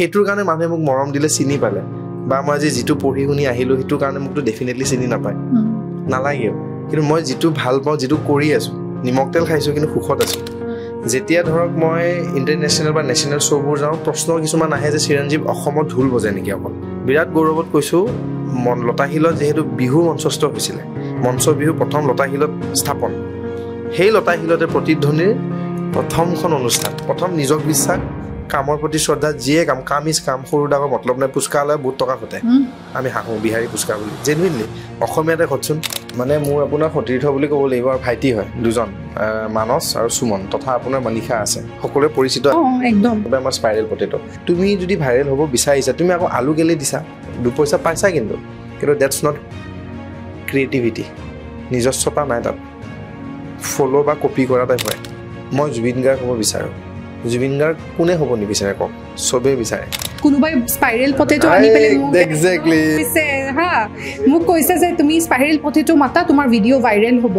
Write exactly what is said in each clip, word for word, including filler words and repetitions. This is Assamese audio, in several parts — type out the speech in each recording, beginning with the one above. সেইটোৰ কাৰণে মানুহে মোক মৰম দিলে চিনি পালে, বা মই আজি যিটো পঢ়ি শুনি আহিলোঁ সেইটোৰ কাৰণে মোকতো ডেফিনেটলি চিনি নাপায়, নালাগেও। কিন্তু মই যিটো ভাল পাওঁ, যিটো কৰি আছোঁ, নিমখ তেল খাইছোঁ কিন্তু সুখত আছোঁ। যেতিয়া ধৰক মই ইণ্টাৰনেশ্যনেল বা নেশ্যনেল শ্ব'বোৰ যাওঁ, প্ৰশ্ন কিছুমান আহে যে চিৰঞ্জীৱ অসমত ঢোল বজায় নেকি? অকল বিৰাট গৌৰৱত কৈছোঁ, মন লতাশিলত যিহেতু বিহু মঞ্চস্থ হৈছিলে, মঞ্চ বিহু প্ৰথম লতাশিলত স্থাপন, সেই লতাশিলতে প্ৰতিধ্বনিৰ প্ৰথমখন অনুষ্ঠান, প্ৰথম নিজক বিশ্বাস, কামৰ প্ৰতি শ্ৰদ্ধা, যিয়ে কাম, কাম ইজ কাম, সৰু ডাঙৰ মতলব নাই, পুচকা লৈ বহুত টকা ঘটে, আমি হাঁহো বিহাৰী পুচকা বুলি, জেনুইনলি অসমীয়াতে ঘটচোন। মানে মোৰ আপোনাৰ সতীৰ্থ বুলি ক'ব লাগিব, আৰু ভাইটি হয় দুজন, মানস আৰু সুমন, তথা আপোনাৰ মনিষা আছে, সকলোৱে পৰিচিত একদম আমাৰ স্পাইৰেল পটেটো। তুমি যদি ভাইৰেল হ'ব বিচাৰিছা, তুমি আকৌ আলু গেলি দিছা, দুপইচা পাইছা, কিন্তু কিন্তু ডেটছ নট ক্ৰিয়েটিভিটি, নিজস্বতা নাই তাত, ফ'ল' বা কপি কৰা টাইপ হয়। মই জুবিন গাৰ্গ হ'ব বিচাৰোঁ, জুবিন গাৰ্গ কোনে হ'ব নিবিচাৰে কওক, চবেই বিচাৰে। কোনোবাই স্পাইৰেল পটেটো আনি পেলে মোক এক্স্যাক্টলি কৈছে, হা মোক কৈছে যে তুমি স্পাইৰেল পটেটো মাতা, তোমাৰ ভিডিঅ ভাইৰেল হ'ব।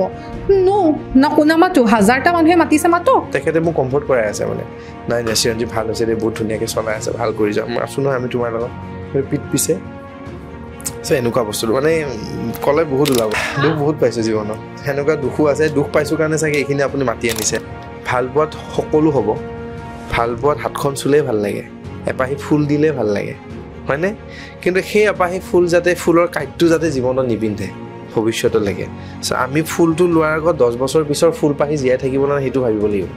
নো নকোনা মাতো, হাজাৰটা মানুহে মাতিছে মাতো। তেখেতে মোক কমফৰ্ট কৰাই আছে, মানে নাই নাই চিৰঞ্জীৱ ভাল হৈছে দে, বহুত ধুনীয়াকৈ চলাই আছে, ভাল কৰি যাম, আছো নহয় আমি তোমাৰ লগত পিঠ পিছে। চ' এনেকুৱা বস্তুটো মানে ক'লে বহুত ওলাব, দুখ বহুত পাইছোঁ জীৱনত, সেনেকুৱা দুখো আছে, দুখ পাইছোঁ কাৰণে চাগে এইখিনি আপুনি মাতি আনিছে। ভাল পোৱাত সকলো হ'ব, ভাল পোৱাত হাতখন চুলেই ভাল লাগে, এপাহী ফুল দিলেই ভাল লাগে, হয়নে? কিন্তু সেই এপাহী ফুল যাতে, ফুলৰ কাঁইটটো যাতে জীৱনত নিপিন্ধে ভৱিষ্যতলৈকে। চ' আমি ফুলটো লোৱাৰ আগত দহ বছৰ পিছৰ ফুলপাহী জীয়াই থাকিব নালাগে, সেইটো ভাবিব লাগিব।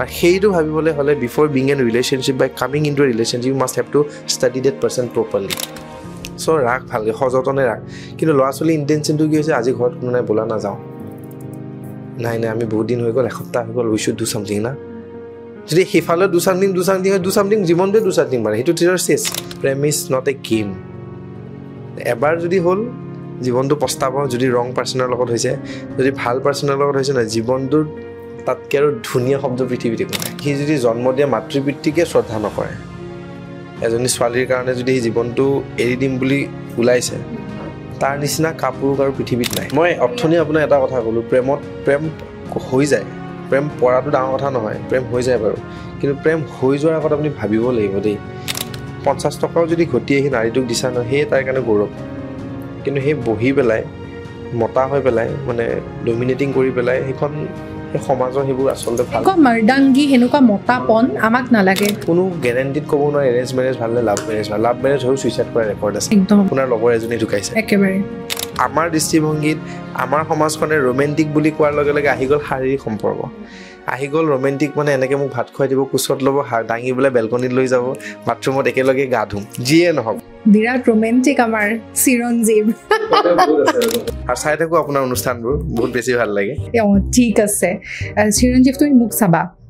আৰু সেইটো ভাবিবলৈ হ'লে before being N relationship by coming in two relationship you must have to study that person properly. চ' ৰাখ ভালকৈ, সযতনে ৰাখ। কিন্তু ল'ৰা ছোৱালীৰ ইণ্টেনশ্যনটো কি হৈছে, আজি ঘৰত কোনো নাই বোলা, নাযাওঁ, নাই নাই আমি বহুত দিন হৈ গ'ল, এসপ্তাহ হৈ গ'ল, উই শ্বুড ডু ছামথিং না। যদি সিফালে ডু ছামথিং ডু ছামথিং হয়, ডু ছামথিং জীৱনটোৱে ডু ছামথিং মানে সেইটো টিচাৰ চেছ। প্ৰেম ইজ নট এ গেম। এবাৰ যদি হ'ল জীৱনটো পস্তাব, যদি ৰং পাৰ্চনৰ লগত হৈছে, যদি ভাল পাৰ্চনৰ লগত হৈছে, নাই জীৱনটোৰ তাতকৈ আৰু ধুনীয়া শব্দ পৃথিৱীত একো নাই। সি যদি জন্ম দিয়া মাতৃ পিতৃকে শ্ৰদ্ধা নকৰে, এজনী ছোৱালীৰ কাৰণে যদি সেই জীৱনটো এৰি দিম বুলি ওলাইছে, তাৰ নিচিনা কাপোৰ আৰু পৃথিৱীত নাই। মই অথনি আপোনাৰ এটা কথা ক'লোঁ, প্ৰেমত প্ৰেম হৈ যায়, প্ৰেম পৰাটো ডাঙৰ কথা নহয়, প্ৰেম হৈ যায় বাৰু, কিন্তু প্ৰেম হৈ যোৱাৰ আগত আপুনি ভাবিব লাগিব দেই। পঞ্চাছ টকাও যদি ঘটি আহি নাৰীটোক দিছা নহয়, সেই তাৰ কাৰণে গৌৰৱ। কিন্তু সেই বহি পেলাই মতা হৈ পেলাই মানে ডমিনেটিং কৰি পেলাই সেইখন সেই সমাজৰ সেইবোৰ আচলতে ভাল মাৰ্দাংগী, সেনেকুৱা মতাপণ আমাক নালাগে। কোনো গেৰেণ্টিত ক'ব নোৱাৰে এৰেঞ্জ মেৰেজ ভাল নে লাভ মেৰেজ ভাল। লাভ মেৰেজ হৈ ছুইচাইড কৰা ৰেকৰ্ড আছে, আপোনাৰ লগৰ এজনী ঢুকাইছে। একেবাৰে আমাৰ দৃষ্টিভংগীত আমাৰ সমাজখনে ৰোমেণ্টিক বুলি কোৱাৰ লগে লগে আহি গ'ল শাৰীৰিক সম্পৰ্ক, আহি গ'ল ৰোমেণ্টিক, মানে এনেকৈ মোক ভাত খুৱাই দিব, কোচত ল'ব, দাঙি পেলাই বেলকনিত লৈ যাব, বাথৰুমত একেলগে গা ধুম, যিয়ে নহওক বিৰাট ৰোমেণ্টিক আমাৰ চিৰঞ্জীৱ। আৰু চাই থাকোঁ আপোনাৰ অনুষ্ঠানবোৰ, বহুত বেছি ভাল লাগে। অঁ ঠিক আছে চিৰঞ্জীৱ, তুমি মোক চাবা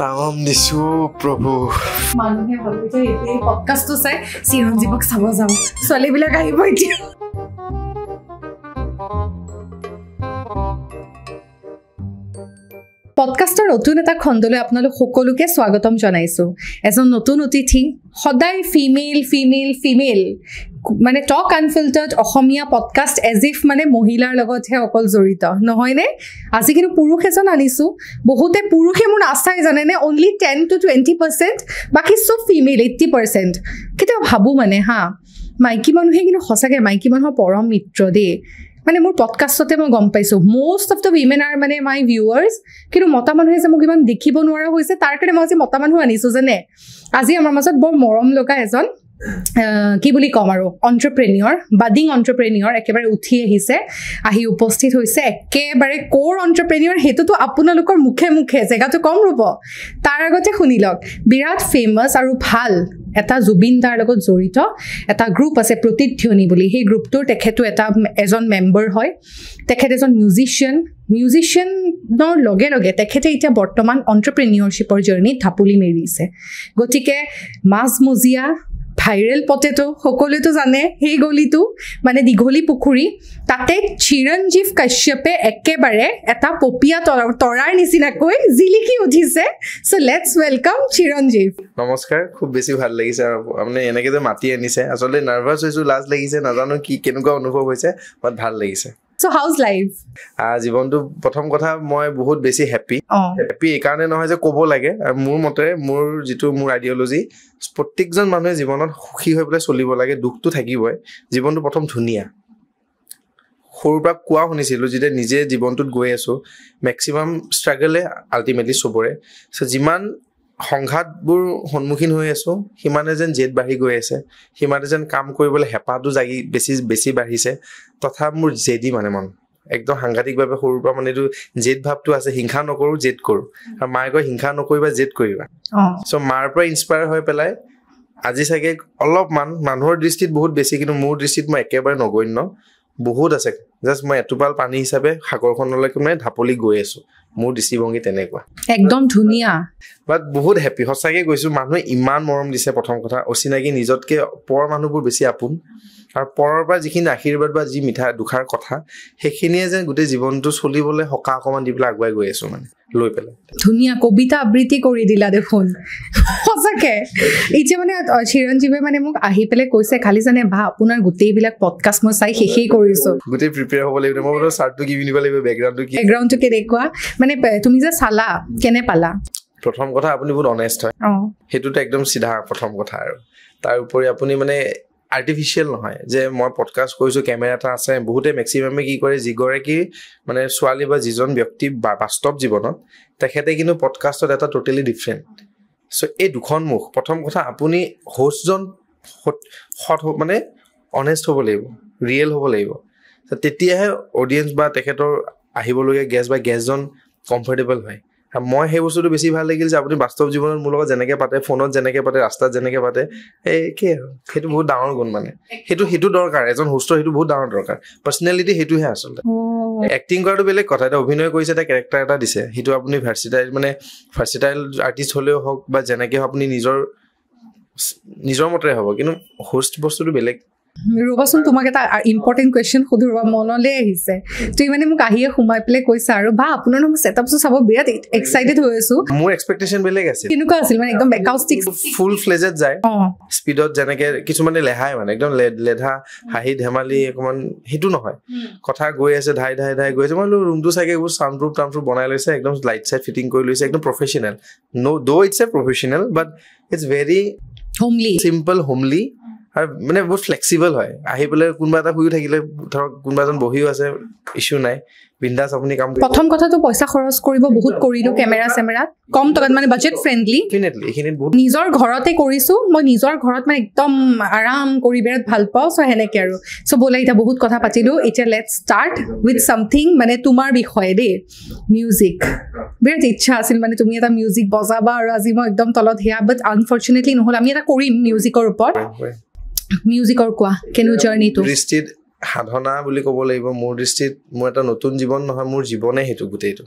তামাম দিছো প্ৰভু। মানুহে ভাবিছে এই পডকাষ্টটো চাই চিৰঞ্জীৱক চাব যাওঁ, ছোৱালীবিলাক আহিব এতিয়া। পডকাষ্টৰ নতুন এটা খণ্ডলৈ আপোনালোক সকলোকে স্বাগতম জনাইছোঁ। এজন নতুন অতিথি, সদায় ফিমেল ফিমেল ফিমেল, মানে talk unfiltered Assamese podcast as if মানে মহিলাৰ লগতহে অকল জড়িত, নহয়নে? আজি কিন্তু পুৰুষ এজন আনিছোঁ। বহুতে পুৰুষে মোৰ নাচাই জানেনে, only ten to twenty percent, বাকী চব ফিমেল এইট্টি পাৰ্চেণ্ট। কেতিয়াবা ভাবোঁ মানে হা, মাইকী মানুহে কিন্তু সঁচাকৈ মাইকী মানুহৰ পৰম মিত্ৰ দেই। মানে মোৰ পডকাষ্টতে মই গম পাইছোঁ most of the women are মানে মাই ভিউৱাৰ্ছ। কিন্তু মতা মানুহে যে মোক ইমান দেখিব নোৱাৰা হৈছে, তাৰ কাৰণে মই আজি মতা মানুহ আনিছোঁ যেনে। আজি আমাৰ মাজত বৰ মৰম লগা এজন কি বুলি ক'ম আৰু অণ্টাৰপ্ৰেনিয়ৰ, বাডিং অণ্টাৰপ্ৰেনিয়ৰ একেবাৰে উঠি আহিছে, আহি উপস্থিত হৈছে, একেবাৰে ক'ৰ অণ্টাৰপ্ৰেনিয়ৰ। সেইটোতো আপোনালোকৰ মুখে মুখে, জেগাটো কম ৰ'ব। তাৰ আগতে শুনি লওক, বিৰাট ফেমাছ আৰু ভাল এটা জুবিন দাৰ লগত জড়িত এটা গ্ৰুপ আছে প্ৰতিধ্বনি বুলি। সেই গ্ৰুপটোৰ তেখেতো এটা এজন মেম্বাৰ হয়। তেখেত এজন মিউজিচিয়ান, মিউজিচিয়ানৰ লগে লগে তেখেতে এতিয়া বৰ্তমান অণ্টাৰপ্ৰেনিয়ৰশ্বিপৰ জাৰ্ণিত ঢাপলি মেৰিছে। গতিকে মাজমজিয়া ভাইৰেল পটেটো সকলোৱে তো জানে হেই গলিটো মানে দিঘলি পুখুৰী তাতে চিৰঞ্জীৱ কাশ্যপে একেবাৰে এটা পপিয়া তৰাৰ নিচিনাকৈ জিলিকি উঠিছে সো লেটস ওয়েলকাম চিৰঞ্জীৱ নমস্কাৰ খুব বেছি ভাল লাগিছে আপুনি এনেকে যে মাটি আনিছে আসলে নার্ভাস হৈছো লাজ লাগিছে নাজানো কি কেনেকুৱা অনুভৱ হৈছে বহুত ভাল লাগিছে So how's life? Ah, জীবন তো প্রথম কথা মই বহুত বেছি হ্যাপি হ্যাপি এই কারণে নহয় যে কব লাগে আর মোৰ মতে মোৰ যেটো মোৰ আইডিওলজি প্রত্যেকজন মানুহে জীৱনত সুখী হৈ পলে চলিব লাগে দুখটো থাকিবই জীৱনটো প্ৰথম ধুনিয়া খৰবা কোৱা হনিছিল যেটা নিজে জীৱনটোত গৈ আছো ম্যাক্সিমাম ষ্ট্ৰাগলে আলটিমেটলি সবৰে সো জিমান সংঘাতবোৰ সন্মুখীন হৈ আছো হিমানে যেন জেদ বাঢ়ি গৈ আছে হিমানে যেন কাম কৰিবলৈ হেপাটো জাগি বেছি বেছি বাঢ়িছে তথা মোৰ জেদি মানে মন একদম সাংঘাতিকভাৱে সৰুপা মানে এইটো জেদ ভাৱটো আছে হিংসা নকৰো জেদ কৰো আৰু মায়ে কয় হিংসা নকৰিবা জেদ কৰিবা সো মাৰ পৰা ইনস্পায়াৰ হৈ পেলাই আজি চাগে অলপমান মানুহৰ দৃষ্টিত বহুত বেছি কিন্তু মোৰ দৃষ্টিত মই একেবাৰে নগণ্য বহুত আছে জাস্ট মই এটোপাল পানী হিচাপে সাগৰখনলৈকে মানে ঢাপলি গৈ আছো মোৰ দৃষ্টিভংগী তেনেকুৱা একদম ধুনীয়া বাট বহুত হেপি হচাকে গৈছো মানুহে ইমান মৰম দিছে প্ৰথম কথা অচিনাকি নিজতকে পৰ মানুহবোৰ বেছি আপোন আৰু পৰৰ পৰা যিখিনি আশীৰ্বাদ বা যি মিঠা দুখাৰ কথা সেইখিনিয়ে যেন গোটেই জীৱনটো চলিবলৈ হকা অকণমান দি পেলাই আগুৱাই গৈ আছো মানে লৈ পেলাই ধুনীয়া কবিতা আবৃত্তি কৰি দিলা দেখোন সঁচাকে এতিয়া মানে চিৰঞ্জীৱে মানে মোক আহি পেলাই কৈছে খালি জানে ভা আপোনাৰ গোটেইবিলাক পডকাষ্ট মই চাই শেষেই কৰিছো গোটেই প্ৰিপেয়াৰ হ'ব লাগিব মই বোলো চাৰ্টটো কি পিন্ধিব লাগিব বেকগ্ৰাউণ্ডটো কি বেকগ্ৰাউণ্ডটো কেনেকুৱা মানে তুমি যে চালা কেনে পালা প্ৰথম কথা আপুনি বহুত অনেষ্ট হয় সেইটোতো একদম চিধা প্ৰথম কথা আৰু তাৰ উপৰি আপুনি মানে আৰ্টিফিচিয়েল নহয় যে মই পডকাষ্ট কৰিছোঁ কেমেৰা এটা আছে বহুতে মেক্সিমামে কি কৰে যিগৰাকী মানে ছোৱালী বা যিজন ব্যক্তি বা বাস্তৱ জীৱনত তেখেতে কিন্তু পডকাষ্টত এটা টোটেলি ডিফাৰেণ্ট চ' এই দুখন মুখ প্ৰথম কথা আপুনি হোষ্টজন সৎ মানে অনেষ্ট হ'ব লাগিব ৰিয়েল হ'ব লাগিব তেতিয়াহে অডিয়েঞ্চ বা তেখেতৰ আহিবলগীয়া গেছ বা গেছজন কমফৰ্টেবল হয় আৰু মই সেই বস্তুটো বেছি ভাল লাগিল যে আপুনি বাস্তৱ জীৱনত মোৰ লগত যেনেকৈ পাতে ফোনত যেনেকৈ পাতে ৰাস্তাত যেনেকৈ পাতে এই কি আৰু সেইটো বহুত ডাঙৰ গুণ মানে সেইটো সেইটো দৰকাৰ এজন হোষ্টৰ সেইটো বহুত ডাঙৰ দৰকাৰ পাৰ্চনেলিটি সেইটোহে আচলতে এক্টিং কৰাটো বেলেগ কথা এটা অভিনয় কৰিছে এটা কেৰেক্টাৰ এটা দিছে সেইটো আপুনি ভাৰ্চিটাইল মানে ভাৰ্চিটাইল আৰ্টিষ্ট হ'লেও হওক বা যেনেকৈ হওক আপুনি নিজৰ নিজৰ মতেৰে হ'ব কিন্তু হোষ্ট বস্তুটো বেলেগ ৰ'বাচোন তোমাক এটা ইম্পৰ্টেণ্ট কুৱেশ্যন সুধো ৰ'বা মনলৈ আহিছে তুমি মানে মোক আহিয়ে সোমাই পেলাই কৈছা আৰু বা আপোনাৰ মই ছেটআপটো চাব বিৰাট এক্সাইটেড হৈ আছো মোৰ এক্সপেক্টেশ্যন বেলেগ আছিল কেনেকুৱা আছিল মানে একদম বেকআউষ্টিক ফুল ফ্লেজত যায় স্পীডত যেনেকৈ কিছুমানে লেহাই মানে একদম লেধা হাঁহি ধেমালি অকণমান সেইটো নহয় কথা গৈ আছে ধাই ধাই ধাই গৈ আছে মই ৰুমটো চাগে এইবোৰ চাউণ্ড প্ৰুফ টাউণ্ড প্ৰুফ বনাই লৈছে একদম লাইট চাইট ফিটিং কৰি লৈছে একদম professional no' though it's a professional but it's very homely simple homely আৰু মানে বহুত ফ্লেক্সিবল হয় আহি পেলাই কোনোবা এটা শুইও থাকিলে ধৰক কোনোবা এজন বহিও আছে ইছ্যু নাই বিন্দাছ আপুনি কাম কৰিব প্ৰথম কথাটো পইচা খৰচ কৰিব বহুত কৰিলো কেমেৰা চেমেৰাত কম টকাত মানে বাজেট ফ্ৰেণ্ডলি ডেফিনেটলি এইখিনিত বহুত নিজৰ ঘৰতে কৰিছো মই নিজৰ ঘৰত মানে একদম আৰাম কৰি বিৰাট ভাল পাওঁ চ' সেনেকৈ আৰু চ' ব'লা এতিয়া বহুত কথা পাতিলোঁ এতিয়া লেটছ ষ্টাৰ্ট উইথ চামথিং মানে তোমাৰ বিষয়ে দেই মিউজিক বিৰাট ইচ্ছা আছিল মানে তুমি এটা মিউজিক বজাবা আৰু আজি মই একদম তলত সেয়া বাট আনফৰ্চুনেটলি নহ'ল আমি এটা কৰিম মিউজিকৰ ওপৰত মিউজিকৰ কোৱা কেনে জাৰ্নিটো দৃষ্টিত সাধনা বুলি ক'ব লাগিব মোৰ দৃষ্টিত মোৰ এটা নতুন জীৱন নহয় মোৰ জীৱনে সেইটো গোটেইটো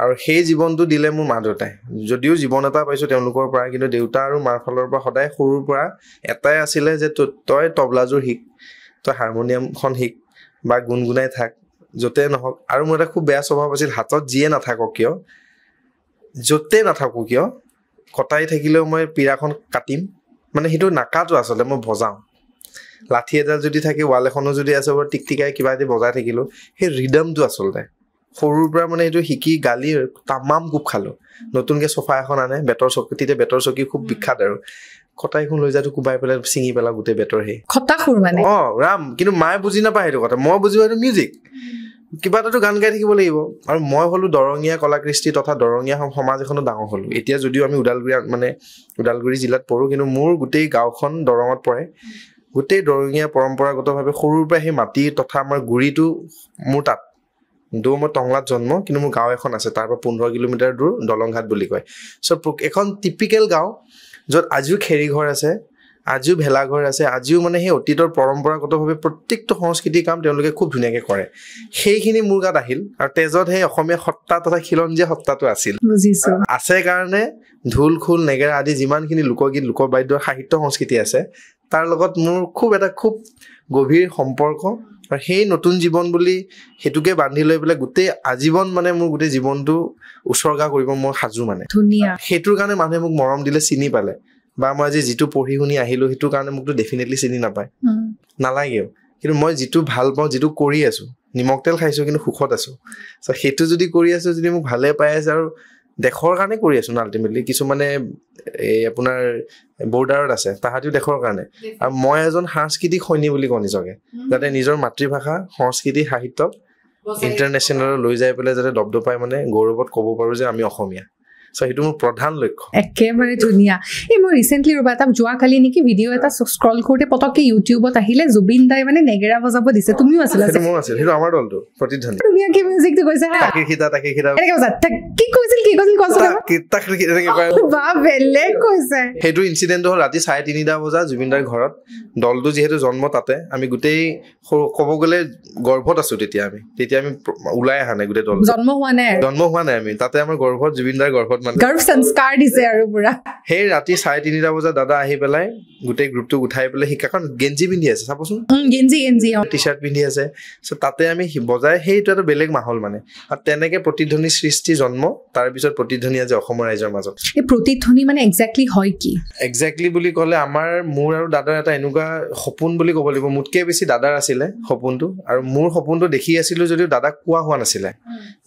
আৰু সেই জীৱনটো দিলে মোৰ মা দেউতাই যদিও জীৱন এটা পাইছোঁ তেওঁলোকৰ পৰা কিন্তু দেউতা আৰু মাৰ ফালৰ পৰা সদায় সৰুৰ পৰা এটাই আছিলে যে তই তবলাযোৰ শিক তই হাৰমনিয়ামখন শিক বা গুণগুণাই থাক য'তে নহওক আৰু মোৰ এটা খুব বেয়া স্বভাৱ আছিল হাতত যিয়ে নাথাকক কিয় য'তে নাথাকোঁ কিয় কটাই থাকিলেও মই পীৰাখন কাটিম মানে সেইটো নাকাটো আচলতে মই বজাওঁ লাঠি এডাল যদি থাকে ৱাল এখনো যদি আছে বাৰু টিকটিকাই কিবা এটি বজাই থাকিলোঁ সেই ৰিদমটো আচলতে সৰুৰ পৰা মানে সেইটো শিকি গালি তামাম কোব খালোঁ নতুনকৈ চোফা এখন আনে বেতৰ চকী তেতিয়া বেতৰ চকী খুব বিখ্যাত আৰু খটাইখন লৈ যাওঁতো কোবাই পেলাই ছিঙি পেলাওঁ গোটেই বেতৰ সেই খটা সুৰ মানে অঁ ৰাম কিন্তু মায়ে বুজি নাপায় সেইটো কথা মই বুজি পাইছোঁ মিউজিক কিবা এটাতো গান গাই থাকিব লাগিব আৰু মই হ'লো দৰঙীয়া কলাকৃষ্টি তথা দৰঙীয়া সমাজ এখনো ডাঙৰ হ'লোঁ এতিয়া যদিও আমি ওদালগুৰি মানে ওদালগুৰি জিলাত পৰোঁ কিন্তু মোৰ গোটেই গাঁওখন দৰঙত পৰে গোটেই দৰঙীয়া পৰম্পৰাগতভাৱে সৰুৰ পৰা সেই মাটি তথা আমাৰ গুৰিটো মোৰ তাত দৌ মই টংলাত জন্ম কিন্তু মোৰ গাঁও এখন আছে তাৰ পৰা পোন্ধৰ কিলোমিটাৰ দূৰ দলংঘাট বুলি কয় চ' এখন টিপিকেল গাঁও য'ত আজিও খেৰী ঘৰ আছে আজিও ভেলাঘৰ আছে আজিও মানে সেই অতীতৰ পৰম্পৰাগতভাৱে প্ৰত্যেকটো সংস্কৃতিৰ কাম তেওঁলোকে খুব ধুনীয়াকৈ কৰে সেইখিনি মোৰ গাত আহিল আৰু তেজত সেই অসমীয়া সত্তা তথা খিলঞ্জীয়া সত্তাটো আছিল আছে কাৰণে ঢোল খোল নেগেৰা আদি যিমানখিনি লোকগীত লোকবাদ্য সাহিত্য সংস্কৃতি আছে তাৰ লগত মোৰ খুব এটা খুব গভীৰ সম্পৰ্ক আৰু সেই নতুন জীৱন বুলি হেতুকে বান্ধি লৈ পেলাই গোটেই আজীৱন মানে মোৰ গোটেই জীৱনটো উৎসৰ্গা কৰিব মই সাজু মানে সেইটোৰ কাৰণে মানুহে মোক মৰম দিলে চিনি পালে বা মই আজি যিটো পঢ়ি শুনি আহিলোঁ সেইটোৰ কাৰণে মোকতো ডেফিনেটলি চিনি নাপায় নালাগেও কিন্তু মই যিটো ভাল পাওঁ যিটো কৰি আছোঁ নিমখ তেল খাইছোঁ কিন্তু সুখত আছোঁ চ' সেইটো যদি কৰি আছোঁ যদি মোক ভালে পাই আছে আৰু দেশৰ কাৰণে কৰি আছো না আল্টিমেটলি কিছুমানে এই আপোনাৰ বৰ্ডাৰত আছে তাহাঁতিও দেশৰ কাৰণে আৰু মই এজন সাংস্কৃতিক সৈনী বুলি কওঁ নিজকে যাতে নিজৰ মাতৃভাষা সংস্কৃতি সাহিত্যক ইণ্টাৰনেশ্যনেল লৈ যাই পেলাই যাতে দপদপাই মানে গৌৰৱত ক'ব পাৰোঁ যে আমি অসমীয়া চ' সেইটো মোৰ প্ৰধান লক্ষ্য একেবাৰে ধুনীয়া এই মই ৰিচেণ্টলি ৰবা তাক যোৱাকালি নেকি ভিডিঅ' এটা স্ক্ৰল কৰোঁতে পটককৈ ইউটিউবত আহিলে জুবিন দাই মানে নেগেৰা বজাব দিছে তুমিও আছিলা সেইটো আমাৰ দলটো প্ৰতিধ্বনি ধুনীয়াকৈ মিউজিকটো কৈছে হা তাকে খিতা তাকে খিতা এনেকৈ কৈছা কি কৈছিল কি কৈছিল কৈছা তাক এনেকৈ কয় বা বেলেগ কৈছে সেইটো ইনচিডেণ্ট হ'ল ৰাতি চাৰে তিনিটা বজা জুবিন দাৰ ঘৰত দলটো যিহেতু জন্ম তাতে আমি গোটেই ক'ব গ'লে গৰ্ভত আছো তেতিয়া আমি তেতিয়া আমি ওলাই অহা নাই গোটেই দল জন্ম হোৱা নাই জন্ম হোৱা নাই আমি তাতে আমাৰ গৰ্ভত জুবিন দাৰ গৰ্ভত গৰ্ভ সংস্কাৰ দিছে আৰু পুৰা সেই ৰাতি চাৰে তিনিটা বজাত দাদা আহি পেলাই গোটেই গ্ৰুপটো উঠাই পেলাই শিকাখন গেঞ্জি পিন্ধি আছে চাবচোন গেঞ্জি গেঞ্জি টি চাৰ্ট পিন্ধি আছে তাতে আমি বজাই সেইটো এটা বেলেগ মাহল মানে আৰু তেনেকে প্ৰতিধ্বনি সৃষ্টি জন্ম তাৰ পিছত প্ৰতিধ্বনি আজি অসমৰ ৰাইজৰ মাজত এই প্ৰতিধ্বনি মানে একজেক্টলি হয় কি একজেক্টলি বুলি ক'লে আমাৰ মোৰ আৰু দাদাৰ এটা এনেকুৱা সপোন বুলি ক'ব লাগিব মোতকৈ বেছি দাদাৰ আছিলে সপোনটো আৰু মোৰ সপোনটো দেখি আছিলোঁ যদিও দাদাক কোৱা হোৱা নাছিলে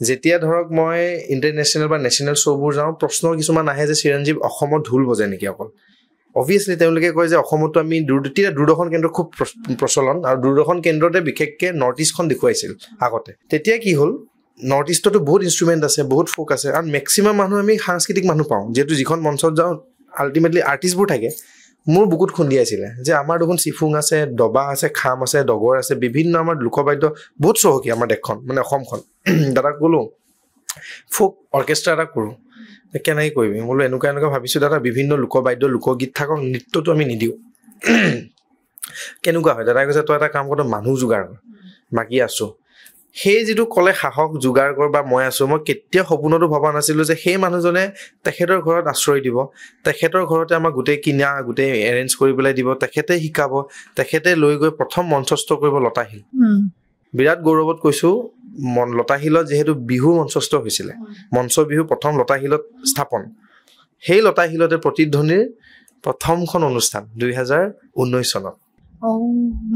যেতিয়া ধৰক মই ইণ্টাৰনেশ্যনেল বা নেশ্যনেল শ্ব'বোৰ যাওঁ প্ৰশ্ন কিছুমান আহে যে চিৰঞ্জীৱ অসমত ঢোল বজায় নেকি অকল অবভিয়াছলি তেওঁলোকে কয় যে অসমতো আমি তেতিয়া দূৰদৰ্শন কেন্দ্ৰ খুব প্ৰচলন আৰু দূৰদৰ্শন কেন্দ্ৰতে বিশেষকৈ নৰ্থ ইষ্টখন দেখুৱাইছিল আগতে তেতিয়া কি হ'ল নৰ্থ ইষ্টতো বহুত ইনষ্ট্ৰুমেণ্ট আছে বহুত ফ'ক আছে আৰু মেক্সিমাম মানুহ আমি সাংস্কৃতিক মানুহ পাওঁ যিহেতু যিখন মঞ্চত যাওঁ আল্টিমেটলি আৰ্টিষ্টবোৰ থাকে মোৰ বুকুত খুন্দিয়াইছিলে যে আমাৰ দেখোন চিফুং আছে দবা আছে খাম আছে ডগৰ আছে বিভিন্ন আমাৰ লোকবাদ্য বহুত চহকী আমাৰ দেশখন মানে অসমখন দাদাক ক'লোঁ ফ'ক অৰ্কেষ্ট্ৰা এটা কৰোঁ কেনেকৈ কৰিবি বোলো এনেকুৱা এনেকুৱা ভাবিছোঁ দাদা বিভিন্ন লোকবাদ্য লোকগীত থাকক নৃত্যটো আমি নিদিওঁ কেনেকুৱা হয় দাদাই কৈছে তই এটা কাম কৰোঁ মানুহ যোগাৰ কৰ বাকী আছোঁ সেই যিটো ক'লে সাহস যোগাৰ কৰ বা মই আছোঁ মই কেতিয়াও সপোনতো ভবা নাছিলোঁ যে সেই মানুহজনে তেখেতৰ ঘৰত আশ্ৰয় দিব তেখেতৰ ঘৰতে আমাক গোটেই কিনা গোটেই এৰেঞ্জ কৰি পেলাই দিব তেখেতে শিকাব তেখেতে লৈ গৈ প্ৰথম মঞ্চস্থ কৰিব লতাশিল বিৰাট গৌৰৱত কৈছোঁ মন লতাশিলত যিহেতু বিহু মঞ্চস্থ হৈছিলে মঞ্চ বিহু প্ৰথম লতাশিলত স্থাপন সেই লতাশিলতে প্ৰতিধ্বনিৰ প্ৰথমখন অনুষ্ঠান দুই হাজাৰ ঊনৈছ চনত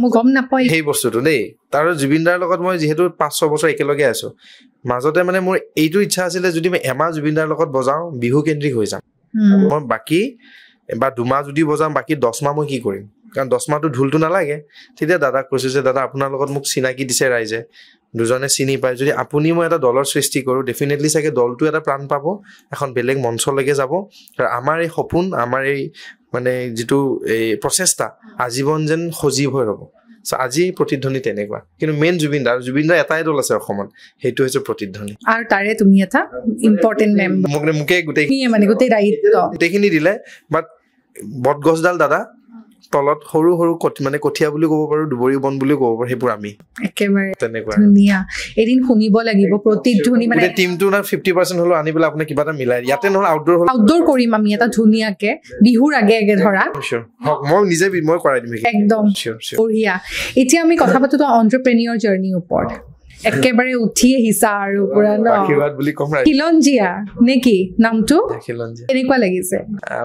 মই গম নাপাওঁ সেই বস্তুটো দেই তাৰ জুবিন দাৰ লগত মই যিহেতু পাঁচ ছবছৰ একেলগে আছোঁ মাজতে মানে মোৰ এইটো ইচ্ছা আছিলে যদি মই এমাহ জুবিন দাৰ লগত বজাওঁ বিহু কেন্দ্ৰিক হৈ যাম মই বাকী বা দুমাহ যদি বজাম বাকী দহ মাহ মই কি কৰিম কাৰণ দহ মাহটো ঢোলটো নালাগে তেতিয়া দাদাক কৈছোঁ যে দাদা আপোনাৰ লগত মোক চিনাকি দিছে ৰাইজে দুজনে চিনি পায় যদি আপুনি মই এটা দলৰ সৃষ্টি কৰোঁ ডেফিনেটলি চাগে দলটো এটা প্ৰাণ পাব এখন বেলেগ মঞ্চলৈকে যাব আৰু আমাৰ এই সপোন আমাৰ এই মানে যিটো এই প্ৰচেষ্টা আজীৱন যেন সজীৱ হৈ ৰ'ব চ' আজি প্ৰতিধ্বনি তেনেকুৱা কিন্তু মেইন জুবিন দা জুবিন দা এটাই দল আছে অসমত সেইটো হৈছে প্ৰতিধ্বনি আৰু তাৰে তুমি এটা ইম্পৰ্টেণ্ট মেম্বাৰ মোক মোকে গোটেইখিনি মানে গোটেই দায়িত্ব গোটেইখিনি দিলে বাট বটগছডাল দাদা তলত সৰু সৰু মানে কঠীয়া বুলি ক'ব পাৰো দুবৰি বন বুলি ক'ব পাৰো সেইবোৰ আমি একেবাৰে তেনেকুৱা ধুনীয়া এদিন শুনিব লাগিব প্ৰতিধ্বনি মানে টিমটো না পঞ্চাছ পাৰ্চেণ্ট হ'লো আনি পেলাই আপোনাক কিবা এটা মিলাই ইয়াতে নহ'লে আউটডোৰ হ'লো আউটডোৰ কৰিম আমি এটা ধুনীয়াকে বিহুৰ আগে আগে ধৰা মই নিজে মই কৰাই দিম একদম বঢ়িয়া এতিয়া আমি কথা পাতো তো এণ্টাৰপ্ৰেনিয়ৰ জাৰ্নিৰ ওপৰত একেবাৰে উঠি আহিছা আৰু পুৰা ন আশীৰ্বাদ বুলি ক'ম খিলঞ্জীয়া নেকি নামটো খিলঞ্জীয়া এনেকুৱা লাগিছে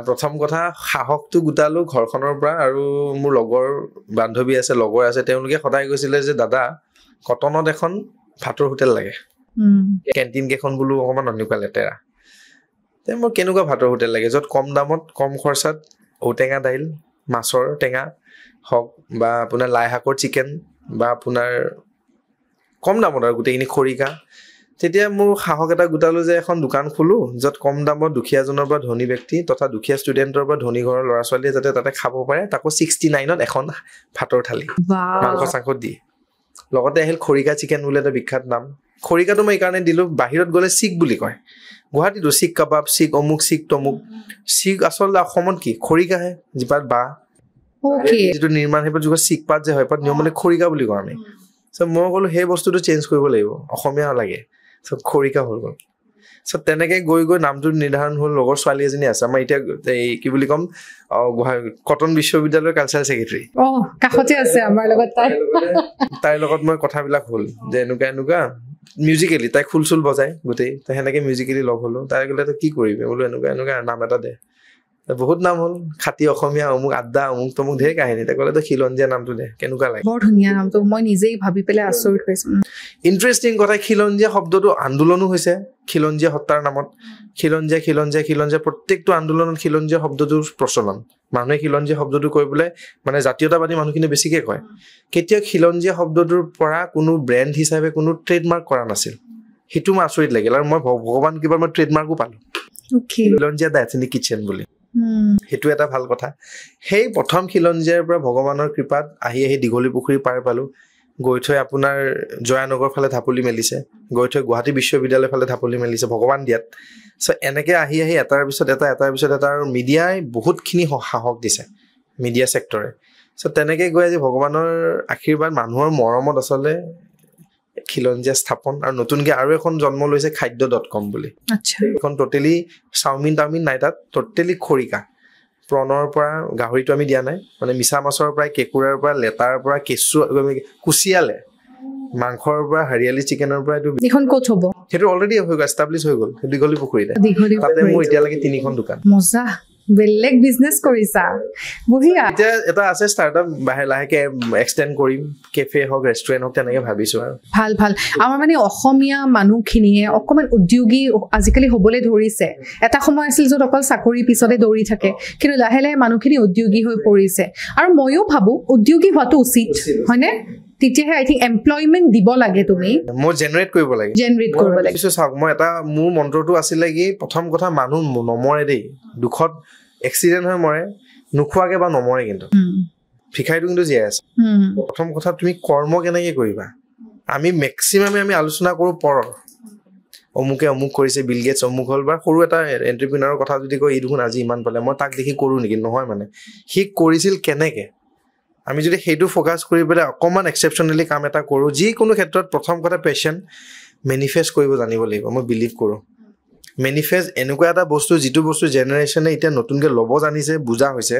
প্ৰথম কথা সাহসটো গোটালো ঘৰখনৰ পৰা আৰু মোৰ লগৰ বান্ধৱী আছে লগৰ আছে তেওঁলোকে সদায় কৈছিলে যে দাদা কটনত এখন ভাতৰ হোটেল লাগে কেণ্টিন কেইখন বোলো অকণমান এনেকুৱা লেতেৰা মোৰ কেনেকুৱা ভাতৰ হোটেল লাগে য'ত কম দামত কম খৰচাত ঔটেঙা দাইল মাছৰ টেঙা হওক বা আপোনাৰ লাই শাকৰ চিকেন বা আপোনাৰ কম দামত আৰু গোটেইখিনি খৰিকা তেতিয়া মোৰ সাহস এটা গোটালোঁ যে এখন দোকান খোলোঁ য'ত কম দামত দুখীয়াজনৰ পৰা ধনী ব্যক্তি তথা দুখীয়া ষ্টুডেণ্টৰ পৰা ধনী ঘৰৰ ল'ৰা ছোৱালীয়ে যাতে তাতে খাব পাৰে তাকো ছিক্সটি নাইনত এখন ভাতৰ থালি মাংস চাংস দি লগতে আহিল খৰিকা চিকেন বোলে এটা বিখ্যাত নাম খৰিকাটো মই এইকাৰণে দিলোঁ বাহিৰত গ'লে শিখ বুলি কয় গুৱাহাটীতো শিখ কাবাব শিখ অমুক শিখ তমুক শিখ আচলতে অসমত কি খৰিকাহে যিপাত বাঁহ যিটো নিৰ্মাণ সেইপাত যুগত শিখপাত যে হয় পাত নিয়ম মানে খৰিকা বুলি কওঁ আমি চ' মই ক'লোঁ সেই বস্তুটো চেঞ্জ কৰিব লাগিব অসমীয়া লাগে চ' খৰিকা হৈ গ'ল So তেনেকে গৈ গৈ নামটো নিৰ্ধাৰণ হ'ল। লগৰ ছোৱালী এজনী আছে আমাৰ এতিয়া এই কি বুলি ক'ম কটন বিশ্ববিদ্যালয়ৰ কালচাৰেল ছেক্ৰেটাৰী, কাষতে আছে আমাৰ লগত, তাই তাইৰ লগত মই কথাবিলাক হ'ল যে এনেকুৱা এনেকুৱা মিউজিকেলি তাই খোল চোল বজায় গোটেই, তাই সেনেকে মিউজিকেলি লগ হ'লো। তাই ক'লে তই কি কৰিবি, বোলো এনেকুৱা এনেকুৱা নাম এটা দে। বহুত নাম হ'ল, খাতি অসমীয়া, অমুক আড্ডা, অমুক তমুক ধেৰ কাহিনী। তাই ক'লে তই খিলঞ্জীয়া নামটো দে, কেনেকুৱা লাগে, বৰ ধুনীয়া নামটো। মই নিজেই ভাবি পেলাই আচৰিত হৈছো। ইণ্টাৰেষ্টিং কথা, খিলঞ্জীয়া শব্দটো আন্দোলনো হৈছে খিলঞ্জীয়া হত্যাৰ নামত। খিলঞ্জীয়া খিলঞ্জীয়া খিলঞ্জীয়া প্ৰত্যেকটো আন্দোলনত খিলঞ্জীয়া শব্দটোৰ প্ৰচলন। মানুহে খিলঞ্জীয়া শব্দটো কৈ পেলাই মানে জাতীয়তাবাদী মানুহখিনি বেছিকৈ কয়। কেতিয়াও খিলঞ্জীয়া শব্দটোৰ পৰা কোনো ব্ৰেণ্ড হিচাপে কোনো ট্ৰেডমাৰ্ক কৰা নাছিল। সেইটো মই আচৰিত লাগিল আৰু মই ভগৱান কিবা মই ট্ৰেডমাৰ্কো পালো খিলঞ্জীয়া দা এথেনিক কিটচেন বুলি। সেইটো এটা ভাল কথা। সেই প্ৰথম খিলঞ্জীয়াৰ পৰা ভগৱানৰ কৃপাত আহি আহি দীঘলী পুখুৰী পাৰ পালোঁ, গৈ থৈ আপোনাৰ জয়ানগৰ ফালে ঢাপলি মেলিছে, গৈ থৈ গুৱাহাটী বিশ্ববিদ্যালয়ৰ ফালে ঢাপলি মেলিছে ভগৱান দিয়াত। চ' এনেকৈ আহি আহি এটাৰ পিছত এটা এটাৰ পিছত এটা আৰু মিডিয়াই বহুতখিনি সাহস দিছে, মিডিয়া ছেক্টৰে। চ' তেনেকৈ গৈ আজি ভগৱানৰ আশীৰ্বাদ, মানুহৰ মৰমত আচলতে খিলঞ্জীয়া স্থাপন। আৰু নতুনকে আৰু এখন জন্ম লৈছে খাদ্য ডট কম বুলি। এখন টোটেলি চাওমিন টাওমিন নাই তাত, টোটেলি খৰিকা। প্ৰণৰ পৰা গাহৰিটো আমি দিয়া নাই, মানে মিছা মাছৰ পৰা, কেঁকুৰাৰ পৰা, লেটাৰ পৰা, কেঁচু, কুচিয়ালে, মাংসৰ পৰা, হাৰিয়ালি চিকেনৰ পৰা, সেইটো অলৰেডি হৈ গ'ল, এষ্টাব্লিছ হৈ গ'ল দীঘলী পুখুৰীতে। তাতে মোৰ এতিয়ালৈকে তিনিখন দোকান। মজা, বেলেগ বিজনেছ কৰিছা, বঢ়িয়া। এতিয়া এটা আছে ষ্টাৰ্টআপ, লাহে লাহেকে এক্সটেণ্ড কৰিম, কেফে হওক, ৰেষ্টুৰেণ্ট হওক, তেনেকে ভাবিছো আৰু। ভাল ভাল। আমাৰ মানে অসমীয়া মানুহখিনিয়ে অকণমান উদ্যোগী আজিকালি হ'বলৈ ধৰিছে। এটা সময় আছিল য'ত অকল চাকৰিৰ পিছতে দৌৰি থাকে, কিন্তু লাহে লাহে মানুহখিনি উদ্যোগী হৈ পৰিছে। আৰু ময়ো ভাবো উদ্যোগী হোৱাটো উচিত, হয়নে? তেতিয়াহে আই থিংক এমপ্লয়মেণ্ট দিব লাগে, তুমি মই জেনেৰেট কৰিব লাগে, জেনেৰেট কৰিব লাগে। চাওক, মই এটা মোৰ মন্ত্ৰটো আছিলে কি, প্ৰথম কথা মানুহ নমৰে দেই, দুখত এক্সিডেণ্ট হৈ মৰে, নোখোৱাকে বা নমৰে, কিন্তু ভিক্ষাৰীটো কিন্তু জীয়াই আছে। প্ৰথম কথা তুমি কৰ্ম কেনেকে কৰিবা। আমি মেক্সিমামে আমি আলোচনা কৰো পৰৰ, অমুকে অমুক কৰিছে, বিল গেটছ অমুক হ'ল, বা সৰু এটা এণ্টাৰপ্ৰিনিয়ৰৰ কথা যদি কয়, এই দেখোন আজি ইমান পালে, মই তাক দেখি কৰো নেকি? নহয়, মানে সি কৰিছিল কেনেকে। আমি যদি সেইটো ফ'কাছ কৰি পেলাই অকণমান এক্সেপশ্যনেলি কাম এটা কৰোঁ, যিকোনো ক্ষেত্ৰত প্ৰথম কথা পেশ্যন মেনিফেষ্ট কৰিব জানিব লাগিব। মই বিলিভ কৰোঁ মেনিফেষ্ট এনেকুৱা এটা বস্তু, যিটো বস্তু জেনেৰেশ্যনে এতিয়া নতুনকৈ ল'ব জানিছে, বুজা হৈছে।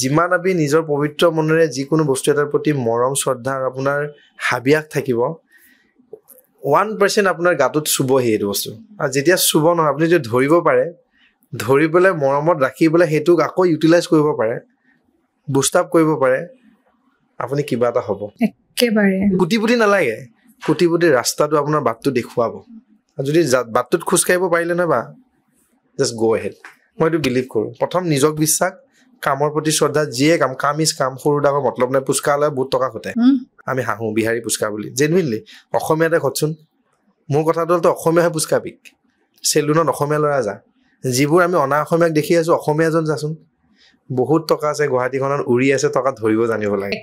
যিমান আপুনি নিজৰ পবিত্ৰ মনেৰে যিকোনো বস্তু এটাৰ প্ৰতি মৰম, শ্ৰদ্ধা আৰু আপোনাৰ হাবিয়াস থাকিব, ওৱান পাৰ্চেণ্ট আপোনাৰ গাটোত চুবহি সেইটো বস্তু। আৰু যেতিয়া চুব নহয়, আপুনি যদি ধৰিব পাৰে, ধৰি পেলাই মৰমত ৰাখি পেলাই সেইটোক আকৌ ইউটিলাইজ কৰিব পাৰে, বুষ্ট আপ কৰিব পাৰে, আপুনি কিবা এটা হ'ব। একেবাৰে গুটি পুটি নালাগে, গুটি পুটি ৰাস্তাটো আপোনাৰ বাটটো দেখুৱাব। যদি বাটটোত খোজকাঢ়িব পাৰিলে নহয়, বা জাষ্ট গ' এহেড। মই এইটো বিলিভ কৰোঁ, প্ৰথম নিজক বিশ্বাস, কামৰ প্ৰতি শ্ৰদ্ধা, যিয়ে কাম, কাম ইজ কাম, সৰু ডাঙৰ মতলব নাই। পুচকা লৈ বহুত টকা খটাই আমি হাঁহো বিহাৰী পুচকা বুলি, জেনুইনলি অসমীয়াতে খটচোন। মোৰ কথাটো হ'লতো অসমীয়া হৈ পুচকা পিক, চেলুনত অসমীয়া ল'ৰা যা, যিবোৰ আমি অনা অসমীয়াক দেখি আছোঁ, অসমীয়া এজন যাচোন। বহুত টকা আছে গুৱাহাটীখনত, উৰি আছে টকা, ধৰিব জানিব লাগে।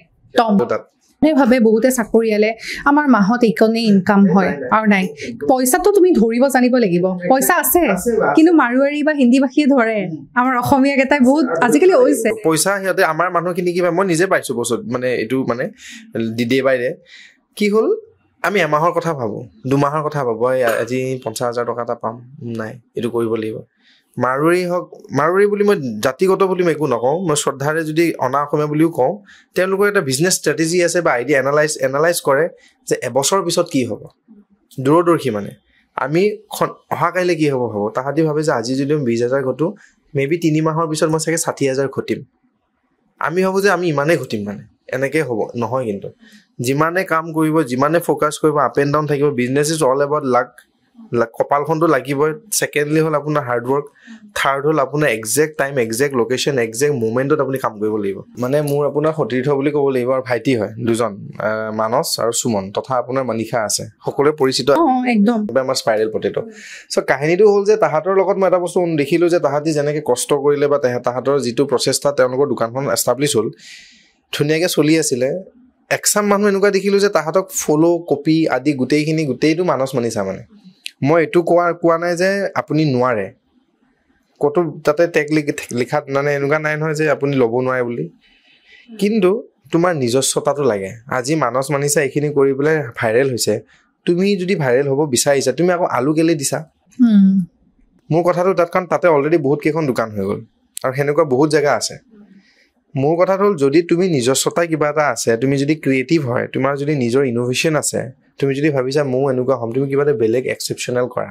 ভাবে বহুতে চাকৰিয়ালে, আমাৰ মাহত এইকণেই ইনকাম হয় আৰু নাই, পইচাটো তুমি ধৰিব জানিব লাগিব। পইচা আছে, কিন্তু মাৰুৱাৰী বা হিন্দী ভাষীয়ে ধৰে, আমাৰ অসমীয়া কেইটাই বহুত আজিকালি হৈছে পইচা। সিহঁতে আমাৰ মানুহখিনি কিবা, মই নিজে পাইছো বছৰত, মানে এইটো মানে ডে বাই ডে কি হ'ল, আমি এমাহৰ কথা ভাবো, দুমাহৰ কথা ভাবো, আজি পঞ্চাছ হাজাৰ টকা এটা পাম, নাই এইটো কৰিব লাগিব। মাৰোৱাৰী হওক, মাৰোৱাৰী বুলি মই জাতিগত বুলি মই একো নকওঁ, মই শ্ৰদ্ধাৰে যদি অনা অসমীয়া বুলিও কওঁ, তেওঁলোকৰ এটা বিজনেছ ষ্ট্ৰেটেজি আছে বা আইডিয়া, এনালাইজ এনালাইজ কৰে যে এবছৰ পিছত কি হ'ব, দূৰদৰ্শী। মানে আমি অহাকাইলৈ কি হ'ব হ'ব, তাহাঁতি ভাবে যে আজি যদি আমি বিছ হাজাৰ ঘটো, মে বি তিনিমাহৰ পিছত মই চাগে ষাঠি হাজাৰ ঘটিম। আমি ভাবোঁ যে আমি ইমানেই ঘটিম, মানে এনেকৈ হ'ব, নহয়। কিন্তু যিমানে কাম কৰিব, যিমানে ফ'কাছ কৰিব, আপ এণ্ড ডাউন থাকিব। Business is all about luck, কপালখনটো লাগিবই। ছেকেণ্ডলি হ'ল আপোনাৰ হাৰ্ডৱৰ্ক, থাৰ্ড হ'ল আপোনাৰ exact time, exact location, exact মুভমেণ্টত আপুনি কাম কৰিব লাগিব। মানে মোৰ আপোনাৰ সতীৰ্থ বুলি ক'ব লাগিব আৰু ভাইটি হয় দুজন, মানস আৰু সুমন, তথা আপোনাৰ মনীষা আছে, সকলোৱে পৰিচিত একদম আমাৰ স্পাইৰেল পটেটো। চ' কাহিনীটো হ'ল যে তাহাঁতৰ লগত মই এটা বস্তু দেখিলোঁ যে তাহাঁতি যেনেকৈ কষ্ট কৰিলে বা তাহাঁতৰ যিটো প্ৰচেষ্টা, তেওঁলোকৰ দোকানখন এষ্টাব্লিছ হ'ল, ধুনীয়াকৈ চলি আছিলে। একচাম মানুহ এনেকুৱা দেখিলোঁ যে তাহাঁতক ফ'ল' কপি আদি গোটেইখিনি, গোটেইটো মানস মনীষা। মানে মই এইটো কোৱা কোৱা নাই যে আপুনি নোৱাৰে, ক'তো তাতে টেগ লিখাত মানে এনেকুৱা নাই নহয় যে আপুনি ল'ব নোৱাৰে বুলি, কিন্তু তোমাৰ নিজস্বতাটো লাগে। আজি মানস মনীষা এইখিনি কৰি পেলাই ভাইৰেল হৈছে, তুমি যদি ভাইৰেল হ'ব বিচাৰিছা, তুমি আকৌ আলু কেলে দিছা? মোৰ কথাটো তাত কাৰণ তাতে অলৰেডি বহুত কেইখন দোকান হৈ গ'ল আৰু সেনেকুৱা বহুত জেগা আছে। মোৰ কথাটো হ'ল যদি তুমি নিজস্বতা কিবা এটা আছে, তুমি যদি ক্ৰিয়েটিভ হয়, তোমাৰ যদি নিজৰ ইন'ভেশ্যন আছে, তুমি যদি ভাবিছা ময়ো এনেকুৱা হ'ম, তুমি কিবা এটা বেলেগ এক্সেপশ্যনেল কৰা।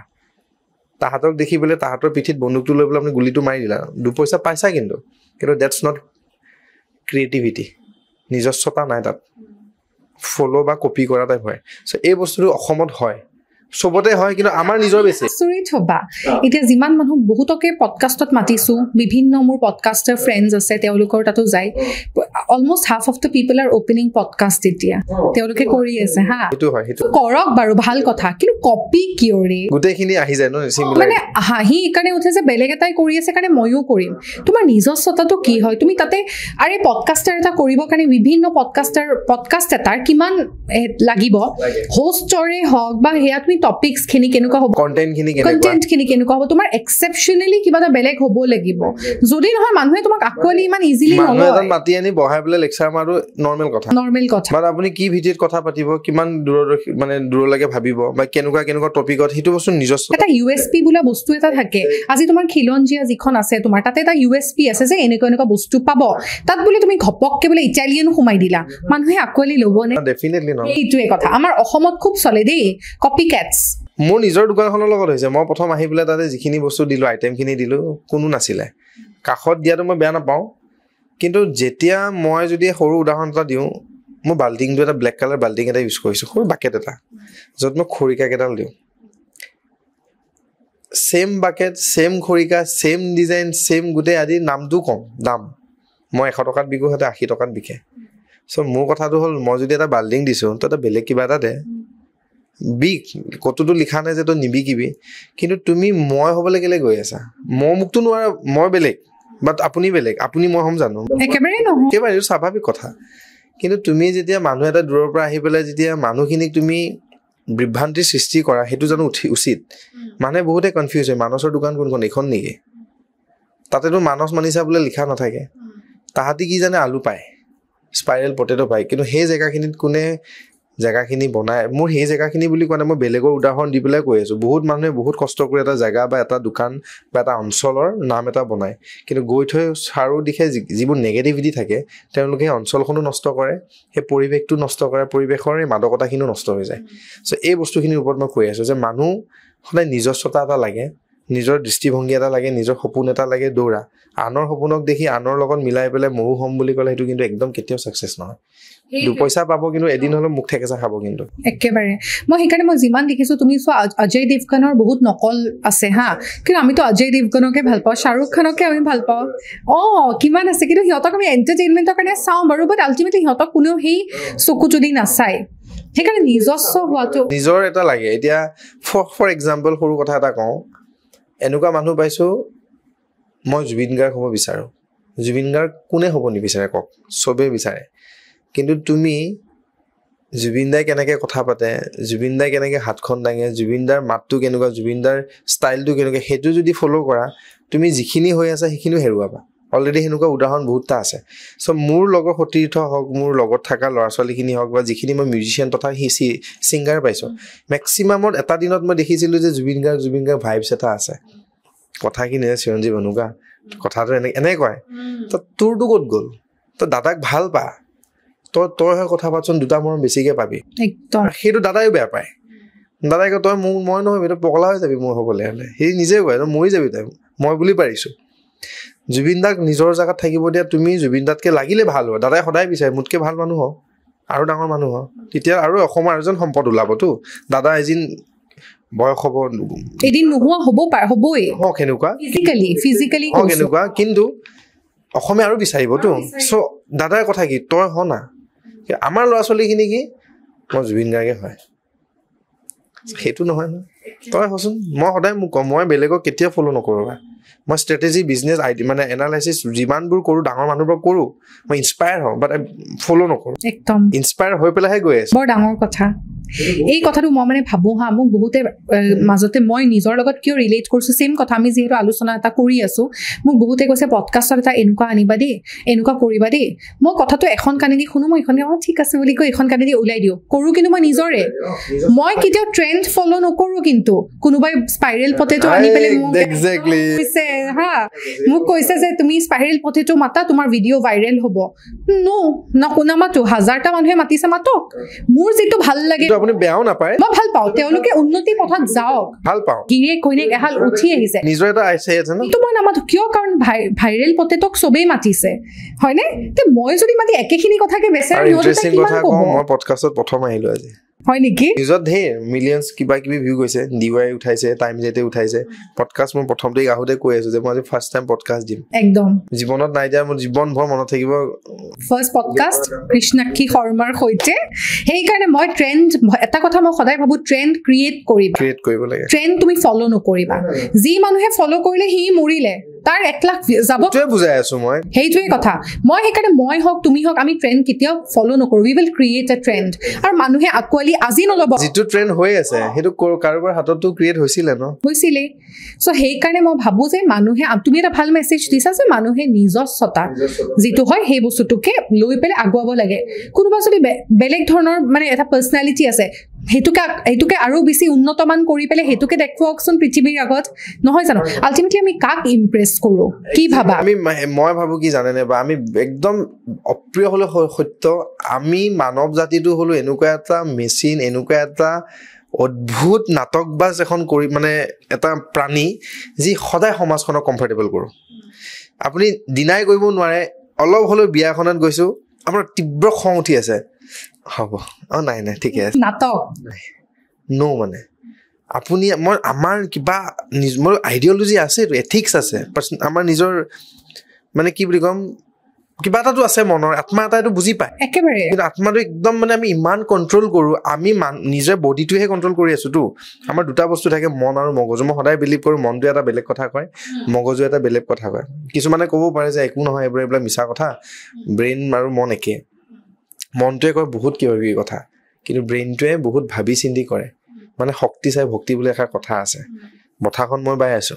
তাহাঁতক দেখি পেলাই তাহাঁতৰ পিঠিত বন্দুকটো লৈ পেলাই আপুনি গুলিটো মাৰি দিলা, দুপইচা পাইছা কিন্তু কিন্তু ডেটছ নট ক্ৰিয়েটিভিটি, নিজস্বতা নাই তাত, ফ'ল' বা কপি কৰা টাইপ হয়। চ' এই বস্তুটো অসমত হয়, চবতে হয়, কিন্তু আমাৰ নিজৰ বেছি। আচৰিত হ'বা, এতিয়া যিমান মানুহ বহুতকে পডকাষ্টত মাতিছোঁ, বিভিন্ন মোৰ পডকাষ্টাৰ ফ্ৰেণ্ডছ আছে, তেওঁলোকৰ তাতো যায়, almost half of the people are opening podcast এতিয়া, তেওঁলোকে কৰি আছে হা, কৰক বাৰু ভাল কথা, কিন্তু কপি কিয়ৰে গোটেইখিনি আহি যায় ন, মানে হাঁহি এইকাৰণে উঠে যে বেলেগ এটাই কৰি আছে কাৰণে ময়ো কৰিম। তোমাৰ নিজস্বতাটো কি হয়, তুমি তাতে আৰে পডকাষ্টাৰ এটা কৰিবৰ কাৰণে বিভিন্ন পডকাষ্টাৰ পডকাষ্ট এটাৰ কিমান লাগিব, হোষ্টৰে হওক বা সেয়া তুমি টপিকস খিনি কেনেকুৱা হ'ব, কন্টেন্ট খিনি কেনেকুৱা, কন্টেন্ট খিনি কেনেকুৱা হ'ব, তোমাৰ এক্সেপশ্যনেলি কিবা এটা বেলেগ হ'ব লাগিব। যদি নহয় মানুহে তোমাক আকোৱালি ইমান ইজিলি নলয়, মানুহে মাতি আনি বহাই পেলাই লেকচাৰ মাৰো নৰ্মেল কথা, নৰ্মেল কথা, মানে আপুনি কি ভিডিঅত কথা পাতিব, কিমান দূৰৰ মানে দূৰলৈকে ভাবিব বা কেনেকুৱা কেনেকুৱা টপিকত, সেইটো বস্তু নিজস্ব এটা ইউএছপি বোলা বস্তু এটা থাকে। আজি তোমাৰ খিলঞ্জীয়া যিখন আছে, তোমাৰ তাতে এটা ইউএছপি আছে যে এনেকুৱা এনেকুৱা বস্তু পাব তাত, বোলে তুমি ঘপককে বোলে ইটালিয়ান সোমাই দিলা, মানুহে আকোৱালি ল'ব নে? ডেফিনেটলি নহয়। এইটোৱে কথা আমাৰ অসমত খুব চলে দেই কপি। মোৰ নিজৰ দোকানখনৰ লগত হৈছে, মই প্ৰথম আহি পেলাই তাতে যিখিনি বস্তু দিলোঁ, আইটেমখিনি দিলোঁ, কোনো নাছিলে, কাষত দিয়াটো মই বেয়া নাপাওঁ, কিন্তু যেতিয়া মই যদি সৰু উদাহৰণ এটা দিওঁ, মই বাল্টিংটো এটা ব্লেক কালাৰ বাল্টিং এটা ইউজ কৰিছোঁ, সৰু বাকেট এটা য'ত মই খৰিকা কেইডাল দিওঁ, ছেম বাকেট, ছেম খৰিকা, ছেম ডিজাইন, ছেম গোটেই আদি, নামটো কম, দাম মই এশ টকাত বিকো, সিহঁতে আশী টকাত বিকে। চ' মোৰ কথাটো হ'ল মই যদি এটা বাল্টিং দিছোঁ, তো এটা বেলেগ কিবা এটা দে, বিক, ক'তোতো লিখা নাই যে তই নিবিকিবি, কিন্তু তুমি মই হ'বলৈ কেলে গৈ আছা, মই মোকতো নোৱাৰা, মই বেলেগ বাট আপুনি বেলেগ, আপুনি মই হ'ম জানো, একেবাৰে নহয়, একেবাৰে স্বাভাৱিক কথা। কিন্তু তুমি যেতিয়া মানুহ এটা দূৰৰ পৰা আহি পেলাই যেতিয়া মানুহখিনিক তুমি বিভ্ৰান্তিৰ সৃষ্টি কৰা, সেইটো জানো উচিত? মানুহে বহুতে কনফিউজ হয়, মানসৰ দোকান কোনখন, এইখন নেকি? তাতেতো মানস মানিছা বোলে লিখা নাথাকে, তাহাঁতি কি জানে আলু পায়, স্পাইৰেল পটেটো পায়, কিন্তু সেই জেগাখিনিত কোনে জেগাখিনি বনাই, মোৰ সেই জেগাখিনি বুলি কোৱা নাই, মই বেলেগৰ উদাহৰণ দি পেলাই কৈ আছোঁ। বহুত মানুহে বহুত কষ্ট কৰি এটা জেগা বা এটা দোকান বা এটা অঞ্চলৰ নাম এটা বনায়, কিন্তু গৈ থৈ চাৰো দিশে যিবোৰ নেগেটিভিটি থাকে, তেওঁলোকে সেই অঞ্চলখনো নষ্ট কৰে, সেই পৰিৱেশটো নষ্ট কৰে, পৰিৱেশৰ এই মাদকতাখিনিও নষ্ট হৈ যায়। চ' এই বস্তুখিনিৰ ওপৰত মই কৈ আছোঁ যে মানুহ সদায় নিজস্বতা এটা লাগে, নিজৰ দৃষ্টিভংগী এটা লাগে, নিজৰ সপোন এটা লাগে, দৌৰা। আনৰ সপোনক দেখি আনৰ লগত মিলাই পেলাই ময়ো হ'ম বুলি ক'লে সেইটো কিন্তু একদম কেতিয়াও ছাকচেছ নহয়, দুপইচা পাব কিন্তু এদিন হ'লেও মুখ থেকেচা খাব কিন্তু একেবাৰে। মই সেইকাৰণে মই যিমান দেখিছোঁ, তুমি চোৱা অজয় দেৱগনৰ বহুত নকল আছে হা, কিন্তু আমিতো অজয় দেৱগনকে ভাল পাওঁ, শ্বাহৰুখ খানকে আমি ভাল পাওঁ, অঁ কিমান আছে, কিন্তু সিহঁতক আমি এণ্টাৰটেইনমেণ্টৰ কাৰণে চাওঁ বাৰু, বাট আল্টিমেটলি সিহঁতক কোনেও সেই চকু যদি নাচায়, সেইকাৰণে নিজস্ব হোৱাটো নিজৰ এটা লাগে। এতিয়া ফৰ এক্সাম্পল সৰু কথা এটা কওঁ, এনেকুৱা মানুহ পাইছোঁ মই জুবিন গাৰ্গ হ'ব বিচাৰোঁ, জুবিন গাৰ্গ কোনে হ'ব নিবিচাৰে কওক, চবেই বিচাৰে, কিন্তু তুমি জুবিন দাই কেনেকৈ কথা পাতে, জুবিন দাই কেনেকৈ হাতখন দাঙে, জুবিন দাৰ মাতটো কেনেকুৱা, জুবিন দাৰ ষ্টাইলটো কেনেকুৱা, সেইটো যদি ফ'ল' কৰা, তুমি যিখিনি হৈ আছা সেইখিনিও হেৰুৱাবা। অলৰেডি সেনেকুৱা উদাহৰণ বহুতটা আছে। চ' মোৰ লগৰ সতীৰ্থ হওক, মোৰ লগত থকা ল'ৰা ছোৱালীখিনি হওক, বা যিখিনি মই মিউজিচিয়ান তথা ছিংগাৰ পাইছোঁ, মেক্সিমামত এটা দিনত মই দেখিছিলোঁ যে জুবিন গাৰ্গ জুবিন গাৰ্গ ভাইবছ এটা আছে, কথাখিনি চিৰঞ্জীৱ অনুকা কথাটো এনে এনেকৈ কয়, তো তোৰটো ক'ত গ'ল, তো দাদাক ভাল পা, তই তই হৈ কথা পাতচোন, দুটা মৰম বেছিকৈ পাবি, সেইটো দাদায়ো বেয়া পায়, দাদাই কয় তই মোৰ মই নহয়, তই পগলা হৈ যাবি মোৰ হ'বলৈ হ'লে, সি নিজে কয় তই মৰি যাবি, তই মই বুলি পাৰিছোঁ। জুবিন দাক নিজৰ জেগাত থাকিব দিয়া, তুমি জুবিন দাতকৈ লাগিলে ভাল হ'ব, দাদাই সদায় বিচাৰে মোতকৈ ভাল মানুহ হওক আৰু ডাঙৰ মানুহ হওক, তেতিয়া আৰু অসমৰ এজন সম্পদ ওলাবতো, দাদা এদিন বয়স হ'ব, এদিন নোহোৱা হ'ব হ'বই হওক সেনেকুৱা, হওক সেনেকুৱা, কিন্তু অসমে আৰু বিচাৰিবতো। চ' দাদাৰ কথা কি, তই হ না, আমাৰ ল'ৰা ছোৱালীখিনি কি মই জুবিন গাৰ্গে হয়, সেইটো নহয় নহয়, তই হচোন, মই সদায় মোক কওঁ, মই বেলেগক কেতিয়াও ফ'ল' নকৰোঁ, My strategy, business, idea, my analysis, jiman bur koru, dangor manu bur koru. I inspire ho, but I follow no koru. Ekdom. Inspire hoy pela hai goye. Bor dangor kotha. Ei kotha tu mama ne bhabu ha, muk bohute mazote moi nizor logot kyo relate korsu same kotha ami zero alosona eta kori asu. Muk bohute koise podcast eta enuka aniba de, enuka koriba de. Moi kotha tu ekhon kane di khunu moi ekhon oh thik ase boli ko ekhon kane di ulai dio. Koru kintu moi nizore. Moi kiteo trend follow no koru kintu. Kunubai spiral potato ani pele mo. Exactly. Ha, mukoise je tumi spiral potato mata tomar video viral hobo. No, na kuna mato one thousand ta manhe matise matok. Mur je to bhal lage. To apni beao na pae. Ma bhal pao. Teoloke unnoti pothat jao. Bhal pao. Gire koine ehal uthi ahise. Nijor eta aise ase na. To moi na mato kyo karon viral potato sobe matise. Hoy ne? Te moi jodi mati ekekhini kotha ke besar yo ta kiman kobo. Moi podcastot prothom ahilo aji. Hoy niki? Nijor the millions kiba kibi view goise. D I Y uthaise, time jete uthaise. Podcast mo prothom te gahude koi asu je moi first time podcast dim. Ekdom. Jibonot nai ja moi jibon bhor monot thakibo. First podcast Krishnaki Hormar hoite. Hei karone moi trend eta kotha moi khodai bhabu trend create koriba. Create koribo lage. Trend tumi follow no koriba. Ji manuhe follow korile hi morile. Tar one lakh jabo. Toy bujai asu moi. Hei toy kotha. Moi hekane moi hok tumi hok ami trend kitio follow no koru. We will create a trend. Ar manuhe akwali aji nolobo. Jitu trend hoi ase. Hetu karobar hatot tu create hoisile no. Hoisile. So hei karone moi bhabu je manuhe তুমি এটা ভাল মেসেজ দিছা যে মানুহে নিজস্বতা যেটো হয় সেই বস্তুটোকে লৈ পেলে আগুৱাব লাগে কোনোবা যদি বেলেগ ধৰণৰ মানে এটা পার্সোনালিটি আছে হেতুকে হেতুকে আৰু বেছি উন্নতমান কৰি পেলে হেতুকে দেখুৱাকচোন পৃথিৱীৰ আগত নহয় জানো আলটিমেটলি আমি কাক ইমপ্ৰেছ কৰো কি ভাবা আমি মই ভাবো কি জানেনে বা আমি একদম অপ্ৰিয় হলে সত্য আমি মানৱ জাতিটো হলো এনেকুৱা এটা মেচিন এনেকুৱা এটা অদ্ভুত নাটকবাজ এখন কৰি মানে এটা প্ৰাণী যি সদায় সমাজখন কমফৰ্টেবল কৰো আপুনি দিনাই কৰিব নোৱাৰে অলপ হলো বিয়াখনত গৈছো আমাৰ তীব্ৰ খং উঠি আছে হ'ব অ নাই নাই ঠিক আছে নাটক নো মানে আপুনি মই আমাৰ কিবা নিজৰ আইডিঅলজি আছে এথিক্স আছে আমাৰ নিজৰ মানে কি বুলি ক'ম কিবা এটা তো আছে মনৰ আত্মা এটাটো বুজি পায় একেবাৰে কিন্তু আত্মাটো একদম মানে আমি ইমান কন্ট্রোল কৰো আমি নিজে বডিটোহে কন্ট্রোল কৰি আছো তো আমাৰ দুটা বস্তু থাকে মন আৰু মগজু মই সদায় বিলিভ কৰো মনটো এটা বেলেগ কথা কয় মগজু এটা বেলেগ কথা কয় কিছুমানে ক'ব পাৰে যে একো নহয় এবাৰ এবাৰ মিছা কথা ব্ৰেইন আৰু মন একে মনটোৱে কয় বহুত কিবা কিবি কথা কিন্তু ব্ৰেইনটোৱে বহুত ভাবি চিন্তি কৰে মানে শক্তি চাই ভক্তি বুলি এটা কথা আছে মথাখন মই বাই আছো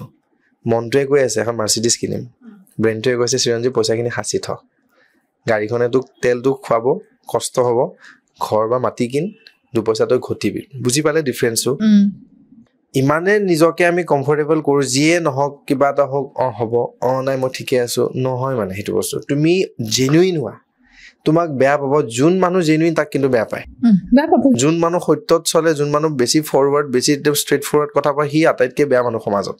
মনটোৱে কৈ আছে এখন মাৰ্চিডিজ কিনিম ব্ৰেইনটোৱে কৈছে চিৰঞ্জীৱ পইচাখিনি সাঁচি থ গাড়ীখনে তোক তেলটো খুৱাব কষ্ট হ'ব ঘৰ বা মাটি কিন দুপইচা তই ঘটিবি বুজি পালে ডিফাৰেঞ্চটো ইমানে নিজকে আমি কমফৰ্টেবল কৰোঁ যিয়ে নহওক কিবা এটা হওক অঁ হ'ব অঁ নাই মই ঠিকে আছোঁ নহয় মানে সেইটো বস্তু তুমি জেনুইন হোৱা তোমাক বেয়া পাব যোন মানুহ জেনুইন তাক কিন্তু বেয়া পায় বেয়া পাব যোন মানুহ সত্যত চলে যোন মানুহ বেছি ফৰৱাৰ্ড বেছি ষ্ট্ৰেইট ফৰৱাৰ্ড কথা কয় সি আটাইতকৈ বেয়া মানুহ সমাজত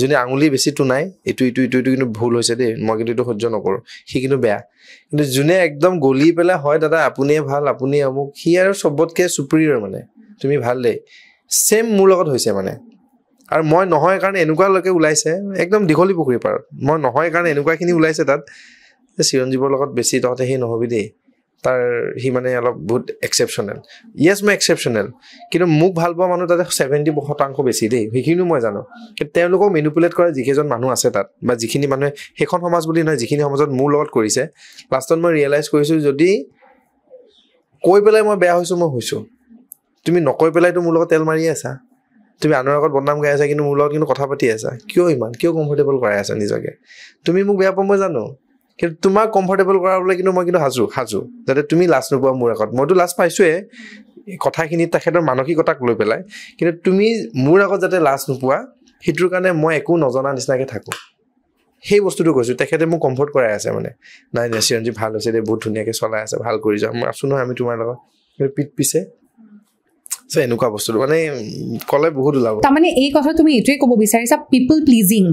যোনে আঙুলি বেছি টুনাই এইটো এইটো এইটো এইটো কিন্তু ভুল হৈছে দেই মই কিন্তু এইটো সহ্য নকৰোঁ সি কিন্তু বেয়া কিন্তু যোনে একদম গলি পেলাই হয় দাদা আপুনিয়ে ভাল আপুনি অমুক সি আৰু চবতকৈ চুপ্ৰিয়ৰ মানে তুমি ভাল দেই ছেম মোৰ লগত হৈছে মানে আৰু মই নহয় কাৰণে এনেকুৱালৈকে ওলাইছে একদম দীঘলী পুখুৰী পাৰত মই নহয় কাৰণে এনেকুৱাখিনি ওলাইছে তাত চিৰঞ্জীৱৰ লগত বেছি তহঁতে সেই নহ'বি দেই তাৰ সি মানে অলপ বহুত এক্সেপশ্যনেল য়েছ মই এক্সেপশ্যনেল কিন্তু মোক ভাল পোৱা মানুহ তাতে ছেভেণ্টি শতাংশ বেছি দেই সেইখিনিও মই জানো তেওঁলোকক মেনিপুলেট কৰা যিকেইজন মানুহ আছে তাত বা যিখিনি মানুহে সেইখন সমাজ বুলি নহয় যিখিনি সমাজত মোৰ লগত কৰিছে লাষ্টত মই ৰিয়েলাইজ কৰিছোঁ যদি কৈ পেলাই মই বেয়া হৈছোঁ মই হৈছোঁ তুমি নকৈ পেলাইতো মোৰ লগত তেল মাৰিয়ে আছা তুমি আনৰ আগত বদনাম গাই আছা কিন্তু মোৰ লগত কিন্তু কথা পাতি আছা কিয় ইমান কিয় কমফৰ্টেবল কৰাই আছা নিজকে তুমি মোক বেয়া পাম মই জানো কিন্তু তোমাক কমফৰ্টেবল কৰাবলৈ কিন্তু মই কিন্তু সাজু সাজু যাতে তুমি লাজ নোপোৱা মোৰ আগত মইতো লাজ পাইছোঁৱে কথাখিনি তেখেতৰ মানসিকতাক লৈ পেলাই কিন্তু তুমি মোৰ আগত যাতে লাজ নোপোৱা সেইটোৰ কাৰণে মই একো নজনা নিচিনাকৈ থাকোঁ সেই বস্তুটো কৈছোঁ তেখেতে মোক কমফৰ্ট কৰাই আছে মানে নাই নাই চিৰঞ্জীৱ ভাল হৈছে দেই বহুত ধুনীয়াকৈ চলাই আছে ভাল কৰি যাওঁ মই আছো নহয় আমি তোমাৰ লগত কিন্তু পিঠ পিছে চ' এনেকুৱা বস্তুটো মানে ক'লে বহুত ওলাব তাৰমানে এই কথা তুমি এইটোৱে ক'ব বিচাৰিছা people pleasing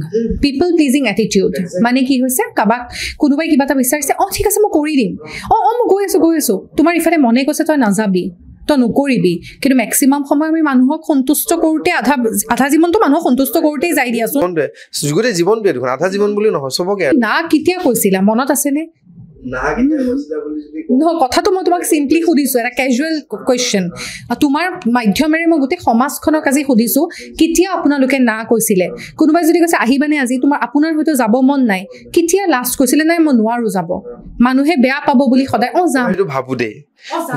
people pleasing attitude মানে কি হৈছে কাবাক কোনোবাই কিবা এটা বিচাৰিছে অঁ ঠিক আছে মই কৰি দিম অঁ অঁ মই গৈ আছোঁ গৈ আছোঁ তোমাৰ ইফালে মনে কৈছে তই নাযাবি তই নকৰিবি কিন্তু মেক্সিমাম সময় আমি মানুহক সন্তুষ্ট কৰোঁতে আধা আধা জীৱনটো মানুহক সন্তুষ্ট কৰোঁতেই যাই দিয়াচোন গোটেই জীৱনটোৱে দেখোন আধা জীৱন বুলি নহয় চবকে না কেতিয়া কৈছিলা মনত আছেনে কথাটো মই তোমাক চিম্পলি সুধিছো, এটা কেজুৱেল কুৱেশ্যন। তোমাৰ মাধ্যমেৰে মই গোটেই সমাজখনক আজি সুধিছো, কেতিয়া আপোনালোকে না কৈছিলে? কোনোবাই যদি কৈছে আহিবানে আজি, তোমাৰ আপোনাৰ হয়তো যাব মন নাই, কেতিয়া লাষ্ট কৈছিলে নাই মই নোৱাৰো যাব, মানুহে বেয়া পাব বুলি সদায় অ যাম ভাবো দেই।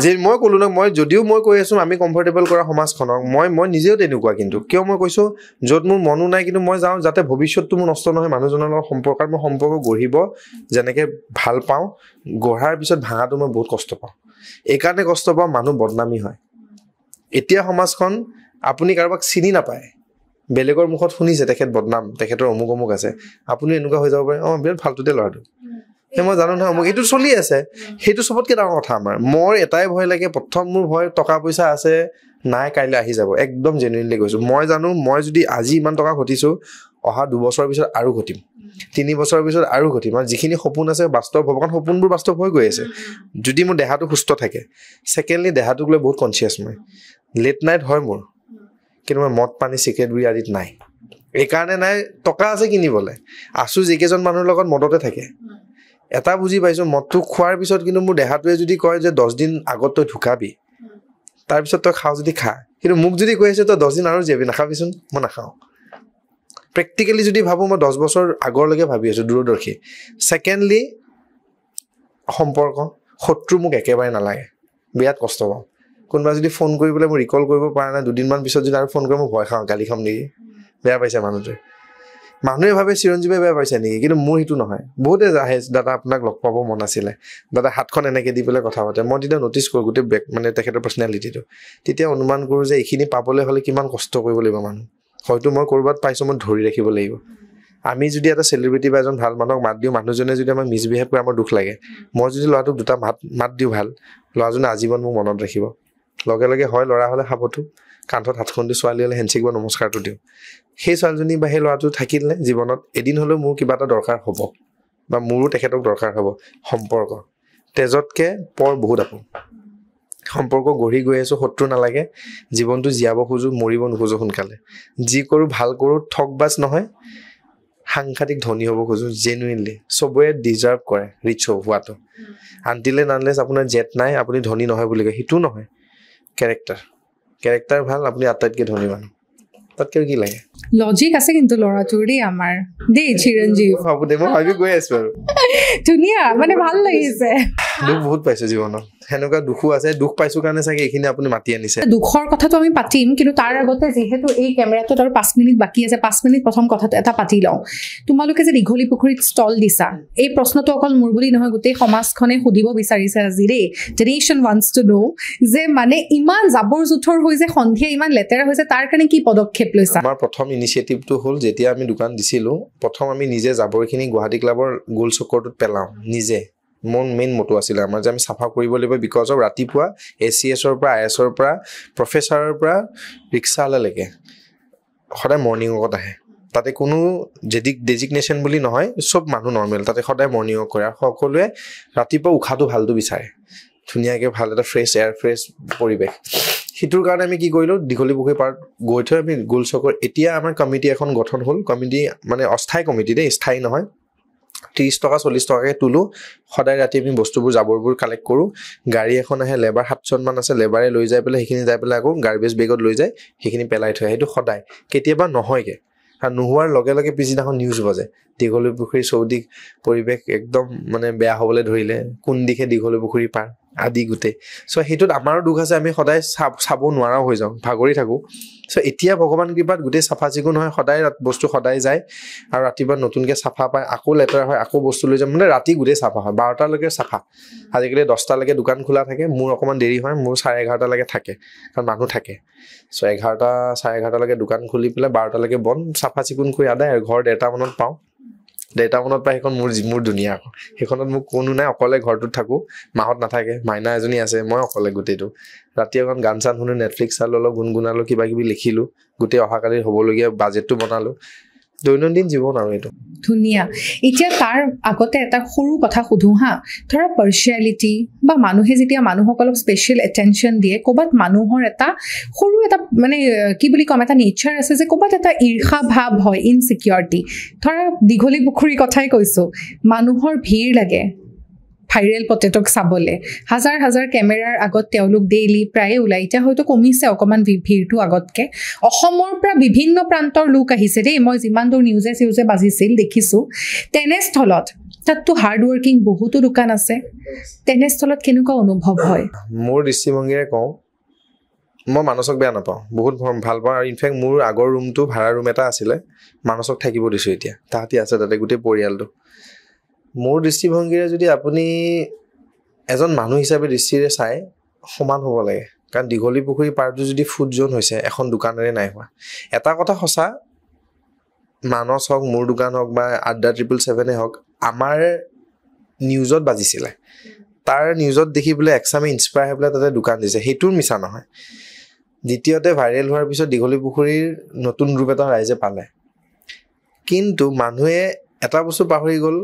যে মই ক'লো ন, মই যদিও মই কৈ আছো আমি কমফৰ্টেবল কৰা সমাজখনক, মই মই নিজেও তেনেকুৱা। কিন্তু কিয় মই কৈছো, য'ত মোৰ মনো নাই কিন্তু মই যাওঁ, যাতে ভৱিষ্যতটো মোৰ নষ্ট নহয়, মানুহজনৰ লগত সম্পৰ্ক মোৰ সম্পৰ্ক গঢ়িব। যেনেকে ভাল পাওঁ, গঢ়াৰ পিছত ভাঙাটো মই বহুত কষ্ট পাওঁ, এইকাৰণে কষ্ট পাওঁ মানুহ বদনামী হয়। এতিয়া সমাজখন আপুনি কাৰোবাক চিনি নাপায়, বেলেগৰ মুখত শুনিছে তেখেত বদনাম, তেখেতৰ অমুক অমুক আছে, আপুনি এনেকুৱা হৈ যাব পাৰে, অঁ বিৰাট ফালতুতে ল'ৰাটো, মই জানো নহয় মোক এইটো চলি আছে। সেইটো চবতকে ডাঙৰ কথা। আমাৰ মোৰ এটাই ভয় লাগে, প্ৰথম মোৰ ভয় টকা পইচা আছে নাই, কাইলৈ আহি যাব। একদম জেনুইনলি কৈছো, মই জানো মই যদি আজি ইমান টকা ঘটিছো, অহা দুবছৰৰ পিছত আৰু ঘটিম, তিনি বছৰৰ পিছত আৰু ঘটিম। আৰু যিখিনি সপোন আছে বাস্তৱ হ'ব, কাৰণ সপোনবোৰ বাস্তৱ হৈ গৈ আছে যদি মোৰ দেহাটো সুস্থ থাকে। ছেকেণ্ডলি, দেহাটোক লৈ বহুত কনচিয়াছ মই, লেট নাইট হয় মোৰ, কিন্তু মই মদ পানী চিগাৰেট বিড়ি আদিত নাই। এইকাৰণে নাই, টকা আছে কিনিবলৈ, আছো যিকেইজন মানুহৰ লগত মদতে থাকে। এটা বুজি পাইছোঁ, মদটো খোৱাৰ পিছত কিন্তু মোৰ দেহাটোৱে যদি কয় যে দহ দিন আগত তই ঢুকাবি, তাৰপিছত তই খাওঁ যদি খা, কিন্তু মোক যদি কৈ আছে তই দহ দিন আৰু যাবি নাখাবিচোন, মই নাখাওঁ। প্ৰেক্টিকেলি যদি ভাবোঁ, মই দহ বছৰ আগৰলৈকে ভাবি আছোঁ, দূৰদৰ্শী। ছেকেণ্ডলি, সম্পৰ্ক শত্ৰু মোক একেবাৰে নালাগে, বিৰাট কষ্ট পাওঁ। কোনোবা যদি ফোন কৰিবলৈ মই ৰিকল কৰিব পৰা নাই, দুদিনমান পিছত যদি আৰু ফোন কৰি মই ভয় খাওঁ, গালি খাম নেকি, বেয়া পাইছে মানুহটোৱে। মানুহে ভাবে চিৰঞ্জীৱে বেয়া পাইছে নেকি, কিন্তু মোৰ সেইটো নহয়। বহুতে আহে, দাদা আপোনাক লগ পাব মন আছিলে, দাদা হাতখন এনেকৈ দি পেলাই কথা পাতে। মই তেতিয়া ন'টিচ কৰোঁ গোটেই বেক মানে তেখেতৰ পাৰ্চনেলিটিটো, তেতিয়া অনুমান কৰোঁ যে এইখিনি পাবলৈ হ'লে কিমান কষ্ট কৰিব লাগিব মানুহ। হয়তো মই ক'ৰবাত পাইছোঁ, মই ধৰি ৰাখিব লাগিব। আমি যদি এটা চেলিব্ৰিটি বা এজন ভাল মানুহক মাত দিওঁ, মানুহজনে যদি আমাক মিছবিহেভ কৰে, আমাৰ দুখ লাগে। মই যদি ল'ৰাটোক দুটা মাত মাত দিওঁ ভাল, ল'ৰাজনে আজীৱন মোক মনত ৰাখিব। লগে লগে হয় ল'ৰা হ'লে সাপটো কান্ধত হাতখন দি, ছোৱালী হ'লে হেণ্ডশ্বেক বা নমস্কাৰটো দিওঁ। সেই ছোৱালীজনী বা সেই ল'ৰাটো থাকিলে জীৱনত এদিন হ'লেও মোৰ কিবা এটা দৰকাৰ হ'ব, বা মোৰো তেখেতক দৰকাৰ হ'ব। সম্পৰ্ক তেজতকৈ পৰ বহুত আপোন। সম্পৰ্ক গঢ়ি গৈ আছোঁ, শত্ৰু নালাগে, জীৱনটো জীয়াব খোজোঁ, মৰিব নোখোজোঁ, সোনকালে যি কৰোঁ ভাল কৰোঁ, ঠগ বাজ নহয়, সাংঘাতিক ধনী হ'ব খোজোঁ। জেনুইনলি চবৰে ডিজাৰ্ভ কৰে ৰিচ হোৱাটো, আনটিলে নানলেছ আপোনাৰ জেট নাই আপুনি ধনী নহয় বুলি কয়, সেইটো নহয়। কেৰেক্টাৰ কেৰেক্টাৰ ভাল, আপুনি আটাইতকৈ ধনী মানুহ, তাতকৈ কি লাগে? লজিক আছে কিন্তু ল'ৰাটোৰ দেই, আমাৰ দেই চিৰঞ্জীৱ। হ'ব দে, মই ভাবি গৈ আছোঁ আৰু। ধুনীয়া, মানে ভাল লাগিছে। দুখ বহুত পাইছোঁ জীৱনত, সেনেকুৱা দুখো আছে। দুখ পাইছোঁ কাৰণে চাগে এইখিনি আপুনি মাতি আনিছে। দুখৰ কথাটো আমি পাতিম, কিন্তু তাৰ আগতে যিহেতু এই কেমেৰাটোত আৰু পাঁচ মিনিট বাকী আছে, পাঁচ মিনিট প্ৰথম কথাটো এটা পাতি লওঁ। তোমালোকে যে দীঘলী পুখুৰীত ষ্টল দিছা, এই প্ৰশ্নটো অকল মোৰ বুলি নহয়, গোটেই সমাজখনে সুধিব বিচাৰিছে আজি দেই। জেনেৰেশ্যন ৱান্টছ টু ন' যে মানে ইমান জাবৰ জোঁথৰ হৈ যে সন্ধিয়া ইমান লেতেৰা হৈছে, তাৰ কাৰণে কি পদক্ষেপ লৈছা? আমাৰ প্ৰথম ইনিচিয়েটিভটো হ'ল, যেতিয়া আমি দোকান দিছিলোঁ, প্ৰথম আমি নিজে জাবৰখিনি গুৱাহাটী ক্লাবৰ গোল চকৰটোত পেলাওঁ নিজে। মোৰ মেইন মটো আছিলে আমাৰ যে আমি চাফা কৰিব লাগিব, বিকজ অফ ৰাতিপুৱা এ চি এছৰ পৰা, আই এছৰ পৰা, প্ৰফেচাৰৰ পৰা ৰিক্সাৱালালৈকে সদায় মৰ্ণিং ৱাকত আহে। তাতে কোনো ডেজি ডেজিগনেশ্যন বুলি নহয়, চব মানুহ নৰ্মেল, তাতে সদায় মৰ্ণিং ৱাক কৰে। আৰু সকলোৱে ৰাতিপুৱা উশাহটো ভালটো বিচাৰে, ধুনীয়াকৈ ভাল এটা ফ্ৰেছ এয়াৰ, ফ্ৰেছ পৰিৱেশ। সেইটোৰ কাৰণে আমি কি কৰিলোঁ, দীঘলী পুখুৰী পাৰ্ক গৈ থৈ আমি গোল চকৰ, এতিয়া আমাৰ কমিটি এখন গঠন হ'ল। কমিটি মানে অস্থায়ী কমিটি দেই, স্থায়ী নহয়। ত্ৰিছ টকা চল্লিছ টকাকৈ তোলোঁ, সদায় ৰাতি আমি বস্তুবোৰ জাবৰবোৰ কালেক্ট কৰোঁ। গাড়ী এখন আহে, লেবাৰ সাতজনমান আছে, লেবাৰে লৈ যাই পেলাই সেইখিনি যাই পেলাই আকৌ গাৰ্বেজ বেগত লৈ যায়, সেইখিনি পেলাই থয়। সেইটো সদায়, কেতিয়াবা নহয়গৈ, আৰু নোহোৱাৰ লগে লগে পিছদিনাখন নিউজ বাজে, দীঘলী পুখুৰী চৌদিশ পৰিৱেশ একদম মানে বেয়া হ'বলৈ ধৰিলে, কোন দিশে দীঘলী পুখুৰী পাৰ আদি গোটেই। চ' সেইটোত আমাৰো দুখ আছে, আমি সদায় চাব চাব নোৱাৰাও হৈ যাওঁ, ভাগৰি থাকোঁ। চ' এতিয়া ভগৱান কৃপাত গোটেই চাফা চিকুণ হয়, সদায় বস্তু সদায় যায়, আৰু ৰাতিপুৱা নতুনকৈ চাফা পায়, আকৌ লেতেৰা হয়, আকৌ বস্তু লৈ যায়, মানে ৰাতি গোটেই চাফা হয়, বাৰটালৈকে চাফা। আজিকালি দহটালৈকে দোকান খোলা থাকে, মোৰ অকণমান দেৰি হয়, মোৰ চাৰে এঘাৰটালৈকে থাকে, কাৰণ মানুহ থাকে। চ' এঘাৰটা চাৰে এঘাৰটালৈকে দোকান খুলি পেলাই বাৰটালৈকে বন্ধ, চাফা চিকুণ কৰি আদায়। আৰু ঘৰ ডেৰটামানত পাওঁ, দেউতামানত পাই সেইখন মোৰ মোৰ ধুনীয়া। আকৌ সেইখনত মোক কোনো নাই, অকলে ঘৰটোত থাকোঁ, মাহত নাথাকে, মাইনা এজনী আছে, মই অকলে গোটেইটো। ৰাতি অকণ গান চান শুনো, নেটফ্লিক্স চালোঁ, অলপ গুণগুণালোঁ, কিবা কিবি লিখিলোঁ, গোটেই অহাকালি হ'বলগীয়া বাজেটটো বনালোঁ। দৈনন্দিন জীৱন আৰু এইটো ধুনীয়া। এতিয়া তাৰ আগতে এটা সৰু কথা সোধোঁ হা, ধৰা পাৰ্চিয়েলিটি বা মানুহে যেতিয়া মানুহসকলক স্পেচিয়েল এটেনশ্যন দিয়ে, ক'ৰবাত মানুহৰ এটা সৰু এটা মানে কি বুলি ক'ম, এটা নেচাৰ আছে যে ক'ৰবাত এটা ঈৰ্ষা ভাৱ হয়, ইনচিকিউৰিটি। ধৰা দীঘলী পুখুৰীৰ কথাই কৈছোঁ, মানুহৰ ভিৰ লাগে, ভাইৰেল পটেটক চাবলে হাজাৰ হাজাৰ কেমেৰাৰ আগত তেওঁলোক ডেইলি প্ৰায়ে উলাইতে হয়তো কমিছে অকমান ভিৰটো আগতকে অসমৰ পৰা বিভিন্ন প্ৰান্তৰ লোক আহিছে ৰে মই জিমান দৰ নিউজে সিউজে বাজিছিল দেখিছো তেনেস্থলত তাতো হাৰ্ড ওয়ার্কিং বহুতো দোকান আছে তেনেস্থলত কেনেকুৱা অনুভৱ হয় মোৰ ঋষিমঙ্গিৰে কওঁ মই মানসক বেয়া নাপাও বহুত ভাল পাও আৰু ইনফ্যাক্ট মোৰ আগৰ ৰুমটো ভাড়া ৰুম এটা আছিলে মানসক থাকিব দিছো এতিয়া তাহাতি আছে তাতে গুটে পৰিয়ালটো মোৰ দৃষ্টিভংগীৰে যদি আপুনি এজন মানুহ হিচাপে দৃষ্টিৰে চাই সমান হ'ব লাগে কাৰণ দিঘলি পুখুৰী পাৰটো যদি ফুড জোন হৈছে এখন দোকানৰে নাই হোৱা এটা কথা হসা মানস হক মোৰ দোকান হক বা আড্ডা সাত সাত সাত হক আমাৰ নিউজত বাজিছিল তাৰ নিউজত দেখি বলে একসামে ইনস্পায়াৰ হবলা তাতে দোকান দিছে হেতুৰ মিছা নহয় দ্বিতীয়তে ভাইৰেল হোৱাৰ পিছত দিঘলি পুখুৰীৰ নতুন ৰূপ এটা ৰাইজে পালে কিন্তু মানুহে এটা বস্তু পাহৰি গল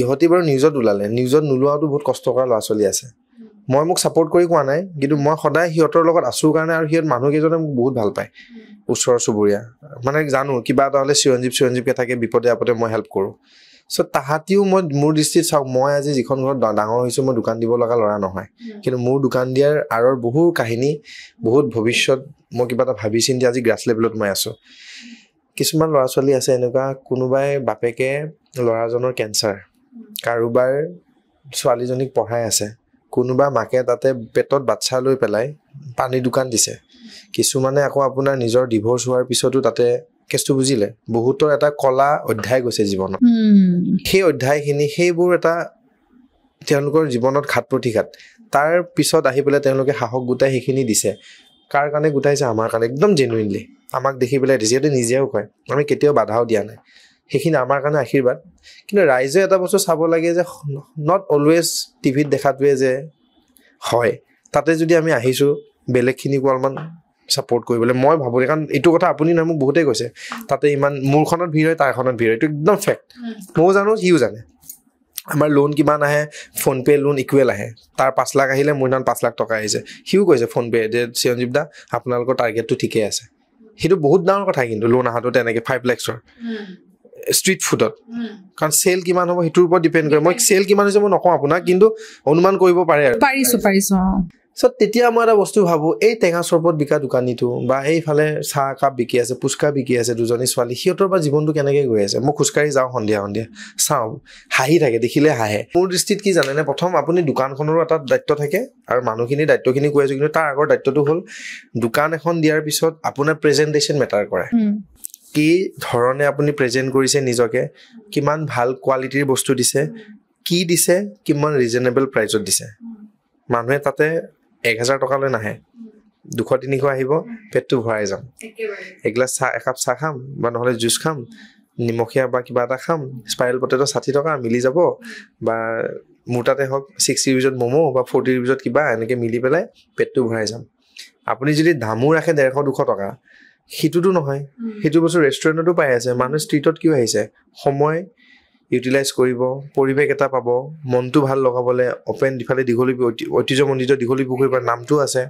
ইহতি বৰ নিউজত উলালে নিউজত নুলুৱাটো বহুত কষ্ট কৰা লৱা চলি আছে মই মোক সাপোর্ট কৰি কোৱা নাই কিন্তু মই সদায় হিতৰ লগত আছু কাৰণে আৰু হিত মানুহ কেজনে মোক বহুত ভাল পায় উছৰ সুবৰিয়া মানে জানো কিবা এটা হলে চিৰঞ্জীৱ চিৰঞ্জীৱ কে থাকে বিপদে আপদে মই হেল্প কৰো সো তাহাতিও মই মোৰ দৃষ্টি চাও মই আজি যিখন ঘৰ ডাঙৰ হৈছে মই দোকান দিব লগা লৰা নহয় কিন্তু মোৰ দোকান দিয়াৰ আৰৰ বহু কাহিনী বহুত ভৱিষ্যত মই কিবা এটা ভাবিছিন যে আজি গ্ৰাছ লেভেলত মই আছো কিছুমান লৰা চলি আছে এনেকা কোনোবাই বাপেকে লৰাজনৰ ক্যান্সাৰ কাৰুবাৰ ছোৱালীজনীক পঢ়াই আছে কোনোবা মাকে তাতে পেটত বাচ্চা লৈ পেলাই পানী দোকান দিছে কিছুমানে আকৌ আপোনাৰ নিজৰ ডিভোর্স হোৱাৰ পিছতো তাতে কেস্তু বুজিলে বহুতৰ এটা কলা অধ্যায় গৈছে জীৱনত সেই অধ্যায়খিনি সেইবোৰ এটা তেওঁলোকৰ জীৱনত ঘাত প্ৰতিঘাত তাৰ পিছত আহি পেলাই তেওঁলোকে সাহস গুটাই সেইখিনি দিছে কাৰ কাৰণে গুটাইছে আমাৰ কাৰণে একদম জেনুইনলি আমাক দেখি পেলাই ৰিজিয়েতে নিজেও কয় আমি কেতিয়াও বাধাও দিয়া নাই সেইখিনি আমাৰ কাৰণে আশীৰ্বাদ কিন্তু ৰাইজে এটা বস্তু চাব লাগে যে নট অলৱেজ টিভিত দেখাটোৱে যে হয় তাতে যদি আমি আহিছো বেলেগখিনি অলপমান সাপোর্ট কৰিবলে মই ভাবো কাৰণ এইটো কথা আপুনি নামো বহুতে কৈছে তাতে ইমান মূৰখনত ভিৰ হয় তাৰখনত ভিৰ হয় এইটো একদম ফেক্ট মই জানো সিও জানে আমাৰ লোন কিমান আহে ফোন পে লোন ইকুৱেল আহে তাৰ পাঁচ লাখ আহিলে মোৰ নাম পাঁচ লাখ টকা আহিছে সিও কৈছে ফোন পে চিৰঞ্জীৱ দা আপোনালোকৰ টাৰ্গেটটো ঠিকেই আছে সেইটো বহুত ডাঙৰ কথা কিন্তু লোন আহাটো তেনেকৈ পাঁচ লাখৰ স্ট্রিট ফুডত কারণ সেল কিমান হবো হেতুৰ ওপৰত ডিপেন্ড কৰে মই সেল কিমান হৈছে মই নকওঁ আপোনাক কিন্তু অনুমান কৰিব পাৰে আৰু পাৰিছো পাৰিছো সো তেতিয়া মই এটা বস্তু ভাবো এই টেঙা চৰবত বিকা দোকানীটো বা এইফালে চাহ কাপ বিকি আছে পুচকা বিকি আছে দুজনী ছোৱালী সিহঁতৰ বা জীৱনটো কেনেকৈ গৈ আছে মই খুচকাৰি যাওঁ সন্ধিয়া সন্ধিয়া চাওঁ হাঁহি থাকে দেখিলে হাঁহে মোৰ দৃষ্টিত কি জানেনে প্ৰথম আপুনি দোকানখনৰো এটা দায়িত্ব থাকে আৰু মানুহখিনিৰ দায়িত্বখিনি কৈ আছোঁ কিন্তু তাৰ আগৰ দায়িত্বটো হ'ল দোকান এখন দিয়াৰ পিছত আপোনাৰ প্ৰেজেণ্টেশ্যন মেটাৰ কৰে কি ধৰণে আপুনি প্ৰেজেন্ট কৰিছে নিজকে কিমান ভাল কোৱালিটিৰ বস্তু দিছে কি দিছে কিমান ৰিজনেবল প্ৰাইচত দিছে মানুহে তাতে এক হাজাৰ টকালৈ নাহে দুশ তিনিশ আহিব পেটটো ভৰাই যাম এগিলাচ চাহ একাপ চাহ খাম বা নহ'লে জুচ খাম নিমখীয়া বা কিবা এটা খাম স্পাইৰেল পটেটো ষাঠি টকা মিলি যাব বা মোৰ তাতে হওক ছিক্সটি ৰুপিজত ম'ম' বা ফৰ্টি ৰুপিজত কিবা এনেকৈ মিলি পেলাই পেটটো ভৰাই যাম আপুনি যদি দামো ৰাখে ডেৰশ দুশ টকা সেইটোতো নহয় সেইটো বস্তু ৰেষ্টুৰেণ্টতো পাই আছে মানুহ ষ্ট্ৰীটত কিয় আহিছে সময় ইউটিলাইজ কৰিব পৰিৱেশ এটা পাব মনটো ভাল লগাবলৈ অপেন ইফালে দীঘলী ঐতিহ্যমণ্ডিত দীঘলী পুখুৰী বা নামটো আছে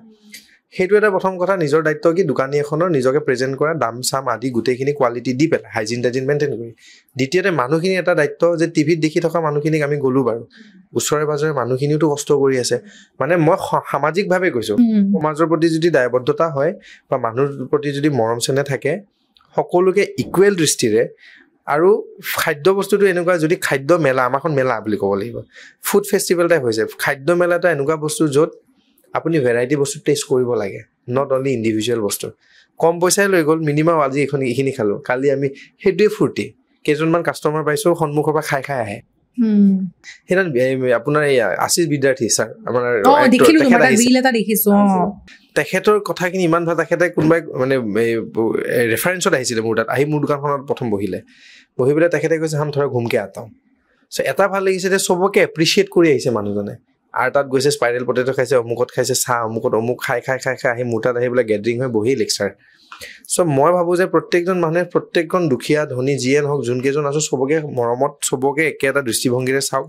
সেইটো এটা প্ৰথম কথা নিজৰ দায়িত্ব কি দোকানী এখনৰ নিজকে প্ৰেজেণ্ট কৰা দাম চাম আদি গোটেইখিনি কোৱালিটি দি পেলাই হাইজিন টাইজিন মেইনটেইন কৰি দ্বিতীয়তে মানুহখিনি এটা দায়িত্ব যে টিভিত দেখি থকা মানুহখিনিক আমি গ'লো বাৰু ওচৰে পাজৰে মানুহখিনিওতো কষ্ট কৰি আছে মানে মই সামাজিকভাৱে কৈছোঁ সমাজৰ প্ৰতি যদি দায়বদ্ধতা হয় বা মানুহৰ প্ৰতি যদি মৰম চেনেহ থাকে সকলোকে ইকুৱেল দৃষ্টিৰে আৰু খাদ্য বস্তুটো এনেকুৱা যদি খাদ্য মেলা আমাৰখন মেলা বুলি ক'ব লাগিব ফুড ফেষ্টিভেল টাইপ হৈছে খাদ্য মেলা এটা এনেকুৱা বস্তু য'ত আপুনি ভেৰাইটি বস্তু টেষ্ট কৰিব লাগে নট অনলি ইণ্ডিভিজুৱেল বস্তু কম পইচাই লৈ গ'ল মিনিমাম আজি এইখন এইখিনি খালোঁ কালি আমি সেইটোৱে ফূৰ্তি কেইজনমান কাষ্টমাৰ পাইছোঁ সন্মুখৰ পৰা খাই খাই আহে সেইটা আপোনাৰ এই আশীষ বিদ্যাৰ্থী ছাৰ আমাৰ তেখেতৰ কথাখিনি ইমান ভাল তেখেতে কোনোবাই মানে ৰেফাৰেঞ্চত আহিছিলে মোৰ তাত আহি মোৰ দোকানখনত প্ৰথম বহিলে বহি পেলাই তেখেতে কৈছে হাম ধৰা ঘুমকে আটাওঁ চ' এটা ভাল লাগিছে যে চবকে এপ্ৰিচিয়েট কৰি আহিছে মানুহজনে আৰু তাত গৈছে স্পাইৰেল পটেটো খাইছে অমুকত খাইছে চাহ অমুকত অমুক খাই খাই খাই খাই আহি মোৰ তাত আহি পেলাই গেডাৰিং হৈ বহি লেকচাৰ চ' মই ভাবোঁ যে প্ৰত্যেকজন মানুহে প্ৰত্যেকজন দুখীয়া ধনী যিয়ে নহওক যোনকেইজন আছোঁ চবকে মৰমত চবকে একে এটা দৃষ্টিভংগীৰে চাওক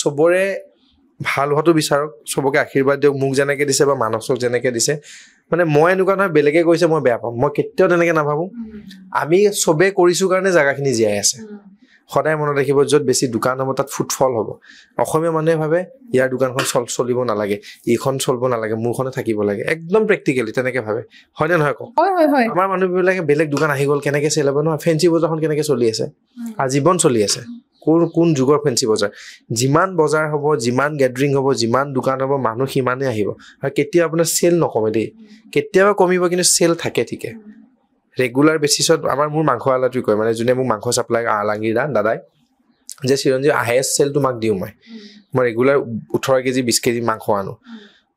চবৰে ভাল হোৱাটো বিচাৰক চবকে আশীৰ্বাদ দিয়ক মোক যেনেকৈ দিছে বা মানসক যেনেকৈ দিছে মানে মই এনেকুৱা নহয় বেলেগে কৈছে মই বেয়া পাম মই কেতিয়াও তেনেকৈ নাভাবোঁ আমি চবেই কৰিছোঁ কাৰণে জেগাখিনি জীয়াই আছে সদায় মনত ৰাখিব য'ত বেছি দোকান হ'ব তাত ফুটফল হ'ব। অসমীয়া মানুহে ভাবে ইয়াৰ দোকানখন চল চলিব নালাগে, এইখন চলিব নালাগে, মোৰখনে থাকিব লাগে, একদম প্ৰেক্টিকেলি তেনেকে ভাবে, হয় নে নহয় কওক? আমাৰ মানুহবিলাকে বেলেগ দোকান আহি গ'ল কেনেকে চেলাব নহয়, ফেঞ্চি বজাৰখন কেনেকে চলি আছে, আজীৱন চলি আছে। কোন কোন যুগৰ ফেঞ্চি বজাৰ? যিমান বজাৰ হ'ব, যিমান গেডাৰিং হ'ব, যিমান দোকান হ'ব, মানুহ সিমানে আহিব। আৰু কেতিয়াও আপোনাৰ চেল নকমে দেই, কেতিয়াবা কমিব কিন্তু চেল থাকে ঠিকে ৰেগুলাৰ বেচিছত। আমাৰ মোৰ মাংস আলাটোৱে কয়, মানে যোনে মোক মাংস চাপ্লাই আলাঙি দা দাদাই যে চিৰঞ্জীৱ হায়েষ্ট চেল তোমাক দিওঁ, মই মই ৰেগুলাৰ ওঠৰ কেজি বিছ কেজি মাংস আনো।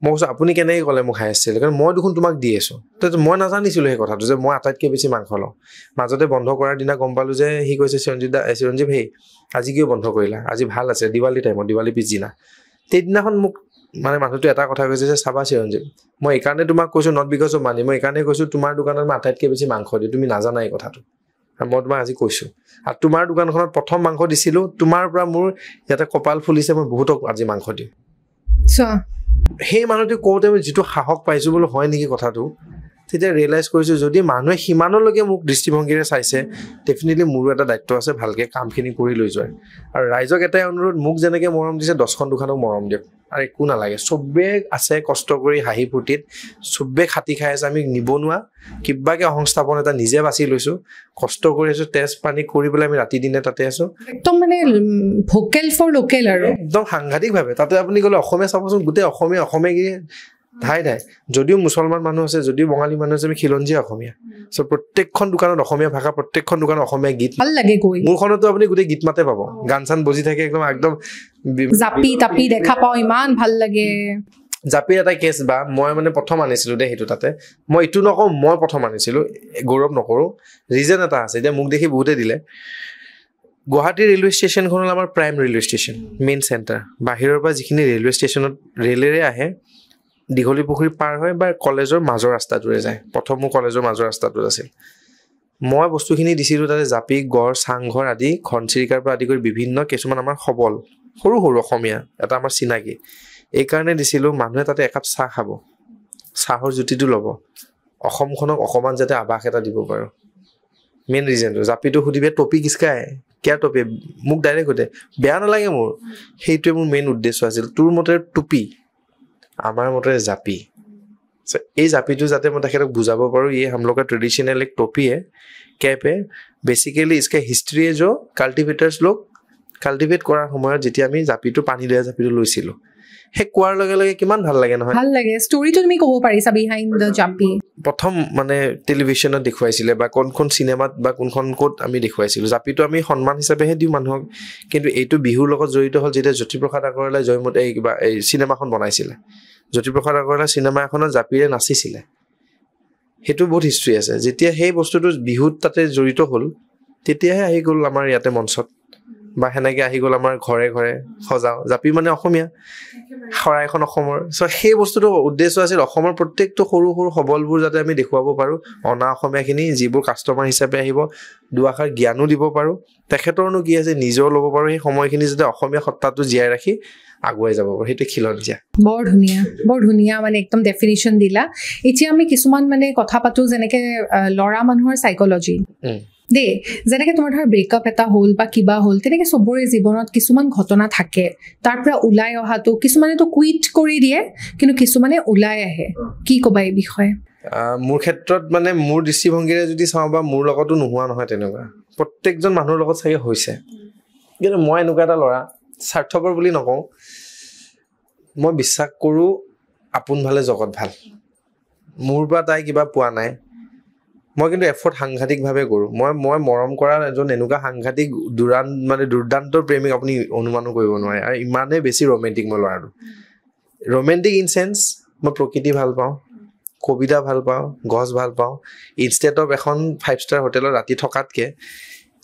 মই কৈছোঁ আপুনি কেনেকৈ ক'লে মোক হায়েষ্ট চেল? কাৰণ মই দেখোন তোমাক দি আছোঁ। ত' মই নাজানিছিলোঁ সেই কথাটো যে মই আটাইতকৈ বেছি মাংস লওঁ। মাজতে বন্ধ কৰাৰ দিনা গম পালোঁ যে সি কৈছে চিৰঞ্জীৱ দা চিৰঞ্জীৱ হেই আজি কিয় বন্ধ কৰিলা, আজি ভাল আছে দিৱালী টাইমত, দিৱালী পিছদিনা। সেইদিনাখন মোক মানে মানুহটো এটা কথা কৈছে যে চাবা চিৰঞ্জীৱ মই এইকাৰণে তোমাক কৈছোঁ, নট বিকজ অফ মানি, মই এইকাৰণে কৈছোঁ তোমাৰ দোকানত মই আটাইতকৈ বেছি মাংস দিওঁ, তুমি নাজানা এই কথাটো, মই তোমাক আজি কৈছোঁ। আৰু তোমাৰ দোকানখনত প্ৰথম মাংস দিছিলোঁ, তোমাৰ পৰা মোৰ ইয়াতে কপাল ফুলিছে, মই বহুতক আজি মাংস দিওঁ। সেই মানুহটো কওঁতে মই যিটো সাহস পাইছোঁ বোলো হয় নেকি কথাটো, তেতিয়া ৰিয়েলাইজ কৰিছোঁ যদি মানুহে সিমানলৈকে মোক দৃষ্টিভংগীৰে চাইছে, ডেফিনেটলি মোৰো এটা দায়িত্ব আছে ভালকৈ কামখিনি কৰি লৈ যোৱাৰ। আৰু ৰাইজক এটাই অনুৰোধ, মোক যেনেকৈ মৰম দিছে দহখন দোকানক মৰম দিয়ক, আৰু একো নালাগে। চবেই আছে কষ্ট কৰি হাঁহি ফূৰ্তিত, চবেই খাটি খাই আছে। আমি নিবনুৱা, কিবাকৈ সংস্থাপন এটা নিজে বাছি লৈছোঁ, কষ্ট কৰি আছোঁ, তেজ পানী কৰি পেলাই আমি ৰাতি দিনে তাতে আছোঁ, একদম মানে ভোকেল ফৰ লোকেল আৰু একদম সাংঘাতিকভাৱে। তাতে আপুনি ক'লে অসমীয়া চাবচোন, গোটেই অসমীয়া অসমীয়াকে ঠাই ঠাই, যদিও মুছলমান মানুহ আছে, যদিও বঙালী মানুহ আছে, আমি খিলঞ্জীয়া অসমীয়া। চ' প্ৰত্যেকখন দোকানত অসমীয়া ভাষা, প্ৰত্যেকখন দোকানত অসমীয়া গীত ভাল লাগে। মোৰখনতো আপুনি গোটেই গীত মাতে পাব, গান চান বজি থাকে, একদম একদম জাপি তাপি দেখা পাওঁ, ইমান ভাল লাগে। জাপিৰ এটা কেছ বা মই মানে প্ৰথম আনিছিলোঁ দেই সেইটো, তাতে মই এইটো নকওঁ মই প্ৰথম আনিছিলোঁ, গৌৰৱ নকৰোঁ, ৰিজন এটা আছে। এতিয়া মোক দেখি বহুতে দিলে। গুৱাহাটী ৰেলৱে ষ্টেচনখন হ'ল আমাৰ prime railway station, main centre. বাহিৰৰ পৰা যিখিনি ৰেলৱে ষ্টেচনত ৰেলেৰে আহে, দীঘলী পুখুৰী পাৰ হয় বা কলেজৰ মাজৰ ৰাস্তাটোৰে যায়, প্ৰথম মোৰ কলেজৰ মাজৰ ৰাস্তাটোত আছিল। মই বস্তুখিনি দিছিলোঁ তাতে জাপি, গড়, চাংঘৰ আদি, ঘনচিৰিকাৰ পৰা আদি কৰি বিভিন্ন কিছুমান আমাৰ সবল সৰু সৰু অসমীয়া এটা আমাৰ চিনাকি। এইকাৰণে দিছিলোঁ মানুহে তাতে একাপ চাহ খাব, চাহৰ জুতিটো ল'ব, অসমখনক অকণমান যাতে আভাস এটা দিব পাৰোঁ, মেইন ৰিজনটো। জাপিটো সুধিবে টপি কিচকাই কিয় টপি, মোক ডাইৰেক্ট সোধে, বেয়া নালাগে মোৰ। সেইটোৱে মোৰ মেইন উদ্দেশ্য আছিল, তোৰ মতে টুপি, আমাৰ মতে জাপি। এই জাপিটো যাতে মই তেখেতক বুজাব পাৰোঁ, এই আমলোকৰ ট্ৰেডিশ্যনেল এক টপি হে কেপ হে, বেচিকেলি ইছকে হিষ্ট্ৰী হে, যোন কাল্টিভেটাৰ্ছ লোক কাল্টিভেট কৰাৰ সময়ত যেতিয়া আমি জাপিটো পানী দিয়া জাপিটো লৈছিলোঁ, সেই কোৱাৰ লগে লগে কিমান ভাল লাগে নহয়, ভাল লাগে। ষ্টৰিটো তুমি ক'ব পাৰিছা বিহাইণ্ড দ্য জাপি। প্ৰথম মানে টেলিভিশ্যনত দেখুৱাইছিলে বা কোনখন চিনেমাত বা কোনখন ক'ত আমি দেখুৱাইছিলোঁ। জাপিটো আমি সন্মান হিচাপেহে দিওঁ মানুহক, কিন্তু এইটো বিহুৰ লগত জড়িত হ'ল যেতিয়া জ্যোতিপ্ৰসাদ আগৰৱালাই জয়মত এই কিবা এই চিনেমাখন বনাইছিলে। জ্যোতিপ্ৰসাদ আগৰৱালা চিনেমা এখনত জাপিৰে নাচিছিলে, সেইটো বহুত হিষ্ট্ৰী আছে। যেতিয়া সেই বস্তুটো বিহুত তাতে জড়িত হ'ল, তেতিয়াহে আহি গ'ল আমাৰ ইয়াতে মঞ্চত, বা সেনেকৈ আহি গ'ল আমাৰ ঘৰে ঘৰে সজাওঁ। জাপি মানে অসমীয়া, শৰাইখন অসমৰ। চ' সেই বস্তুটো উদ্দেশ্য আছিল অসমৰ প্ৰত্যেকটো সৰু সৰু সবলবোৰ যাতে আমি দেখুৱাব পাৰোঁ, অনা অসমীয়াখিনি যিবোৰ কাষ্টমাৰ হিচাপে আহিব, দুআষাৰ জ্ঞানো দিব পাৰোঁ, তেখেতৰনো কি আছে নিজেও ল'ব পাৰোঁ। সেই সময়খিনি যাতে অসমীয়া সত্তাটো জীয়াই ৰাখি আগুৱাই যাব পাৰোঁ, সেইটোৱে খিলঞ্জীয়া। বৰ ধুনীয়া, বৰ ধুনীয়া মানে একদম ডেফিনিশ্যন দিলা। এতিয়া আমি কিছুমান মানে কথা পাতোঁ, যেনেকৈ ল'ৰা মানুহৰ চাইক'লজি দেই, যেনেকৈ তোমাৰ ধৰা ব্ৰেকআপ এটা হ'ল বা কিবা হ'ল, তেনেকৈ চবৰে জীৱনত কিছুমান ঘটনা থাকে, তাৰ পৰা ওলাই অহাটো কিছুমানেতো কুইট কৰি দিয়ে, কিন্তু কিছুমানে ওলাই আহে। কি ক'বা এই বিষয়ে? মোৰ ক্ষেত্ৰত মানে মোৰ দৃষ্টিভংগীৰে যদি চাওঁ, বা মোৰ লগতো নোহোৱা নহয় তেনেকুৱা, প্ৰত্যেকজন মানুহৰ লগত চাগে হৈছে। কিন্তু মই এনেকুৱা এটা ল'ৰা, স্বাৰ্থপৰ বুলি নকওঁ, মই বিশ্বাস কৰোঁ আপোন ভালে জগত ভাল। মোৰ পৰা তাই কিবা পোৱা নাই, মই কিন্তু এফৰ্ট সাংঘাতিকভাৱে কৰোঁ। মই মই মৰম কৰা এজন এনেকুৱা সাংঘাতিক দুৰান মানে দুৰ্দান্ত প্ৰেমিক আপুনি অনুমানো কৰিব নোৱাৰে, আৰু ইমানেই বেছি ৰোমেণ্টিক মই ল'ৰাটো। ৰোমেণ্টিক ইন চেঞ্চ মই প্ৰকৃতি ভাল পাওঁ, কবিতা ভাল পাওঁ, গছ ভাল পাওঁ। ইনষ্টেড অফ এখন ফাইভ ষ্টাৰ হোটেলত ৰাতি থকাতকৈ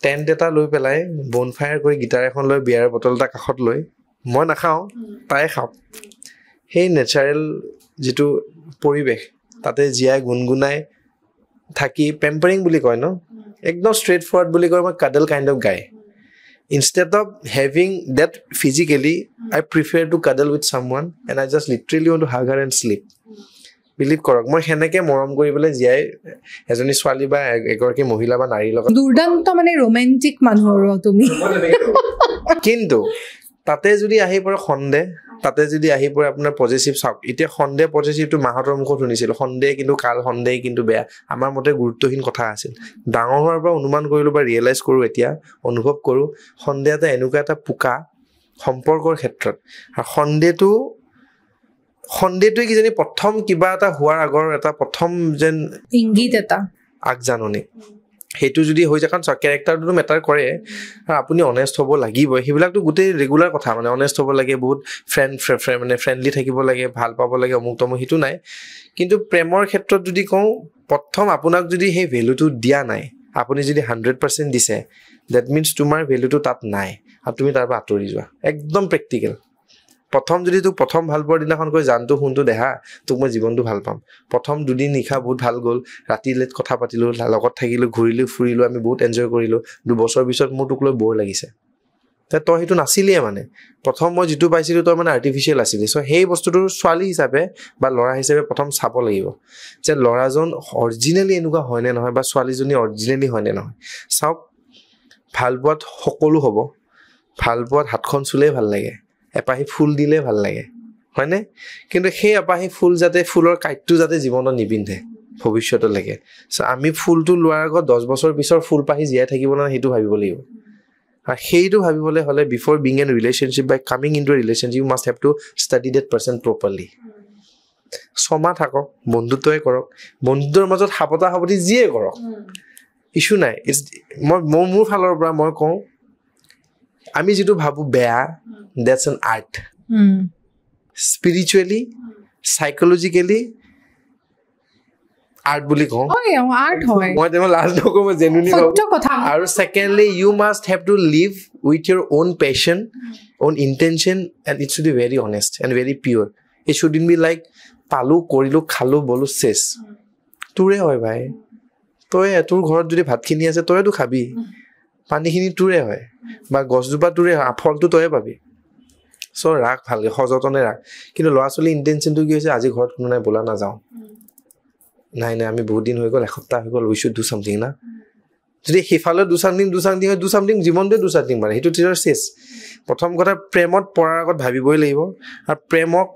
টেণ্ট এটা লৈ পেলাই বনফায়াৰ কৰি গিটাৰ এখন লৈ বিয়াৰ বটল এটা কাষত লৈ, মই নাখাওঁ তাই খাওঁ, সেই নেচাৰেল যিটো পৰিৱেশ তাতে জীয়াই গুণগুণাই থাকি, পেম্পাৰিং বুলি কয় ন, একদম ষ্ট্ৰেইট ফৰৱাৰ্ড বুলি কয়, মই cuddle kind of guy. Instead of having date physically, I prefer to cuddle with someone, and I just literally want to hug her and sleep. believe korok moi heneke morom koribole jiai ejoni swali ba egorki mohila ba nari loga durdanto mane romantic manhoro tumi kintu tate jodi ahi pore khonde tate jodi ahi pore apnar possessive sound ite khonde possessive to mahator mukhot hunisil khonde kintu kal khonde kintu beya amar mote guruttwhin kotha asil dangor hor ba anuman korilu ba realize koru etia anubhav koru khonde eta enuka eta puka সম্পৰ্কৰ ক্ষেত্ৰত খন্দেটো খন্দেটোই কি জানি প্ৰথম কিবা এটা হোৱাৰ আগৰ এটা প্ৰথম যেন ইংগিত এটা আগজাননী হেতু যদি হৈ যায় কাৰণ কেৰেক্টাৰটো মেটাৰ কৰে আপুনি অনেষ্ট হ'ব লাগিব হিবিলাকটো গুটেই ৰেগুলাৰ কথা মানে অনেষ্ট হ'ব লাগে বহুত ফ্ৰেন্ড মানে ফ্ৰেন্ডলি থাকিব লাগে ভাল পাব লাগে অমুকতম হেতু নাই কিন্তু প্ৰেমৰ ক্ষেত্ৰত যদি কওঁ প্ৰথম আপোনাক যদি সেই ভ্যালুটো দিয়া নাই আপুনি যদি one hundred percent দিছে দ্যাট মিন্স তোমাৰ ভ্যালুটো তাত নাই আর তুমি তারপর আতৰি যোৱা একদম প্র্যাকটিক্যাল প্রথম যদি তো প্রথম ভাল পৰ দিনাখন কৈ জানতো হুনতো দেখা তো মই জীৱনটো ভাল পাম প্ৰথম দুদিন নিখা বহুত ভাল গল ৰাতি লেট কথা পাতিলো লগত থাকিলো ঘুৰিলো ফুৰিলো আমি বহুত এনজয় কৰিলো দুবছৰ পিছত মোৰ টুকলৈ বৰ লাগিছে তে তো হেতু নাছিলিয়ে মানে প্ৰথম মই যেটো পাইছিলো তো মানে আৰ্টিফিশিয়াল আছিল সো হেই বস্তুটো ছোৱালী হিচাপে বা লৰা হিচাপে প্ৰথম চাব লাগিব যে লৰাজন অৰিজিনালি এনেকুৱা হয় নে নহয় বা ছোৱালীজনী অৰিজিনালি হয় নে নহয় চাও ভাল পথ সকলো হ'ব ভাল পথ হাতখন চুলেই ভাল লাগে এপাহি ফুল দিলে ভাল লাগে হয়নে কিন্তু সেই এপাহি ফুল যাতে ফুলৰ কাইটটো যাতে জীৱনত নিবিন্ধে ভৱিষ্যতলৈকে সো আমি ফুলটো লোৱাৰ আগত দহ বছৰ পিছৰ ফুলপাহি জীয়াই থাকিব না সেইটো ভাবিব লাগিব আৰু সেইটো ভাবিবলৈ হ'লে before being in relationship by coming in two a relationship you must have to study that person properly ছমাহ থাকক বন্ধুত্বই কৰক বন্ধুত্বৰ মাজত সাপতা সাপতি যিয়ে কৰক ইছ্যু নাই মই মোৰ ফালৰ পৰা মই কওঁ আমি যেটো ভাবো বেয়া that's an art spiritually psychologically art বুলি কওঁ মই তোমাক লাজ নকওঁ মই জেনুইনলি আৰু secondly you must have to live with your own passion own intention and it should be very honest and very pure it shouldn't be like পালোঁ কৰিলোঁ খালোঁ বলোঁ চেছ তোৰে হয় ভাই তই তোৰ ঘৰত যদি ভাতখিনি আছে তইতো খাবি পানীখিনি তোৰে হয় বা গছজোপা তোৰে হয় ফলটো তয়ে পাবি চ' ৰাখ ভালকৈ সযতনে ৰাখ কিন্তু ল'ৰা ছোৱালীৰ ইণ্টেনশ্যনটো কি হৈছে আজি ঘৰত কোনো নাই বোলা নাযাওঁ নাই নাই আমি বহুত দিন হৈ গ'ল এসপ্তাহ হৈ গ'ল উই শ্বুড ডু চামথিং না যদি সিফালে ডু চামথিং ডু চামথিং হয় ডু চামথিং জীৱনটোৱে ডু চামথিং মানে সেইটো তেতিয়াৰ চেছ প্ৰথম কথা প্ৰেমত পৰাৰ আগত ভাবিবই লাগিব আৰু প্ৰেমক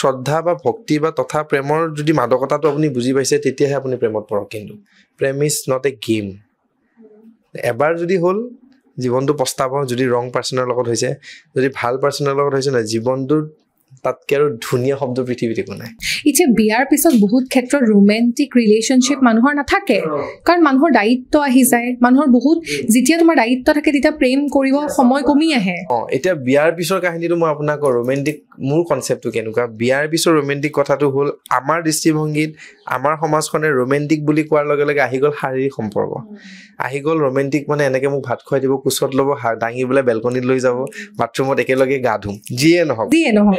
শ্ৰদ্ধা বা ভক্তি বা তথা প্ৰেমৰ যদি মাদকতাটো আপুনি বুজি পাইছে তেতিয়াহে আপুনি প্ৰেমত পৰক কিন্তু প্ৰেম ইজ নট এ গেম এবাৰ যদি হ'ল জীৱনটো প্ৰস্তাৱ যদি ৰং পাৰ্চনৰ লগত হৈছে যদি ভাল পাৰ্চনৰ লগত হৈছে না জীৱনটো তাতকৈ আৰু ধুনীয়া শব্দ পৃথিৱীত একো নাই এতিয়া বিয়াৰ পিছত বহুত ক্ষেত্ৰত ৰোমেণ্টিক ৰিলেশ্যনশ্বিপ মানুহৰ নাথাকে কাৰণ মানুহৰ দায়িত্ব আহি যায় মানুহৰ বহুত যেতিয়া তোমাৰ দায়িত্ব থাকে তেতিয়া প্ৰেম কৰিব সময় কমি আহে অঁ এতিয়া বিয়াৰ পিছৰ কাহিনীটো মই আপোনাক ৰোমেণ্টিক মোৰ কনচেপ্টটো কেনেকুৱা বিয়াৰ পিছৰ ৰোমেণ্টিক কথাটো হ'ল আমাৰ দৃষ্টিভংগীত আমাৰ সমাজখনে ৰোমেণ্টিক বুলি কোৱাৰ লগে লগে আহি গ'ল শাৰীৰিক সম্পৰ্ক আহি গ'ল ৰোমেণ্টিক মানে এনেকৈ মোক ভাত খুৱাই দিব কোচত ল'ব দাঙি পেলাই বেলকনিত লৈ যাব বাথৰুমত একেলগে গা ধুম যিয়ে নহওক যিয়ে নহওক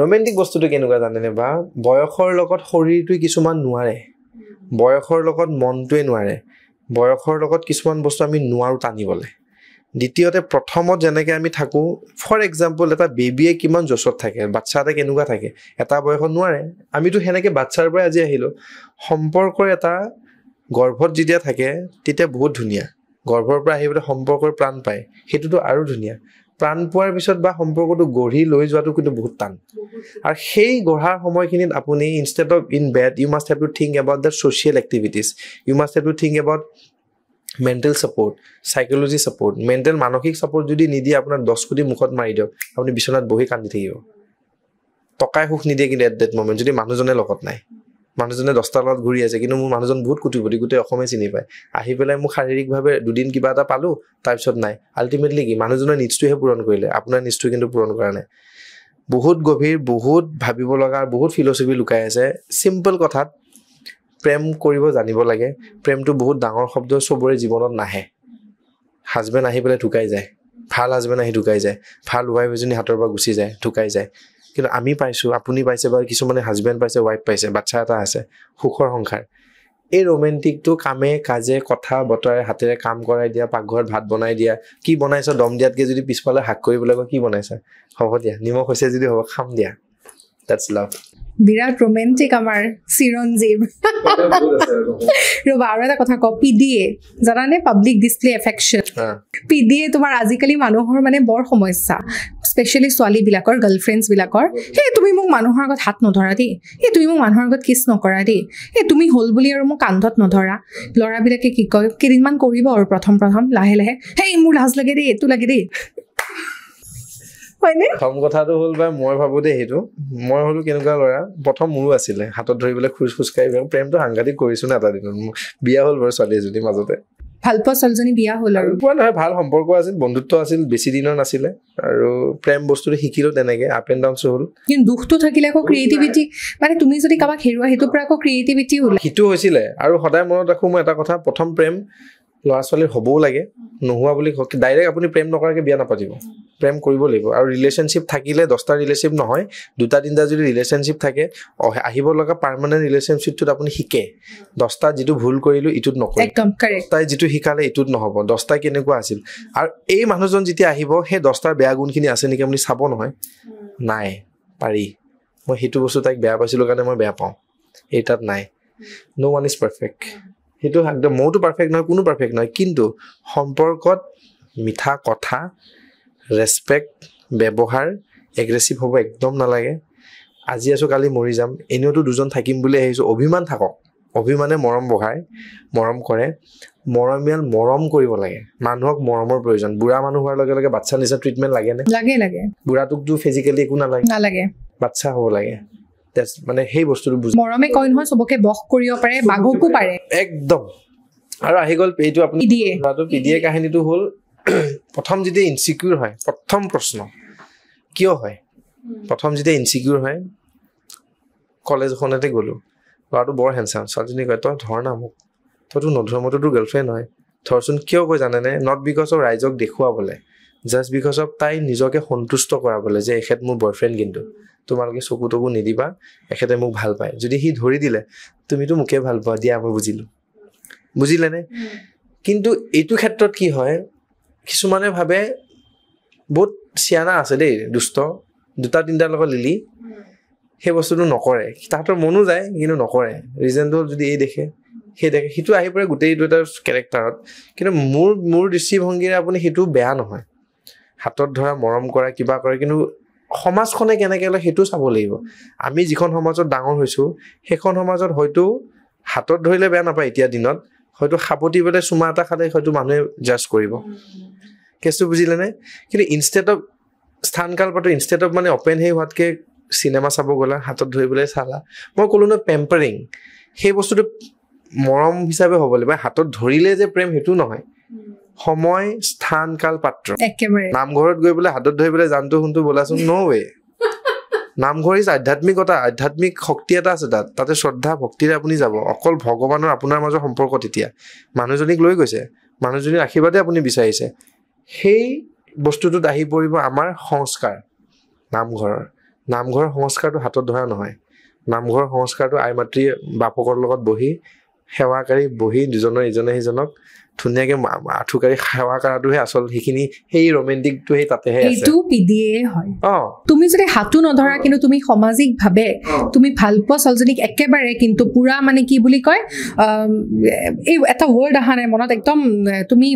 ৰোমেণ্টিক বস্তুটো কেনেকুৱা জানেনে বা বয়সৰ লগত শৰীৰটোৱে কিছুমান নোৱাৰে বয়সৰ লগত মনটোৱে নোৱাৰে বয়সৰ লগত কিছুমান বস্তু আমি নোৱাৰোঁ টানিবলৈ দ্বিতীয়তে প্ৰথমত যেনেকৈ আমি থাকোঁ ফৰ এক্সাম্পল এটা বেবীয়ে কিমান জোচত থাকে বাচ্ছা এটা কেনেকুৱা থাকে এটা বয়সত নোৱাৰে আমিতো সেনেকৈ বাচ্ছাৰ পৰাই আজি আহিলোঁ সম্পৰ্কৰ এটা গৰ্ভত যেতিয়া থাকে তেতিয়া বহুত ধুনীয়া গৰ্ভৰ পৰা আহি পেলাই সম্পৰ্কৰ প্ৰাণ পায় সেইটোতো আৰু ধুনীয়া প্ৰাণ পোৱাৰ পিছত বা সম্পৰ্কটো গঢ়ি লৈ যোৱাটো কিন্তু বহুত টান আৰু সেই গঢ়াৰ সময়খিনিত আপুনি instead of in bed you must have to think about the social activities you must have to think about mental support psychology support mental মানসিক ছাপৰ্ট যদি নিদিয়ে আপোনাৰ দহ কোটি মুখত মাৰি দিয়ক আপুনি বিচনাত বহি কান্দি থাকিব টকাই সুখ নিদিয়ে কিন্তু এট দেট মমেণ্ট যদি মানুহজনে লগত নাই মানুহজনে দহটা লগত ঘূৰি আছে কিন্তু মোৰ মানুহজন বহুত কুটিপতি গোটেই অসমে চিনি পায় আহি পেলাই মোক শাৰীৰিকভাৱে দুদিন কিবা এটা পালোঁ তাৰপিছত নাই আল্টিমেটলি কি মানুহজনৰ নিডছটোহে পূৰণ কৰিলে আপোনাৰ নিডছটো কিন্তু পূৰণ কৰা নাই বহুত গভীৰ বহুত ভাবিব লগা বহুত ফিলচফি লুকাই আছে চিম্পল কথাত প্ৰেম কৰিব জানিব লাগে প্ৰেমটো বহুত ডাঙৰ শব্দ চবৰে জীৱনত নাহে হাজবেণ্ড আহি পেলাই ঢুকাই যায় ভাল হাজবেণ্ড আহি ঢুকাই যায় ভাল ৱাইফ এজনী হাতৰ পৰা গুচি যায় ঢুকাই যায় কিন্তু আমি পাইছোঁ আপুনি পাইছে বা কিছুমানে হাজবেণ্ড পাইছে ৱাইফ পাইছে বাচ্ছা এটা আছে সুখৰ সংসাৰ এই ৰোমেণ্টিকটো কামে কাজে কথা বতৰাই হাতেৰে কাম কৰাই দিয়া পাকঘৰত ভাত বনাই দিয়া কি বনাইছা দম দিয়াতকৈ যদি পিছফালে শাক কৰিবলৈ কি বনাইছা হ'ব দিয়া নিমখ হৈছে যদি হ'ব খাম দিয়া That's love. Birat romantic amar Chiranjeev. Robaro ta kotha ko P D A janane public display affection. P D A tomar ajikali manohor mane bor samossa. Especially swali bilakor girlfriends bilakor. He tumi mok manohor got hat nodhora de. He tumi mok manohor got kiss nokora de. He tumi hol boli aru mok kandhot nodhora. Lora bilake ki koy kirinman koriba aru prothom prothom lahe lahe. Hey mur laj lage re etu lage re. Come got out of by more about the hero, more looking at Galora, bottom Muasil, had to drive a cruise who sky and prem to Hungary, Kurisunata, Bia Holvers or Leslie Mazate. Palpos Alzoni Bia Huller. One of Halhomburg was in Bondutosil, Bisidino Nasile, Prem Bostu Hikilo, then again up and down soul. In Duhtu Takilako creativity, but to Misery Kaba Hero, Hitupraco creativity, Hitu Sile, Aruhodamo, Takuma, Takota, Potom Prem. Lastly, hobo lage, no hoabuli hockey, direct upon the prem no carga biana pativo. Prem curibolivo. Our relationship takile, dosta relationship nohoi, duta in the relationship take, or ahibologa permanent relationship to upon hike. Dosta jitu hulkorilu, it would no correct. Jitu hikale, it would no hobo, dosta kineguasil. Our a manozon jiti ahibo, he dosta beagun kini asenicum is habonoi. Nai, pari. Mo hitu was like beabasiloganama beapon. Eight at nine. No one is perfect. It to have the more perfect no kuno perfect no kinto homporkot mitha kotha respect bebohar aggressive hobo ekdom na lage aji aso kali mori jam enio to dujon thakim bule hejo obhiman thakok obhimane morom bohai morom kore moromial morom koribo lage manuhok moromor proyojon bura manu har lage lage bachcha nisa treatment lage ne lage lage bura tuk tu physically eku na lage na lage bachcha hobo lage. That's মানে হেই বস্তুটো বুঝ মৰমে কইন হয় সবকে বখ কৰিও পাৰে বাগকো পাৰে একদম আৰু আহি গল পেইটো আপুনি পিডিএ আৰু পিডিএ কাহিনীটো হল প্ৰথম যেতিয়া ইনসিকিউৰ হয় প্ৰথম প্ৰশ্ন কিয় হয় প্ৰথম যেতিয়া ইনসিকিউৰ হয় কলেজখনতে গলো আৰু বৰ হ্যান্ডসাম সজনী কয় তই ধৰ না মোক তইটো নধৰমটো গাৰ্লফ্ৰেণ্ড হয় ধৰচোন কিয় কই জানে নে not because of ৰাইজক দেখুৱাবলে just because of তাই নিজকে সন্তুষ্ট কৰাবলে যে এখেত মোৰ বয়ফ্ৰেণ্ড কিন্তু তোমালকে সকুতকু নিদিবা এখেতে মোক ভাল পায় যদি হি ধৰি দিলে তুমি তো মুকে ভাল পাও দিয়া মই বুজিলো বুজিলে নে কিন্তু এটু ক্ষেত্ৰত কি হয় কিছুমানে ভাবে বহুত সিয়ানা আছে দে দুষ্ট দুটা তিনটা লগত লিলি হে বস্তুটো নকৰে তাহাতৰ মনু যায় কিন্তু নকৰে ৰিজনটো যদি এই দেখে হে দেখে হিটো আহি পৰে গুটেই দুটা ক্যারেক্টারত কিন্তু মোৰ মোৰ দৃষ্টিভংগীৰে আপুনি হিটো বেয়া নহয় হাতত ধৰা মৰম কৰা কিবা কৰে কিন্তু সমাজখনে কেনেকেলে হেতু চাব লাগিব আমি যিখন সমাজত ডাঙৰ হৈছো হেখন সমাজত হয়তো হাতত ধৰিলে বেয়া না পায় এতিয়া দিনত হয়তো খাপতি বলে সুমাটা খালে হয়তো মানুহে জাজ কৰিব কেছটো বুজিলেনে কিন্তু ইনস্টেড অফ স্থানকাল পটো ইনস্টেড অফ মানে ওপেন হে হোৱাতকে সিনেমা চাব গলা হাতত ধৰিবলৈ চালা মই কলো ন পেম্পারিং সেই বস্তুটো মৰম হিচাপে হ'বলে বা হাতত ধৰিলে যে প্ৰেম হেতু নহয় সময় স্থান কাল পাত্র নামঘৰত গৈ বলে হাতত ধৰি বলে জানতো হুনতো বলাছন নো ওয়ে নামঘৰ ইজ আধ্যাত্মিকতা আধ্যাত্মিক শক্তি এটা আছে তাত তাতে শ্রদ্ধা ভক্তিৰে আপুনি যাব অকল ভগৱানৰ আপোনাৰ মাজৰ সম্পৰ্ক তেতিয়া মানুহজনীক লৈ গৈছে মানুহজনীৰ আশীৰ্বাদে আপুনি বিচাৰিছে সেই বস্তুটো দাহি পৰিব আমাৰ সংস্কাৰ নামঘৰৰ নামঘৰৰ সংস্কাৰটো হাতত ধৰা নহয় নামঘৰৰ সংস্কাৰটো আই মাতৃ বাপকৰ লগত বহি সেৱাকাৰী বহি দুজন এজনে এজনক থুনিয়াকে আঠুকাৰী সেৱা কৰাটোহে আসল হিখিনি হেই রোমান্টিক টু হে তাতে হে আছে এইটো পিডিএ হয় অ তুমি যদি হাতু নধৰা কিন্তু তুমি সামাজিক ভাবে তুমি ভালপো সলজনিক একেবাৰে কিন্তু পুৰা মানে কি বুলি কয় এই এটা ওয়ার্ড আহা নাই মনত একদম তুমি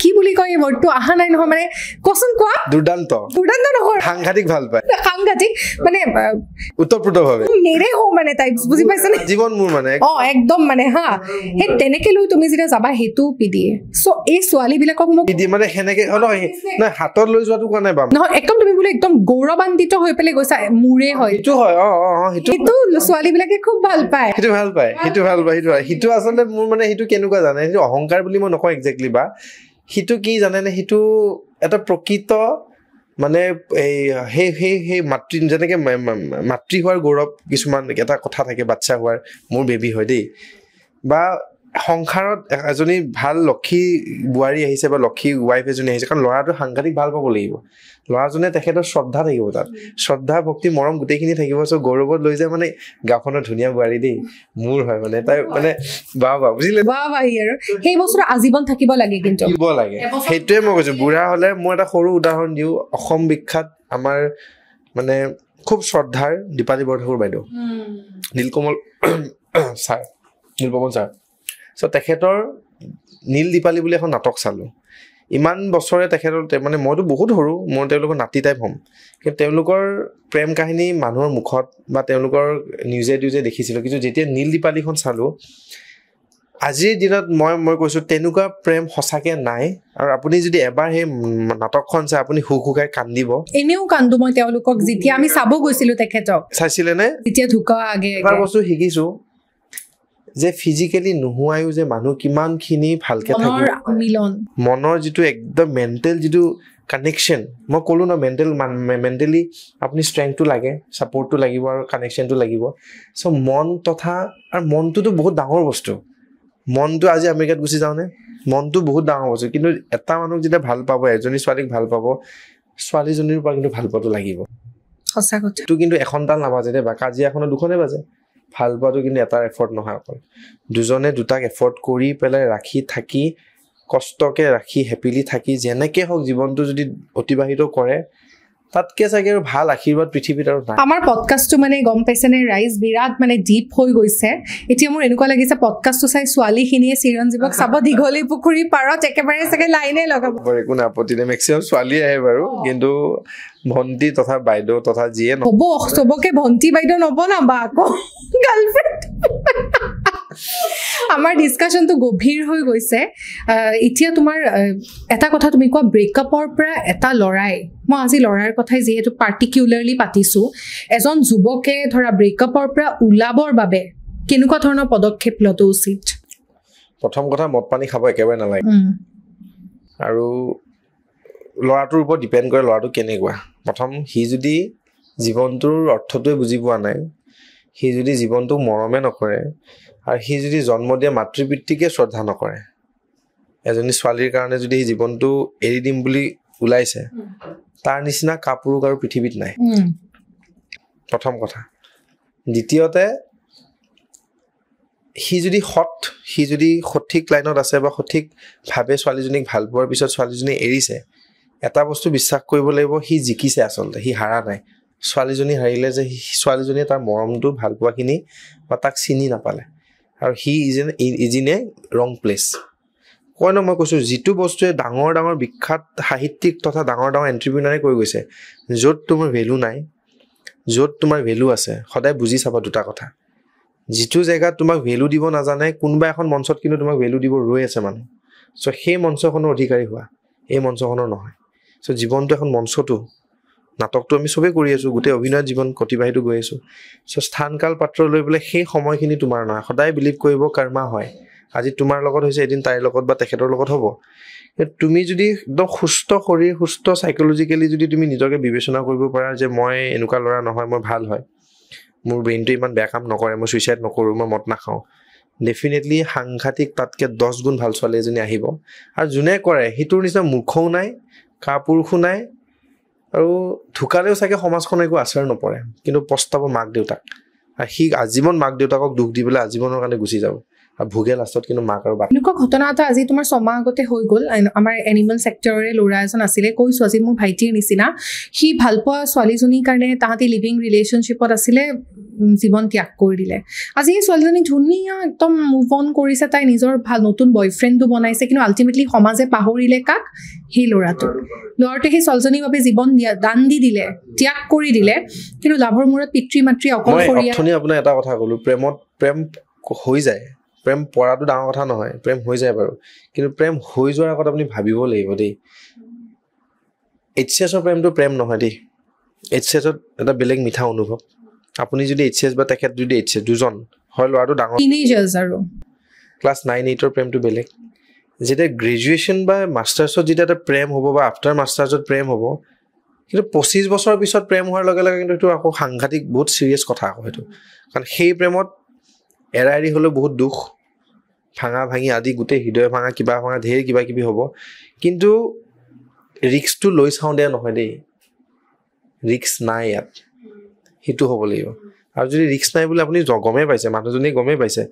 কি বুলি কয় এই ওয়ার্ডটো আহা নাই নহয় মানে কোসন কোৱা দুৰ্দান্ত দুৰ্দান্ত নহয় সাংঘাতিক ভাল পায় সাংঘাতিক মানে উত্তৰপ্ৰতভাৱে নেৰে হো মানে টাইপস বুজি পাইছ না জীৱন মোৰ মানে অ একদম মানে হা হে তেনেকে লৈ তুমি যেতিয়া যাবা হেতু So, এই সোয়ালি বিলাকক মোক দি মানে হেনেকে নহয় না হাতত লৈ যোৱাটো কোৱা নাই বাম নহয় একদম তুমি বলে একদম গৌৰৱান্বিত হৈ পেলে গৈছা মুৰে হয় ইটো হয় অ অ ইটো ইটো সোয়ালি বিলাকে খুব ভাল পায় ইটো ভাল পায় ইটো ভাল পায় ইটো ইটো আসলে মোৰ মানে ইটো কেনেকুৱা জানে ইটো অহংকাৰ বুলি মই নকওঁ এক্স্যাক্টলি বা ইটো কি জানে নে ইটো এটা প্ৰকৃত মানে এই হে হে হে মাতৃ জনকে মাতৃ হোৱাৰ গৌৰৱ কিছুমান এটা কথা থাকে বাচ্চা হোৱাৰ মোৰ বেবি হয় দেই বা সংসাৰত এজনী ভাল লক্ষী বুৱাৰী আহিছে বা লক্ষী ওয়াইফ এজনী আহিছে কাৰণ লৰাটো সাংঘাতিক ভাল পাব লাগিব লৰাজনে তেখেতৰ শ্ৰদ্ধা থাকিব তাত শ্ৰদ্ধা ভক্তি মৰম গোটেইখিনি থাকিব সো গৌৰৱত লৈ যায় মানে গাঁওখনৰ ধুনীয়া বুৱাৰী দেই মোৰ হয় মানে তাই মানে বাহ বাহ বুজিলে বাহ বাহ আৰু সেই বস্তুটো আজীৱন থাকিব লাগে কিন্তু থাকিব লাগে সেইটোৱে মই কৈছো বুঢ়া হলে মই এটা সৰু উদাহৰণ দিওঁ অসম বিখ্যাত আমাৰ মানে খুব শ্রদ্ধার দীপালী বৰঠাকুৰ বাইদেউ Nilkamal sir Nilpawan sir so তেখেতৰ নীল দীপালী বুলি এখন নাটক চালো ইমান বছৰে তেখেতৰ মানে মইতো বহুত হৰু মই তেওঁলোকৰ নাতি টাইপ হম কিন্তু তেওঁলোকৰ প্ৰেম কাহিনী মানুহৰ মুখত বা তেওঁলোকৰ নিউজে নিউজে দেখিছিল কিন্তু যেতিয়া নীল দীপালীখন চালো আজিৰ দিনত মই মই কৈছো তেনুকা প্ৰেম হসাকে নাই আৰু আপুনি যদি এবাৰ হে নাটকখন চাই আপুনি হুহুকাই কান্দিব এনেও কান্দু মই তেওঁলোকক যেতিয়া আমি সাবো গৈছিলো তেখেতক চাইছিলে নে যেতিয়া ধুকা আগে এবাৰ বস্তু হিকিছো যে ফিজিক্যালি নুহুৱাইও যে মানুহ কিমানখিনি ভালকে থাকিব মিলন মনৰ যেটো একদম মেন্টাল যেটো কানেকশন মই কলো না মেন্টাল মেন্টালি আপুনি ষ্ট্ৰেংথটো লাগে সাপোৰ্টটো লাগিব আৰু কানেকশনটো লাগিব সো মন তথা আৰু মনটোতো বহুত ডাঙৰ বস্তু মনটো আজি আমেৰিকাত গুচি যাওঁনে মনটো বহুত ডাঙৰ বস্তু কিন্তু এটা মানুহ যেতিয়া ভাল পাব এজনী ছোৱালীক ভাল পাব ছোৱালীজনীৰ পৰা কিন্তু ভাল পোৱাটো লাগিব সঁচা কথা তো কিন্তু এখন তাল নাবাজে দে বা কাজিয়া এখনো দুখনে বাজে ভাল পোৱাটো কিন্তু এটা এফৰ্ট নহয় অকল দুজনে দুটাক এফৰ্ট কৰি পেলাই ৰাখি থাকি কষ্টকে ৰাখি হেপিলি থাকি যেনেকৈ হওক জীৱনটো যদি অতিবাহিত কৰে তাতকে চাগে আৰু ভাল আশীৰ্বাদ পৃথিৱীত আৰু নাই আমাৰ পডকাষ্টটো মানে গম পাইছেনে ৰাইজ বিৰাট মানে ডিপ হৈ গৈছে এতিয়া মোৰ এনেকুৱা লাগিছে পডকাষ্টটো চাই ছোৱালীখিনিয়ে চিৰঞ্জীৱক চাব দীঘলী পুখুৰী পাৰত একেবাৰে চাগে লাইনে লগাব একো নাই আপত্তি নাই মেক্সিমাম ছোৱালী আহে বাৰু কিন্তু ভণ্টি তথা বাইদেউ তথা যিয়ে হ'ব চবকে ভণ্টি বাইদেউ নবনাবা আকৌ গাৰ্লফ্ৰেণ্ড আমাৰ ডিছকাশনটো গভীৰ হৈ গৈছে এতিয়া তোমাৰ এটা কথা তুমি কোৱা ব্ৰেকআপৰ পৰা এটা লৰাই মই আজি লৰাৰ কথাই যিহেতু পাৰ্টিকুলাৰলি পাতিছোঁ এজন যুৱকে ধৰা ব্ৰেকআপৰ পৰা ওলাবৰ বাবে কেনেকুৱা ধৰণৰ পদক্ষেপ লোৱাটো উচিত প্ৰথম কথা মদ পানী খাব একেবাৰে নালাগে আৰু ল'ৰাটোৰ ওপৰত ডিপেণ্ড কৰে ল'ৰাটো কেনেকুৱা প্ৰথম সি যদি জীৱনটোৰ অৰ্থটোৱে বুজি পোৱা নাই সি যদি জীৱনটো মৰমে নকৰে আৰু সি যদি জন্ম দিয়া মাতৃ পিতৃকে শ্ৰদ্ধা নকৰে এজনী ছোৱালীৰ কাৰণে যদি সি জীৱনটো এৰি দিম বুলি ওলাইছে তাৰ নিচিনা কাপোৰ আৰু পৃথিৱীত নাই প্ৰথম কথা দ্বিতীয়তে সি যদি সৎ সি যদি সঠিক লাইনত আছে বা সঠিকভাৱে ছোৱালীজনীক ভাল পোৱাৰ পিছত ছোৱালীজনী এৰিছে এটা বস্তু বিশ্বাস কৰিব লাগিব সি জিকিছে আচলতে সি হাৰা নাই ছোৱালীজনী হাৰিলে যে ছোৱালীজনীয়ে তাৰ মৰমটো ভাল পোৱাখিনি বা তাক চিনি নাপালে আৰু সি is an is in a wrong place কয় ন মই কৈছোঁ যিটো বস্তুৱে ডাঙৰ ডাঙৰ বিখ্যাত সাহিত্যিক তথা ডাঙৰ ডাঙৰ এণ্টাৰপ্ৰিনাৰে কৈ গৈছে য'ত তোমাৰ ভেলু নাই য'ত তোমাৰ ভেলু আছে সদায় বুজি চাবা দুটা কথা যিটো জেগাত তোমাক ভেলু দিব নাজানে কোনোবা এখন মঞ্চত কিন্তু তোমাক ভেলু দিব ৰৈ আছে মানুহ চ' সেই মঞ্চখনৰ অধিকাৰী হোৱা এই মঞ্চখনৰ নহয় চ' জীৱনটো এখন মঞ্চটো নাটকটো আমি চবেই কৰি আছোঁ গোটেই অভিনয় জীৱন অতিবাহিত গৈ আছোঁ চ' স্থান কাল পাত্ৰ লৈ পেলাই সেই সময়খিনি তোমাৰ নহয় সদায় বিলিভ কৰিব কৰ্মা হয় আজি তোমাৰ লগত হৈছে এদিন তাইৰ লগত বা তেখেতৰ লগত হ'ব তুমি যদি একদম সুস্থ শৰীৰ সুস্থ চাইকলজিকেলি যদি তুমি নিজকে বিবেচনা কৰিব পাৰা যে মই এনেকুৱা ল'ৰা নহয় মই ভাল হয় মোৰ ব্ৰেইনটো ইমান বেয়া কাম নকৰে মই ছুইচাইড নকৰোঁ মই মদ নাখাওঁ ডেফিনেটলি সাংঘাতিক তাতকৈ দহ গুণ ভাল ছোৱালী এজনী আহিব আৰু যোনে কৰে সেইটোৰ নিচিনা মূৰ্খও নাই কা পুৰুষো নাই আৰু ঢুকালেও চাগে সমাজখনে একো আচৰণ নপৰে কিন্তু পস্তাব মাক দেউতাক আৰু সি আজীৱন মাক দেউতাকক দুখ দি পেলাই আজীৱনৰ কাৰণে গুচি যাব আৰু ভোগে লাষ্টত কিন্তু মাক আৰু বাপ এনেকুৱা ঘটনা এটা আজি তোমাৰ ছমাহ আগতে হৈ গ'ল আমাৰ এনিমেল ছেক্টৰৰে ল'ৰা এজন আছিলে কৈছোঁ আজি মোৰ ভাইটিৰ নিচিনা সি ভাল পোৱা ছোৱালীজনীৰ কাৰণে তাহাঁতি লিভিং ৰিলেশ্যনশ্বিপত আছিলে জীৱন ত্যাগ কৰি দিলে আজি এই ছোৱালীজনী ধুনীয়া একদম মুভ অন কৰিছে তাই নিজৰ ভাল নতুন বয়ফ্ৰেণ্ডো বনাইছে কিন্তু আল্টিমেটলি সমাজে পাহৰিলে কাক সেই ল'ৰাটো ল'ৰাটোৱে সেই ছোৱালীজনীৰ বাবে জীৱন দিয়া দান দি দিলে ত্যাগ কৰি দিলে কিন্তু লাভৰ মূৰত পিতৃ মাতৃ অকলশৰীয়া অথনি আপোনাৰ এটা কথা ক'লোঁ প্ৰেমত প্ৰেম হৈ যায় প্ৰেম পৰাটো ডাঙৰ কথা নহয় প্ৰেম হৈ যায় বাৰু কিন্তু প্ৰেম হৈ যোৱাৰ আগত আপুনি ভাবিব লাগিব দেই এইচ এছৰ প্ৰেমটো প্ৰেম নহয় দেই এইচ এছত এটা বেলেগ মিঠা অনুভৱ আপুনি যদি এইচ এছ বা তেখেত যদি এইচ এছ দুজন হয় ল'ৰাটো ডাঙৰ টিনেজাৰ্ছ আৰু ক্লাছ নাইন এইটৰ প্ৰেমটো বেলেগ যেতিয়া গ্ৰেজুৱেশ্যন বা মাষ্টাৰ্ছত যেতিয়া এটা প্ৰেম হ'ব বা আফটাৰ মাষ্টাৰ্ছত প্ৰেম হ'ব কিন্তু পঁচিছ বছৰৰ পিছত প্ৰেম হোৱাৰ লগে লগে কিন্তু সেইটো আকৌ সাংঘাতিক বহুত ছিৰিয়াছ কথা আকৌ সেইটো কাৰণ সেই প্ৰেমত এৰা এৰি হ'লেও বহুত দুখ ভাঙা ভাঙি আদি গোটেই হৃদয় ভাঙা কিবা ভাঙা ঢেৰ কিবা কিবি হ'ব কিন্তু ৰিক্সটো লৈ চাওঁ দিয়া নহয় দেই ৰিক্স নাই ইয়াত সেইটো হ'ব লাগিব আৰু যদি ৰিক্স নাই বুলি আপুনি গমেই পাইছে মানুহজনীয়ে গমেই পাইছে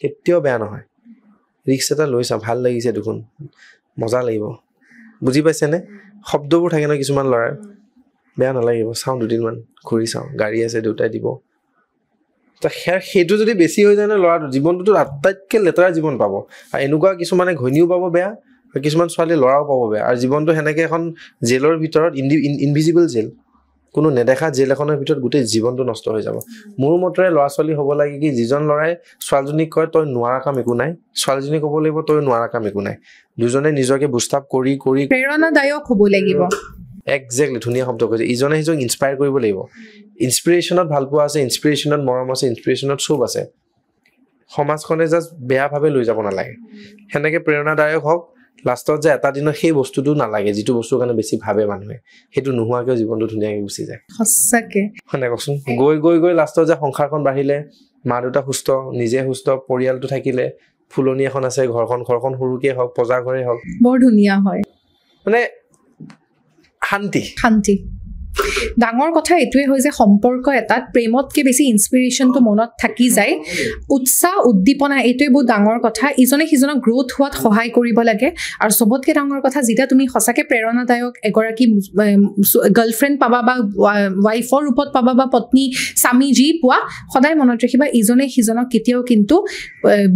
কেতিয়াও বেয়া নহয় ৰিক্স এটা লৈ চাওঁ ভাল লাগিছে দেখোন মজা লাগিব বুজি পাইছেনে শব্দবোৰ থাকে ন কিছুমান ল'ৰাৰ বেয়া নালাগিব, চাউণ্ড দুদিনমান ঘূৰি চাওঁ, গাড়ী আছে দেউতাই দিব। সেইটো যদি বেছি হৈ যায় ন, ল'ৰাটো জীৱনটোতো আটাইতকৈ লেতেৰা জীৱন পাব। আৰু এনেকুৱা কিছুমানে ঘৈণীও পাব বেয়া, আৰু কিছুমান ছোৱালী ল'ৰাও পাব বেয়া। আৰু জীৱনটো সেনেকৈ এখন জেলৰ ভিতৰত, ইনভিজিবল জেল, কোনো নেদেখা জেল এখনৰ ভিতৰত গোটেই জীৱনটো নষ্ট হৈ যাব। মোৰ মতেৰে ল'ৰা ছোৱালী হ'ব লাগে কি, যিজন ল'ৰাই ছোৱালীজনীক কয় তই নোৱাৰা কাম একো নাই, ছোৱালীজনীক ক'ব লাগিব তই নোৱাৰা কাম একো নাই। দুজনে নিজকে বুষ্টাপ কৰি কৰি প্ৰেৰণাদায়ক হ'ব লাগিব। একজেক্টলি, ধুনীয়া শব্দ কৈছে। ইজনে সিজনক ইনস্পায়াৰ কৰিব লাগিব। ইনস্পিৰেশ্যনত ভাল পোৱা আছে, ইনস্পিৰেশ্যনত মৰম আছে, ইনস্পিৰেশ্যনত চব আছে। সমাজখনে জাষ্ট বেয়াভাৱে লৈ যাব নালাগে। সেনেকৈ প্ৰেৰণাদায়ক হওক, লাষ্টত যে এটা দিনত সেই বস্তুটো নালাগে যিটো বস্তুৰ কাৰণে বেছি ভাবে মানুহে, সেইটো নোহোৱাকৈ জীৱনটো ধুনীয়াকৈ গুচি যায়। সঁচাকে শুনে কওকচোন, গৈ গৈ গৈ লাষ্টত যে সংসাৰখন বাঢ়িলে, মা দেউতা সুস্থ, নিজে সুস্থ, পৰিয়ালটো থাকিলে, ফুলনি এখন আছে, ঘৰখন ঘৰখন সৰুকে হওক, পজা ঘৰে হওক, বৰ ধুনীয়া হয়। মানে শান্তি, শান্তি। ডাঙৰ কথা এইটোৱে হয় যে সম্পৰ্ক এটাত প্ৰেমতকৈ বেছি ইনস্পিৰেশ্যনটো মনত থাকি যায়। উৎসাহ, উদ্দীপনা, এইটোৱে বহুত ডাঙৰ কথা। ইজনে সিজনক গ্ৰ'থ হোৱাত সহায় কৰিব লাগে। আৰু চবতকৈ ডাঙৰ কথা, যেতিয়া তুমি সঁচাকৈ প্ৰেৰণাদায়ক এগৰাকী গাৰ্লফ্ৰেণ্ড পাবা বা ৱাইফৰ ৰূপত পাবা বা পত্নী, স্বামী যি পোৱা, সদায় মনত ৰাখিবা ইজনে সিজনক কেতিয়াও কিন্তু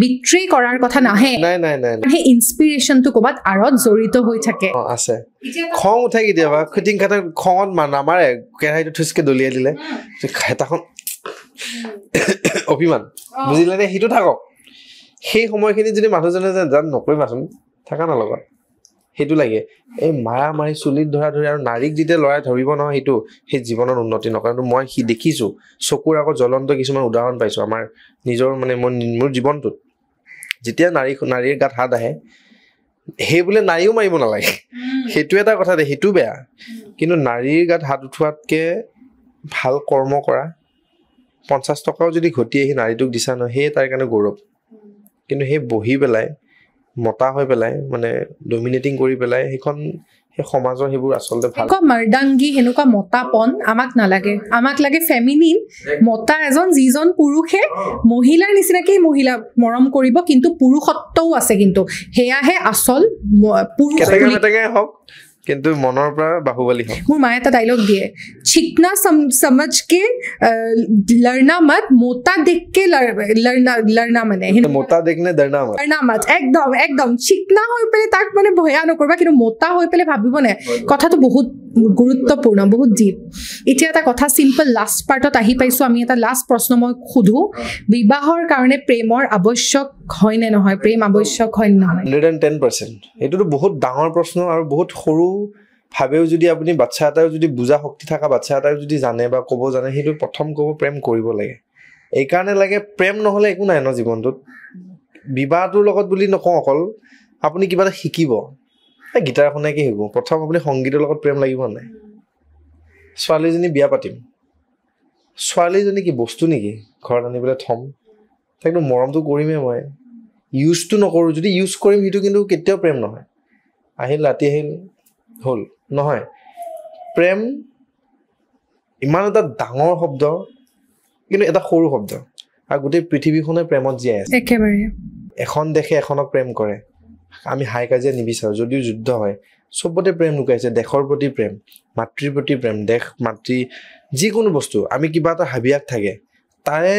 বিট্ৰে কৰাৰ কথা নাহে। সেই ইনস্পিৰেশ্যনটো ক'ৰবাত আঁৰত জড়িত হৈ থাকে। খং উঠে কেতিয়াবা, খুটিং খাটা খঙত নামাৰে, কেৰাহীটো থুচকৈ দলিয়াই দিলে, হেতাখন অভিমান, বুজিলে নে? সেইটো থাকক। সেই সময়খিনি যদি মানুহজনে যে জান নকৰিবাচোন, থাকা নলগা, সেইটো লাগে। এই মাৰা মাৰি, চুলিত ধৰা ধৰি, আৰু নাৰীক যেতিয়া ল'ৰাই ধৰিব নহয়, সেইটো সেই জীৱনত উন্নতি নকৰে। মই সি দেখিছোঁ, চকুৰ আগত জ্বলন্ত কিছুমান উদাহৰণ পাইছোঁ আমাৰ নিজৰ, মানে মোৰ মোৰ জীৱনটোত। যেতিয়া নাৰী নাৰীৰ গাত হাত আহে, সেই বোলে নাৰীও মাৰিব নালাগে, সেইটো এটা কথা দে, সেইটো বেয়া। কিন্তু নাৰীৰ গাত হাত উঠোৱাতকৈ ভাল কৰ্ম কৰা, পঞ্চাছ টকাও যদি ঘটি আহি নাৰীটোক দিছা নহয়, সেয়ে তাৰ কাৰণে গৌৰৱ। কিন্তু সেই বহি পেলাই, মতা হৈ পেলাই, মানে ডমিনেটিং কৰি পেলাই, সেইখন সেই সমাজৰ সেইবোৰ আচলতে ভাল। মাৰ্দাংগী, সেনেকুৱা মতাপন আমাক নালাগে। আমাক লাগে ফেমিনিন মতা এজন, যিজন পুৰুষে মহিলাৰ নিচিনাকেই মহিলা মৰম কৰিব, কিন্তু পুৰুষত্বও আছে। কিন্তু সেয়াহে আচল পুৰুষ। হওক, কিন্তু মনৰ পৰা বাহুবলী হওক। মোৰ মায়ে এটা ডাইলগ দিয়ে, চিকনা সমজকে লড়না মত, মোটা দেখকে লড়না মানে। মোটা দেখনে ডৰনা মত, লড়না মত। একদম একদম চিকনা হৈ পেলাই তাক মানে ভয়া নকৰিবা, কিন্তু মোটা হৈ পেলাই ভাবিব নাই। কথাটো বহুত গুৰুত্বপূৰ্ণ, বহুত ডিপ। এতিয়া এটা কথা, চিম্পল লাষ্ট পাৰ্টত আহি পাইছোঁ আমি। এটা লাষ্ট প্ৰশ্ন মই সোধোঁ, বিবাহৰ কাৰণে প্ৰেমৰ আৱশ্যক হয় নে নহয়? প্ৰেম আৱশ্যক হয় নে নহয়? Hundred and ten percent. এইটোতো বহুত ডাঙৰ প্ৰশ্ন, আৰু বহুত সৰু ভাৱেও যদি আপুনি বাচ্ছা এটাও যদি বুজা শক্তি থকা বাচ্ছা এটাও যদি জানে বা ক'ব জানে, সেইটো প্ৰথম ক'ব প্ৰেম কৰিব লাগে। এইকাৰণে লাগে, প্ৰেম নহ'লে একো নাই ন জীৱনটোত। বিবাহটোৰ লগত বুলি নকওঁ, অকল আপুনি কিবা এটা শিকিব, গীটাৰখনে কি শিকো, প্ৰথম আপুনি সংগীতৰ লগত প্ৰেম লাগিব নাই? ছোৱালীজনী বিয়া পাতিম, ছোৱালীজনী কি বস্তু নেকি ঘৰত আনি পেলাই থ'ম? তাইকতো মৰমটো কৰিমেই, মই ইউজটো নকৰোঁ। যদি ইউজ কৰিম, সেইটো কিন্তু কেতিয়াও প্ৰেম নহয়। আহিল ৰাতি, আহিল হ'ল, নহয়। প্ৰেম ইমান এটা ডাঙৰ শব্দ, কিন্তু এটা সৰু শব্দ, আৰু গোটেই পৃথিৱীখনে প্ৰেমত জীয়াই আছে। একেবাৰে এখন দেশে এখনক প্ৰেম কৰে। আমি হাই কাজিয়া নিবিচাৰোঁ, যদিও যুদ্ধ হয়, চবতে প্ৰেম লুকাইছে। দেশৰ প্ৰতি প্ৰেম, মাতৃৰ প্ৰতি প্ৰেম, দেশ, মাতৃ, যিকোনো বস্তু। আমি কিবা এটা হাবিয়াত থাকে, তাৰে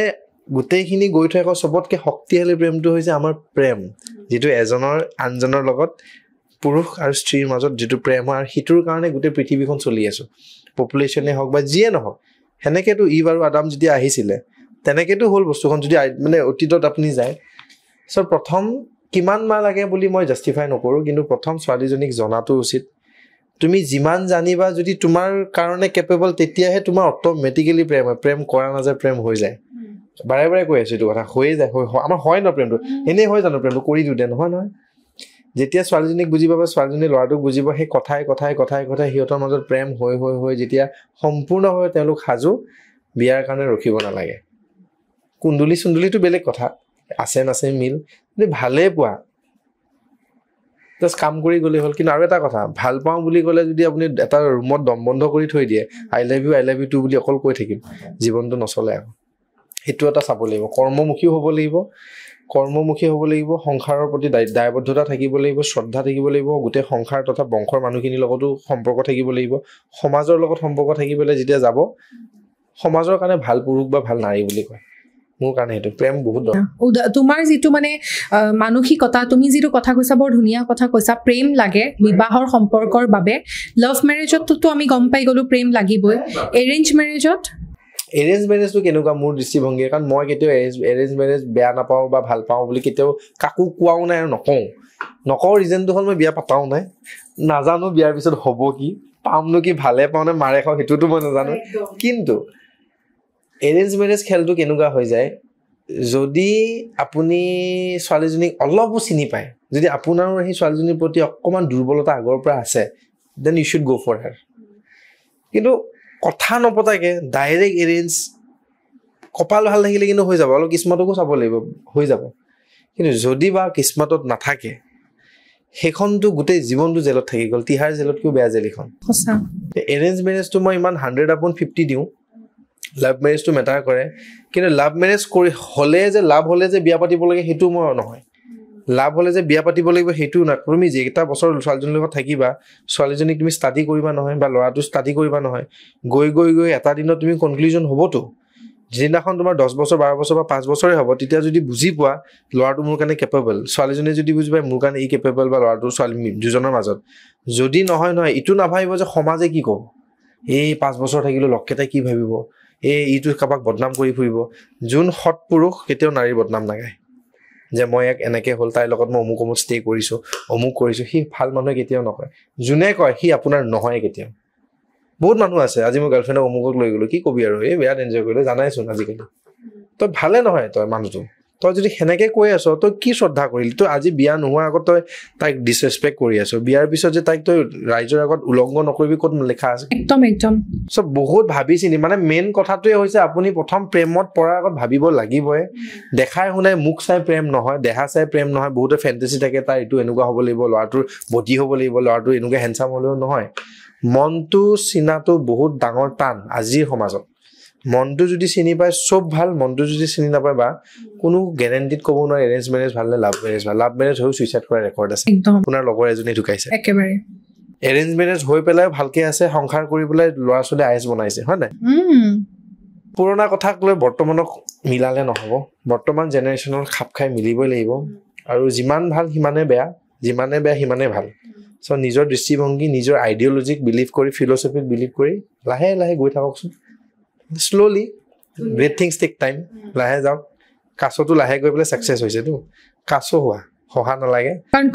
গোটেইখিনি গৈ থৈ আকৌ চবতকৈ শক্তিশালী প্ৰেমটো হৈছে আমাৰ প্ৰেম, যিটো এজনৰ আনজনৰ লগত, পুৰুষ আৰু স্ত্ৰীৰ মাজত যিটো প্ৰেম হয়, আৰু সেইটোৰ কাৰণে গোটেই পৃথিৱীখন চলি আছোঁ। পপুলেশ্যনেই হওক বা যিয়ে নহওক, সেনেকৈতো ইভ আৰু আদাম যেতিয়া আহিছিলে, তেনেকৈতো হ'ল বস্তুখন। যদি মানে অতীতত আপুনি যায়, চ' প্ৰথম কিমান মাহ লাগে বুলি মই জাষ্টিফাই নকৰোঁ, কিন্তু প্ৰথম ছোৱালীজনীক জনাটো উচিত। তুমি যিমান জানিবা, যদি তোমাৰ কাৰণে কেপেবল, তেতিয়াহে তোমাৰ অট'মেটিকেলি প্ৰেম হয়। প্ৰেম কৰা নাযায়, প্ৰেম হৈ যায়। বাৰে বাৰে কৈ আছোঁ এইটো কথা, হৈয়ে যায়। আমাৰ হয় ন প্ৰেমটো? এনেই হয় জানো প্ৰেমটো? কৰি দিওঁ দে, নহয় নহয়। যেতিয়া ছোৱালীজনীক বুজি পাবা, ছোৱালীজনী ল'ৰাটোক বুজিব, সেই কথাই কথাই কথাই কথাই সিহঁতৰ মাজত প্ৰেম হৈ হৈ হৈ যেতিয়া সম্পূৰ্ণ হৈ তেওঁলোক সাজু, বিয়াৰ কাৰণে ৰখিব নালাগে। কুন্দুলি চুন্দুলিটো বেলেগ কথা, আছে নাছে মিল, যদি ভালেই পোৱা জাষ্ট কাম কৰি গ'লেই হ'ল। কিন্তু আৰু এটা কথা, ভাল পাওঁ বুলি ক'লে যদি আপুনি এটা ৰুমত দম বন্ধ কৰি থৈ দিয়ে, I love you, I love you too বুলি অকল কৈ থাকিম, জীৱনটো নচলে। আকৌ সেইটো এটা চাব লাগিব, কৰ্মমুখীও হ'ব লাগিব। কৰ্মমুখী হ'ব লাগিব, সংসাৰৰ প্ৰতি দায়বদ্ধতা থাকিব লাগিব, শ্ৰদ্ধা থাকিব লাগিব, গোটেই সংসাৰ তথা বংশৰ মানুহখিনিৰ লগতো সম্পৰ্ক থাকিব লাগিব, সমাজৰ লগত সম্পৰ্ক থাকিবলৈ যেতিয়া যাব সমাজৰ কাৰণে ভাল পুৰুষ বা ভাল নাৰী বুলি কয়। মোৰ কাৰণে সেইটো প্ৰেম বহুত দৰকাৰ। তোমাৰ যিটো মানে মানসিকতা, তুমি যিটো কথা কৈছা বৰ ধুনীয়া কথা কৈছা, প্ৰেম লাগে বিবাহৰ সম্পৰ্কৰ বাবে। লাভ মেৰেজততো আমি গম পাই গ'লো প্ৰেম লাগিবই, এৰেঞ্জ মেৰেজত এৰেঞ্জ মেৰেজটো কেনেকুৱা মোৰ দৃষ্টিভংগী, কাৰণ মই কেতিয়াও এৰেঞ্জ মেৰেজ বেয়া নাপাওঁ বা ভাল পাওঁ বুলি কেতিয়াও কাকো কোৱাও নাই আৰু নকওঁ। নকওঁ ৰিজনটো হ'ল মই বিয়া পাতাও নাই, নাজানো বিয়াৰ পিছত হ'ব কি, পামনো কি, ভালে পাওঁ নে মাৰে খাওঁ সেইটোতো মই নাজানো। কিন্তু এৰেঞ্জ মেৰেজ খেলটো কেনেকুৱা হৈ যায়, যদি আপুনি ছোৱালীজনীক অলপো চিনি পায়, যদি আপোনাৰো সেই ছোৱালীজনীৰ প্ৰতি অকণমান দুৰ্বলতা আগৰ পৰা আছে, then you should go' for her. কিন্তু কথা নপতাকৈ ডাইৰেক্ট এৰেঞ্জ, কপাল ভাল থাকিলে কিন্তু হৈ যাব, অলপ কিস্মতকো চাব লাগিব, হৈ যাব। কিন্তু যদি বা কিস্মতত নাথাকে, সেইখনতো গোটেই জীৱনটো জেলত থাকি গ'ল, তিহাৰ জেলতকৈও বেয়া জেল এইখন। এৰেঞ্জ মেৰেজটো মই ইমান হাণ্ড্ৰেড আপন ফিফটি দিওঁ। লাভ মেৰেজটো মেটাৰ কৰে, কিন্তু লাভ মেৰেজ কৰি হ'লে যে লাভ হ'লে যে বিয়া পাতিব লাগে সেইটো মই নহয়, লাভ হ'লে যে বিয়া পাতিব লাগিব সেইটোও নহয়। তুমি যেইটা বছৰ ছোৱালীজনীৰ লগত থাকিবা, ছোৱালীজনীক তুমি ষ্টাডি কৰিবা নহয় বা ল'ৰাটো ষ্টাডি কৰিবা নহয়, গৈ গৈ গৈ এটা দিনত তুমি কনক্লুজন হ'বতো। যিদিনাখন তোমাৰ দহ বছৰ বাৰ বছৰ বা পাঁচ বছৰে হ'ব, তেতিয়া যদি বুজি পোৱা ল'ৰাটো মোৰ কাৰণে কেপেবল, ছোৱালীজনীয়ে যদি বুজি পায় মোৰ কাৰণে ই কেপেবল, বা ল'ৰাটো ছোৱালী দুজনৰ মাজত যদি নহয় নহয় ইটো নাভাবিব যে সমাজে কি ক'ব, এই পাঁচ বছৰ থাকিলেও লগকেইটাই কি ভাবিব, এই ইটো কাৰোবাক বদনাম কৰি ফুৰিব। যোন সৎ পুৰুষ কেতিয়াও নাৰীৰ বদনাম নাগায় যে মই ইয়াক এনেকৈ হ'ল, তাইৰ লগত মই অমুক অমুক ষ্টে কৰিছোঁ, অমুক কৰিছোঁ, সি ভাল মানুহে কেতিয়াও নকয়। যোনে কয় সি আপোনাৰ নহয় কেতিয়াও। বহুত মানুহ আছে, আজি মোৰ গাৰ্লফ্ৰেণ্ডক অমুকক লৈ গ'লোঁ, কি কবি আৰু, এই বিৰাট এনজয় কৰিলোঁ, জানাইচোন আজিকালি তই ভালে নহয়, তই মানুহটো তই যদি সেনেকৈ কৈ আছ, তই কি শ্ৰদ্ধা কৰিলি, তই আজি বিয়া নোহোৱাৰ আগত তই তাইক ডিছৰেচপেক্ট কৰি আছ, বিয়াৰ পিছত যে তাইক তই ৰাইজৰ আগত উলংগ নকৰিবি ক'ত লিখা আছে? একদম একদম চব বহুত ভাবি চিনি, মানে মেইন কথাটোৱে হৈছে আপুনি প্ৰথম প্ৰেমত পৰাৰ আগত ভাবিব লাগিবই। দেখাই শুনাই মুখ চাই প্ৰেম নহয়, দেহা চাই প্ৰেম নহয়। বহুতে ফেণ্টেচি থাকে, তাৰ এইটো এনেকুৱা হ'ব লাগিব, ল'ৰাটোৰ বডি হ'ব লাগিব, ল'ৰাটো এনেকুৱা হেণ্ডচাম হ'লেও নহয়। মনটো চিনাটো বহুত ডাঙৰ টান আজিৰ সমাজত। মনটো যদি চিনি পায় চব ভাল, মনটো যদি চিনি নাপায় বা কোনো গেৰেণ্টিত ক'ব নোৱাৰে এৰেঞ্জ মেৰেজ ভাল নে লাভ মেৰেজ ভাল। লাভ মেৰেজ হৈ ছুইচাইড কৰা ৰেকৰ্ড আছে, আপোনাৰ লগৰ এজনী ঢুকাইছে একেবাৰে। এৰেঞ্জ মেৰেজ হৈ পেলাই ভালকে আছে, সংসাৰ কৰি পেলাই ল'ৰা ছোৱালী আইচ বনাইছে, হয় নাই? পুৰণা কথাক লৈ বৰ্তমানক মিলালে নহ'ব, বৰ্তমান জেনেৰেশ্যনৰ খাপ খাই মিলিবই লাগিব। আৰু যিমান ভাল সিমানে বেয়া, যিমানে বেয়া সিমানে ভাল। চ' নিজৰ দৃষ্টিভংগী, নিজৰ আইডিঅলজিক বিলিভ কৰি, ফিলচফিক বিলিভ কৰি লাহে লাহে গৈ থাককচোন। Slowly great things take time, লাহে যাওক। কাছটো লাহে গৈ পেলাই ছাকচেছ হৈছেতো, কাছ হোৱা সহা নালাগে, কাৰণ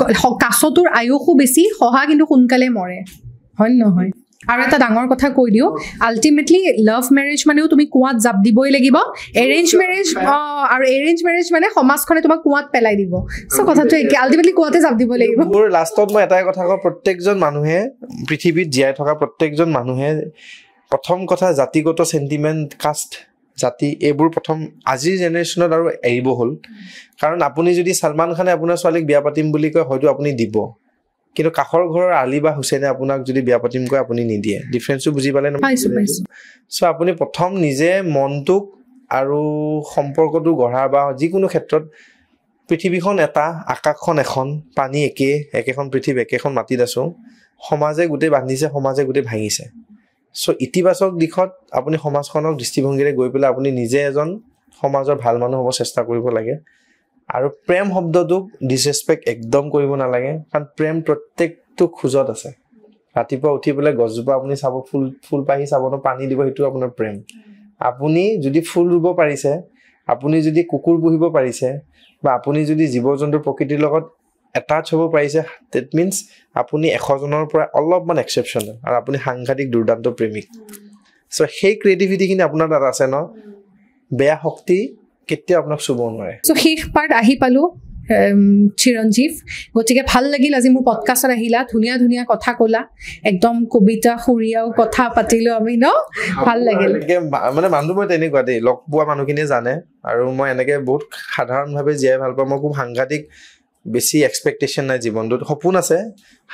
কাছটোৰ আয়ুসো বেছি, সহা কিন্তু সোনকালে মৰে, হয় নহয়? আৰু এটা ডাঙৰ কথা কৈ দিওঁ, আল্টিমেটলি লাভ মেৰেজ মানেও তুমি কুঁৱাত জাপ দিবই লাগিব, এৰেঞ্জ মেৰেজ আৰু এৰেঞ্জ মেৰেজ মানে সমাজখনে তোমাক কুঁৱাত পেলাই দিব। চ' কথাটো একে, আল্টিমেটলি কুঁৱাতে জাপ দিব লাগিব। মোৰ লাষ্টত মই এটাই কথা কওঁ, প্ৰত্যেকজন মানুহে, পৃথিৱীত জীয়াই থকা প্ৰত্যেকজন মানুহে প্ৰথম কথা জাতিগত চেণ্টিমেণ্ট, কাষ্ট, জাতি, এইবোৰ প্ৰথম আজিৰ জেনেৰেশ্যনত আৰু এৰিব হ'ল। কাৰণ আপুনি যদি ছলমান খানে আপোনাৰ ছোৱালীক বিয়া পাতিম বুলি কয়, হয়তো আপুনি দিব, কিন্তু কাষৰ ঘৰৰ আলি বা হুছেইনে আপোনাক যদি বিয়া পাতিম কয়, আপুনি নিদিয়ে। ডিফাৰেঞ্চটো বুজি পালে ন? চ' আপুনি প্ৰথম নিজে মনটোক আৰু সম্পৰ্কটো গঢ়া, বা যিকোনো ক্ষেত্ৰত পৃথিৱীখন এটা, আকাশখন এখন, পানী একে, একেখন পৃথিৱী, একেখন মাটিত আছোঁ। সমাজে গোটেই বান্ধিছে, সমাজে গোটেই ভাঙিছে। চ' ইতিবাচক দিশত আপুনি সমাজখনক দৃষ্টিভংগীৰে গৈ পেলাই আপুনি নিজে এজন সমাজৰ ভাল মানুহ হ'ব চেষ্টা কৰিব লাগে। আৰু প্ৰেম শব্দটোক ডিছৰেচপেক্ট একদম কৰিব নালাগে, কাৰণ প্ৰেম প্ৰত্যেকটো খোজত আছে। ৰাতিপুৱা উঠি পেলাই গছজোপা আপুনি চাব, ফুল ফুল পাহি চাব ন, পানী দিব, সেইটো আপোনাৰ প্ৰেম। আপুনি যদি ফুল ৰুব পাৰিছে, আপুনি যদি কুকুৰ পুহিব পাৰিছে, বা আপুনি যদি জীৱ জন্তুৰ প্ৰকৃতিৰ লগত এটাচ হ'ব পাৰিছে, ডেট মিনছ আপুনি এশজনৰ পৰা অলপমান এক্সেপশ্যনেল, আৰু আপুনি সাংঘাতিক দুৰ্দান্ত প্ৰেমিক। চ' সেই ক্ৰিয়েটিভিটিখিনি আপোনাৰ তাত আছে ন, বেয়া শক্তি কেতিয়াও আপোনাক চুব নোৱাৰে। চ' শেষ পাৰ্ট আহি পালোঁ চিৰঞ্জীৱ, গতিকে ভাল লাগিল আজি মোৰ পডকাষ্টত আহিলা, ধুনীয়া ধুনীয়া কথা ক'লা, একদম কবিতা সুৰীয়াও কথা পাতিলোঁ আমি ন, ভাল লাগিল। মানে মানুহ মই তেনেকুৱা দেই, লগ পোৱা মানুহখিনিয়ে জানে, আৰু মই এনেকৈ বহুত সাধাৰণভাৱে জীয়াই ভাল পাওঁ। মই খুব সাংঘাতিক বেছি এক্সপেক্টেশ্যন নাই জীৱনটোত, সপোন আছে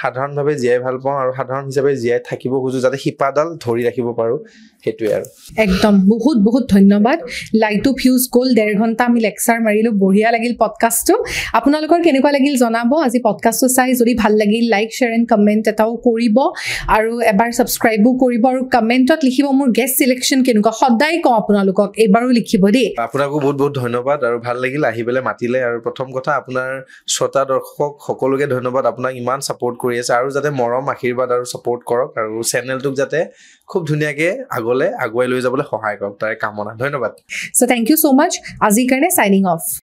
সাধাৰণভাৱে জীয়াই ভাল পাওঁ আৰু সাধাৰণ হিচাপে জীয়াই থাকিব খুজোঁ, যাতে শিপাডাল ধৰি ৰাখিব পাৰোঁ, সেইটোৱে আৰু। একদম বহুত বহুত ধন্যবাদ। লাইটটো ফিউজ গ'ল, ডেৰ ঘণ্টা আমি লেকচাৰ মাৰিলোঁ, বঢ়িয়া লাগিল পডকাষ্টটো। আপোনালোকৰ কেনেকুৱা লাগিল জনাব। আজি পডকাষ্টটো চাই যদি ভাল লাগিল লাইক শ্বেয়াৰ এণ্ড কমেণ্ট এটাও কৰিব আৰু এবাৰ ছাবস্ক্ৰাইবো কৰিব আৰু কমেণ্টত লিখিব মোৰ গেষ্ট ছিলেকশ্যন কেনেকুৱা। সদায় কওঁ আপোনালোকক, এইবাৰো লিখিব দেই। আপোনাকো বহুত বহুত ধন্যবাদ আৰু ভাল লাগিল আহি পেলাই মাতিলে। আৰু প্ৰথম কথা আপোনাৰ শ্ৰোতা দৰ্শক সকলোকে ধন্যবাদ, আপোনাক ইমান ছাপোৰ্ট কৰি আছে আৰু যাতে মৰম আশীৰ্বাদ আৰু ছাপোৰ্ট কৰক আৰু চেনেলটোক যাতে খুব ধুনীয়াকৈ আগলৈ আগুৱাই লৈ যাবলৈ সহায় কৰক তাৰে কামনা। ধন্যবাদ। So thank you so much, আজিৰ কাৰণে চাইনিং অফ।